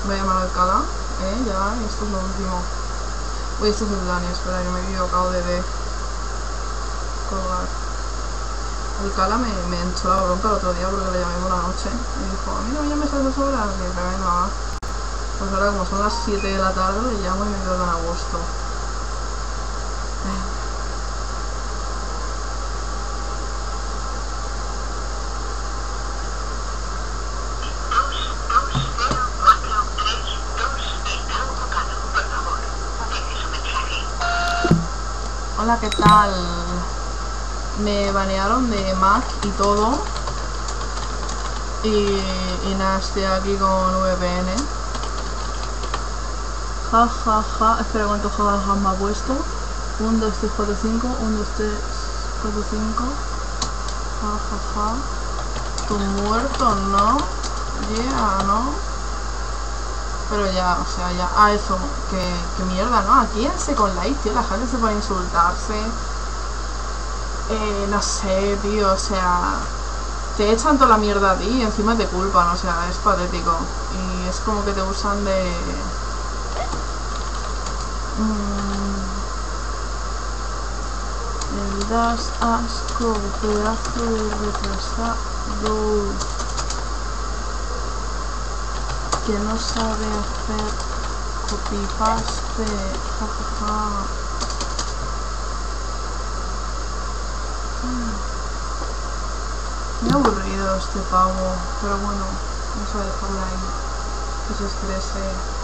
Voy a llamar a Alcalá, eh, ya, esto es lo último. Uy, esto es el Dani, espera, yo me he equivocado de ver. Colgar. Alcalá me, me enchó la bronca el otro día porque le llamé por la noche y dijo, a mí no me llames a esas horas, y dije, venga va. Pues ahora como son las siete de la tarde le llamo y me quedo tan a gusto. Hola, ¿qué tal? Me banearon de Mac y todo y, y nada, estoy aquí con V P N. Ja ja ja, espera cuántos jajajas ja, me ha puesto. uno, dos, tres, cuatro, cinco, uno, dos, tres, cuatro, cinco. Ja ja ja. Tú muerto, ¿no? Yeah, ¿no? Pero ya, o sea, ya. Ah, eso, que, que mierda, ¿no? Aquí en Second Life, tío, la gente se puede insultarse. Eh, no sé, tío, o sea, te echan toda la mierda a ti y encima te culpan, o sea, es patético. Y es como que te usan de... Mm... Me das asco, pedazo de retrasado. Que no sabe hacer copy-paste, jajaja. Me ha aburrido este pavo, pero bueno, vamos a dejarlo ahí, que se exprese.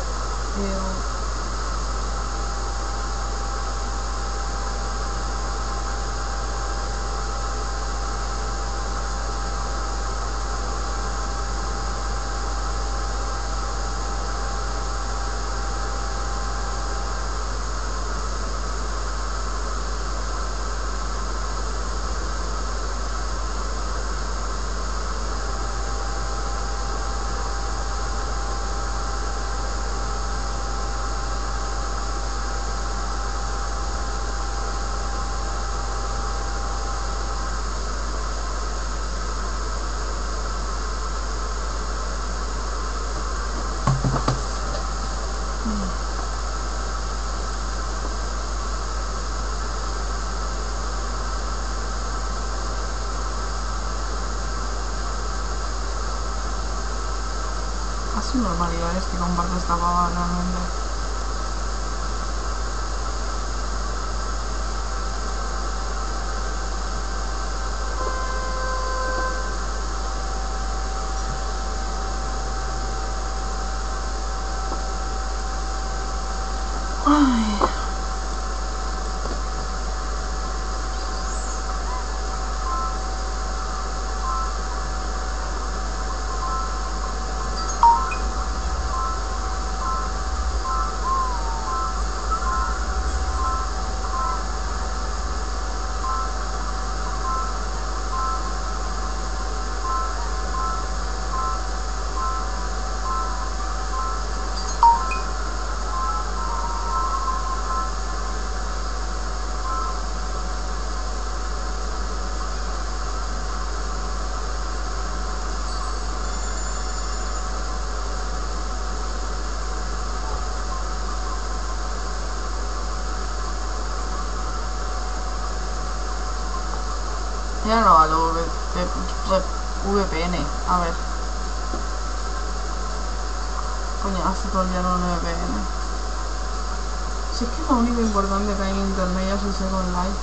Normalidades que comparto esta pava realmente. Accionalo a lo V P N. A ver. Coño, hace todo el día no un V P N. Si es que lo único importante que hay en internet ya es el Second Life.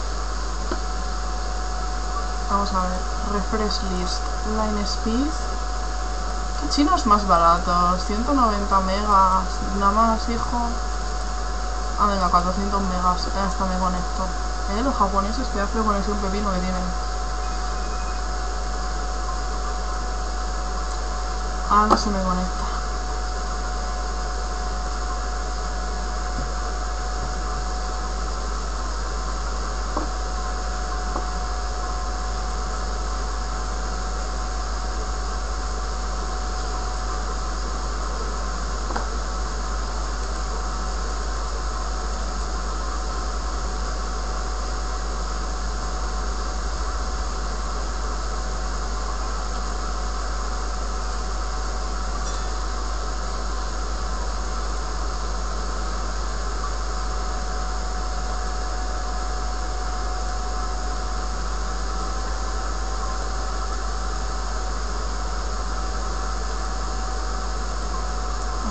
Vamos a ver. Refresh list. Line speed. ¿Qué chinos más baratos? ciento noventa megas. Nada más, hijo. Ah, venga, cuatrocientos megas. Hasta me conecto. Eh, los japoneses te hacen con ese pepino que tienen. Ah, no se me conecta.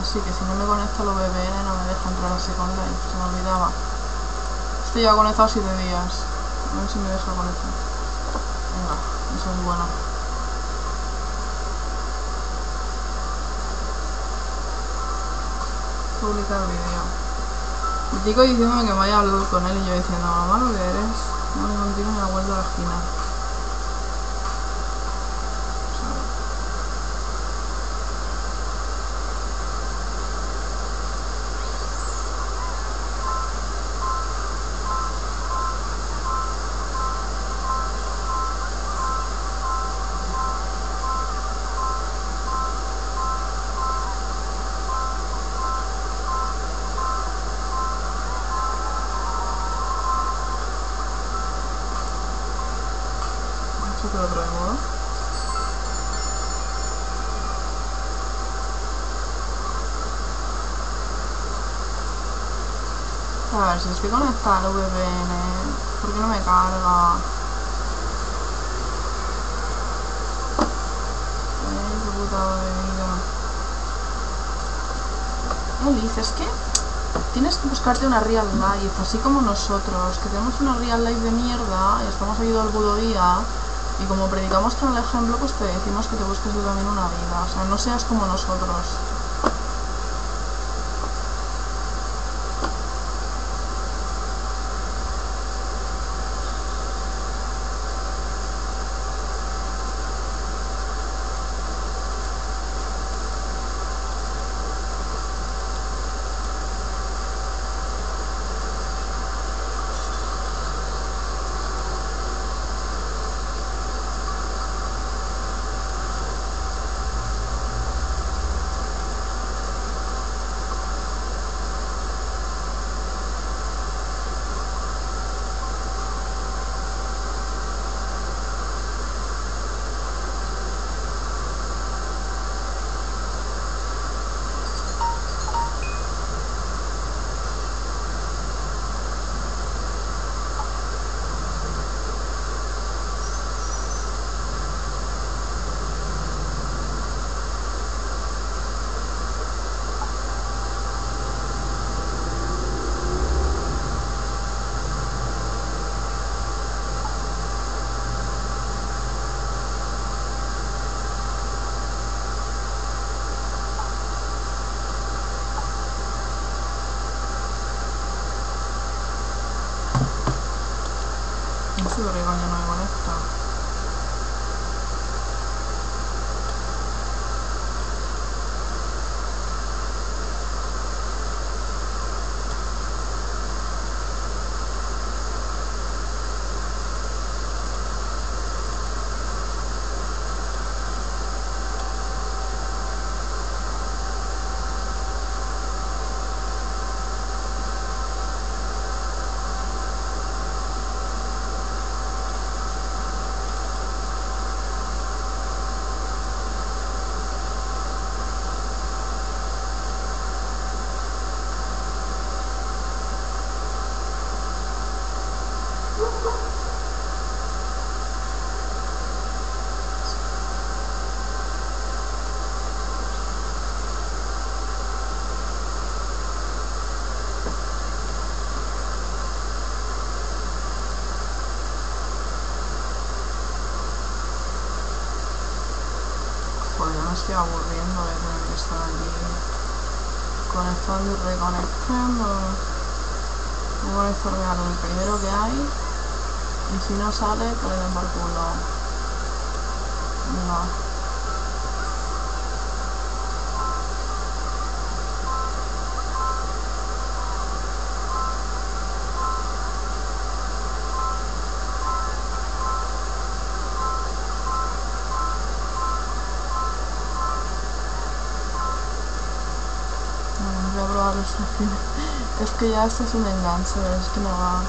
Así que si no me conecto a los V P N no me deja entrar a Second Life, se me olvidaba. Estoy ya conectado siete días. A ver si me deja conectar. Venga, eso es bueno. Publicar vídeo. El chico diciéndome que me vaya a hablar con él y yo diciendo, mamá, lo que eres, no me contigo ni la vuelta a la esquina. Otro de modo. A ver, si estoy conectada al V P N, ¿por qué no me carga? Ay, qué puta bebida. No dices que tienes que buscarte una real life, así como nosotros, que tenemos una real life de mierda y estamos aquí todo el puto día. Y como predicamos con el ejemplo, pues te decimos que te busques tú también una vida. O sea, no seas como nosotros. Porque no me conecta. me estoy aburriendo de tener que estar aquí conectando y reconectando. Voy a conectarme a lo primero que hay y si no sale, que le den por culo. No. Es que ya esto es un enganche, es que no va.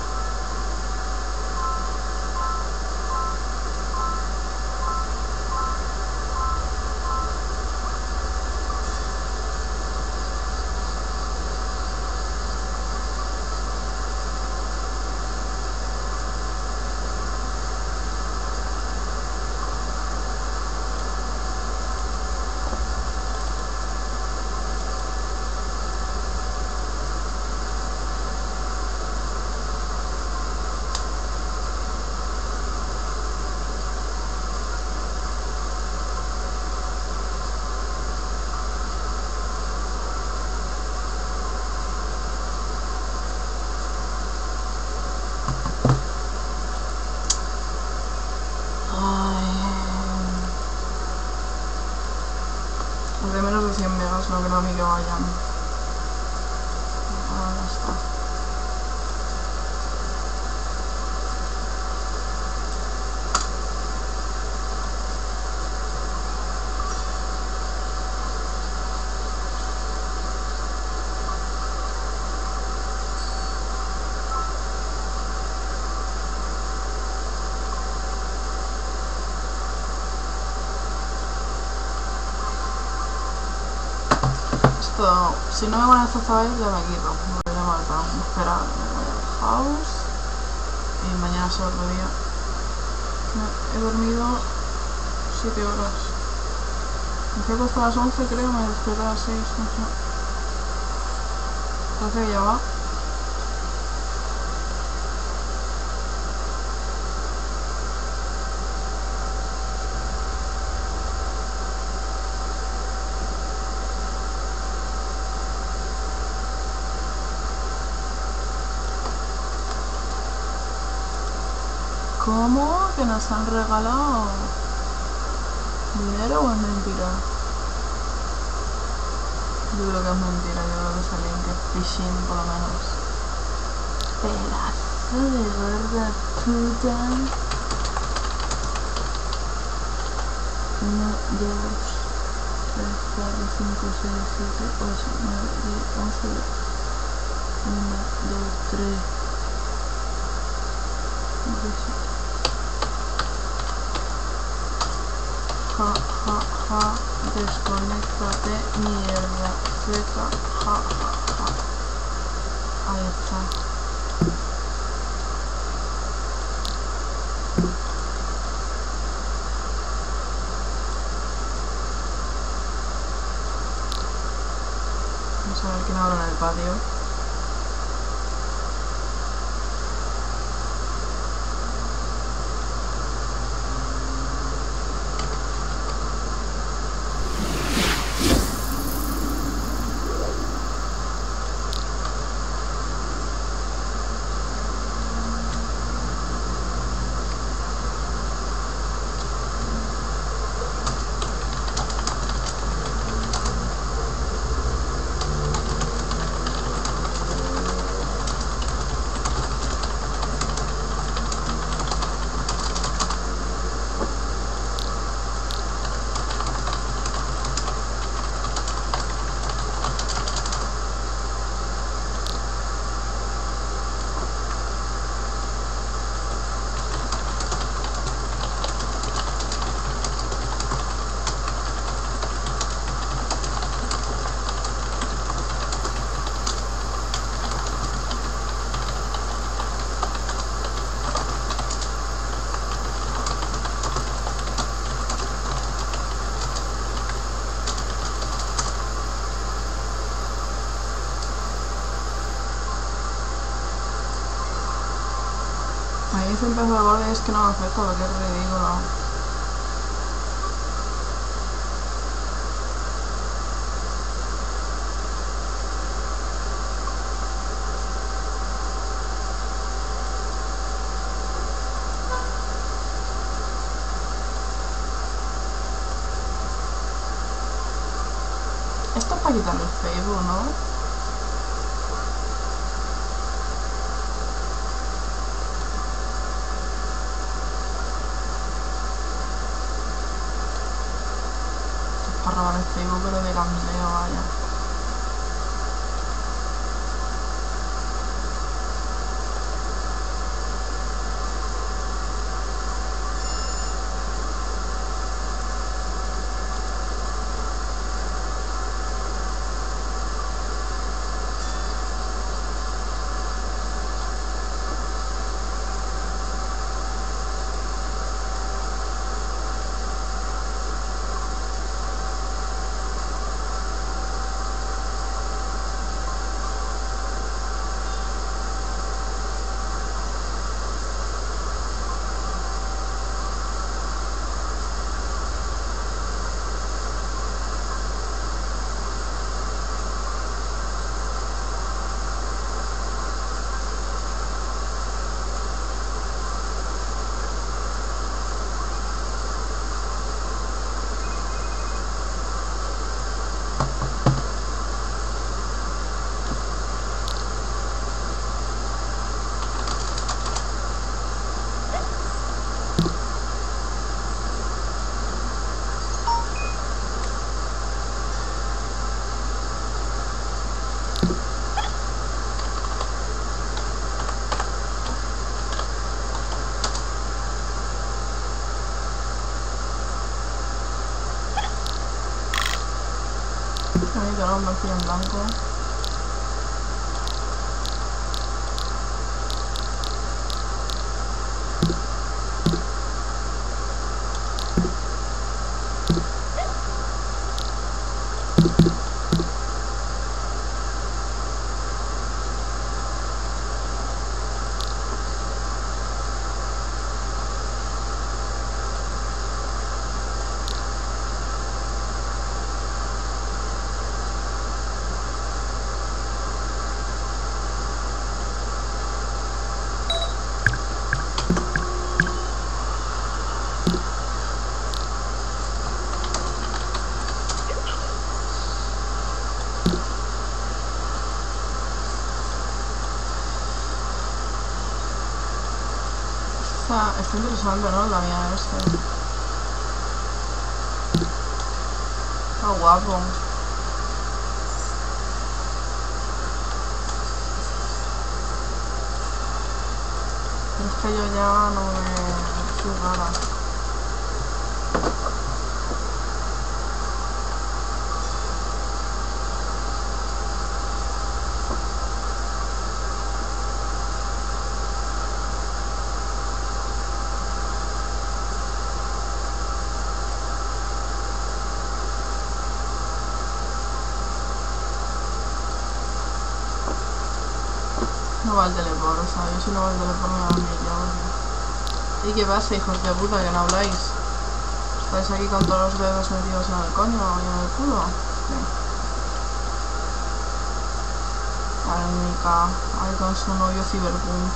No creo a mí que vayan. Ahora está. Si no me van a hacer esta vez, ya me quito. Me voy a matar. Espera, me voy al house. Y mañana es otro día. He dormido siete horas. Me fui a acostar a las once, creo. Me despierto a las seis. No sé. Parece que ya va. ¿Cómo? ¿Que nos han regalado dinero o es mentira? Yo creo que es mentira, yo creo que es alguien que es phishing por lo menos. Pedazo de gorda puta. uno, dos, tres, cuatro, cinco, seis, siete, ocho, nueve, diez, once, uno, dos, tres. Ja, ja, ja, desconéctate, mierda, seca, ja, ja, ja. Ahí está. Vamos a ver quién habla en el patio. Siempre se acuerda y es que no me afecta, porque es ridículo. Esto es para quitarle el Facebook, ¿no? Para robar el Facebook, pero de gambleo, vaya. Ahí quedó un vacío en blanco. Está interesante, ¿no? La mía este. Está guapo. Pero es que yo ya no me... Estoy rara. No va el teleport, o sea, yo si no va el teleport me va a venir. ¿Y qué pasa, hijos de puta, que no habláis? ¿Estáis aquí con todos los dedos metidos en el coño y en el culo? Sí. Arnica, ahí con su novio ciberpunk.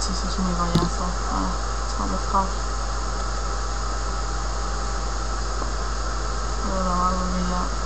Eso es muy coñazo. Ah, se ha pescado. Voy a grabar porque ya...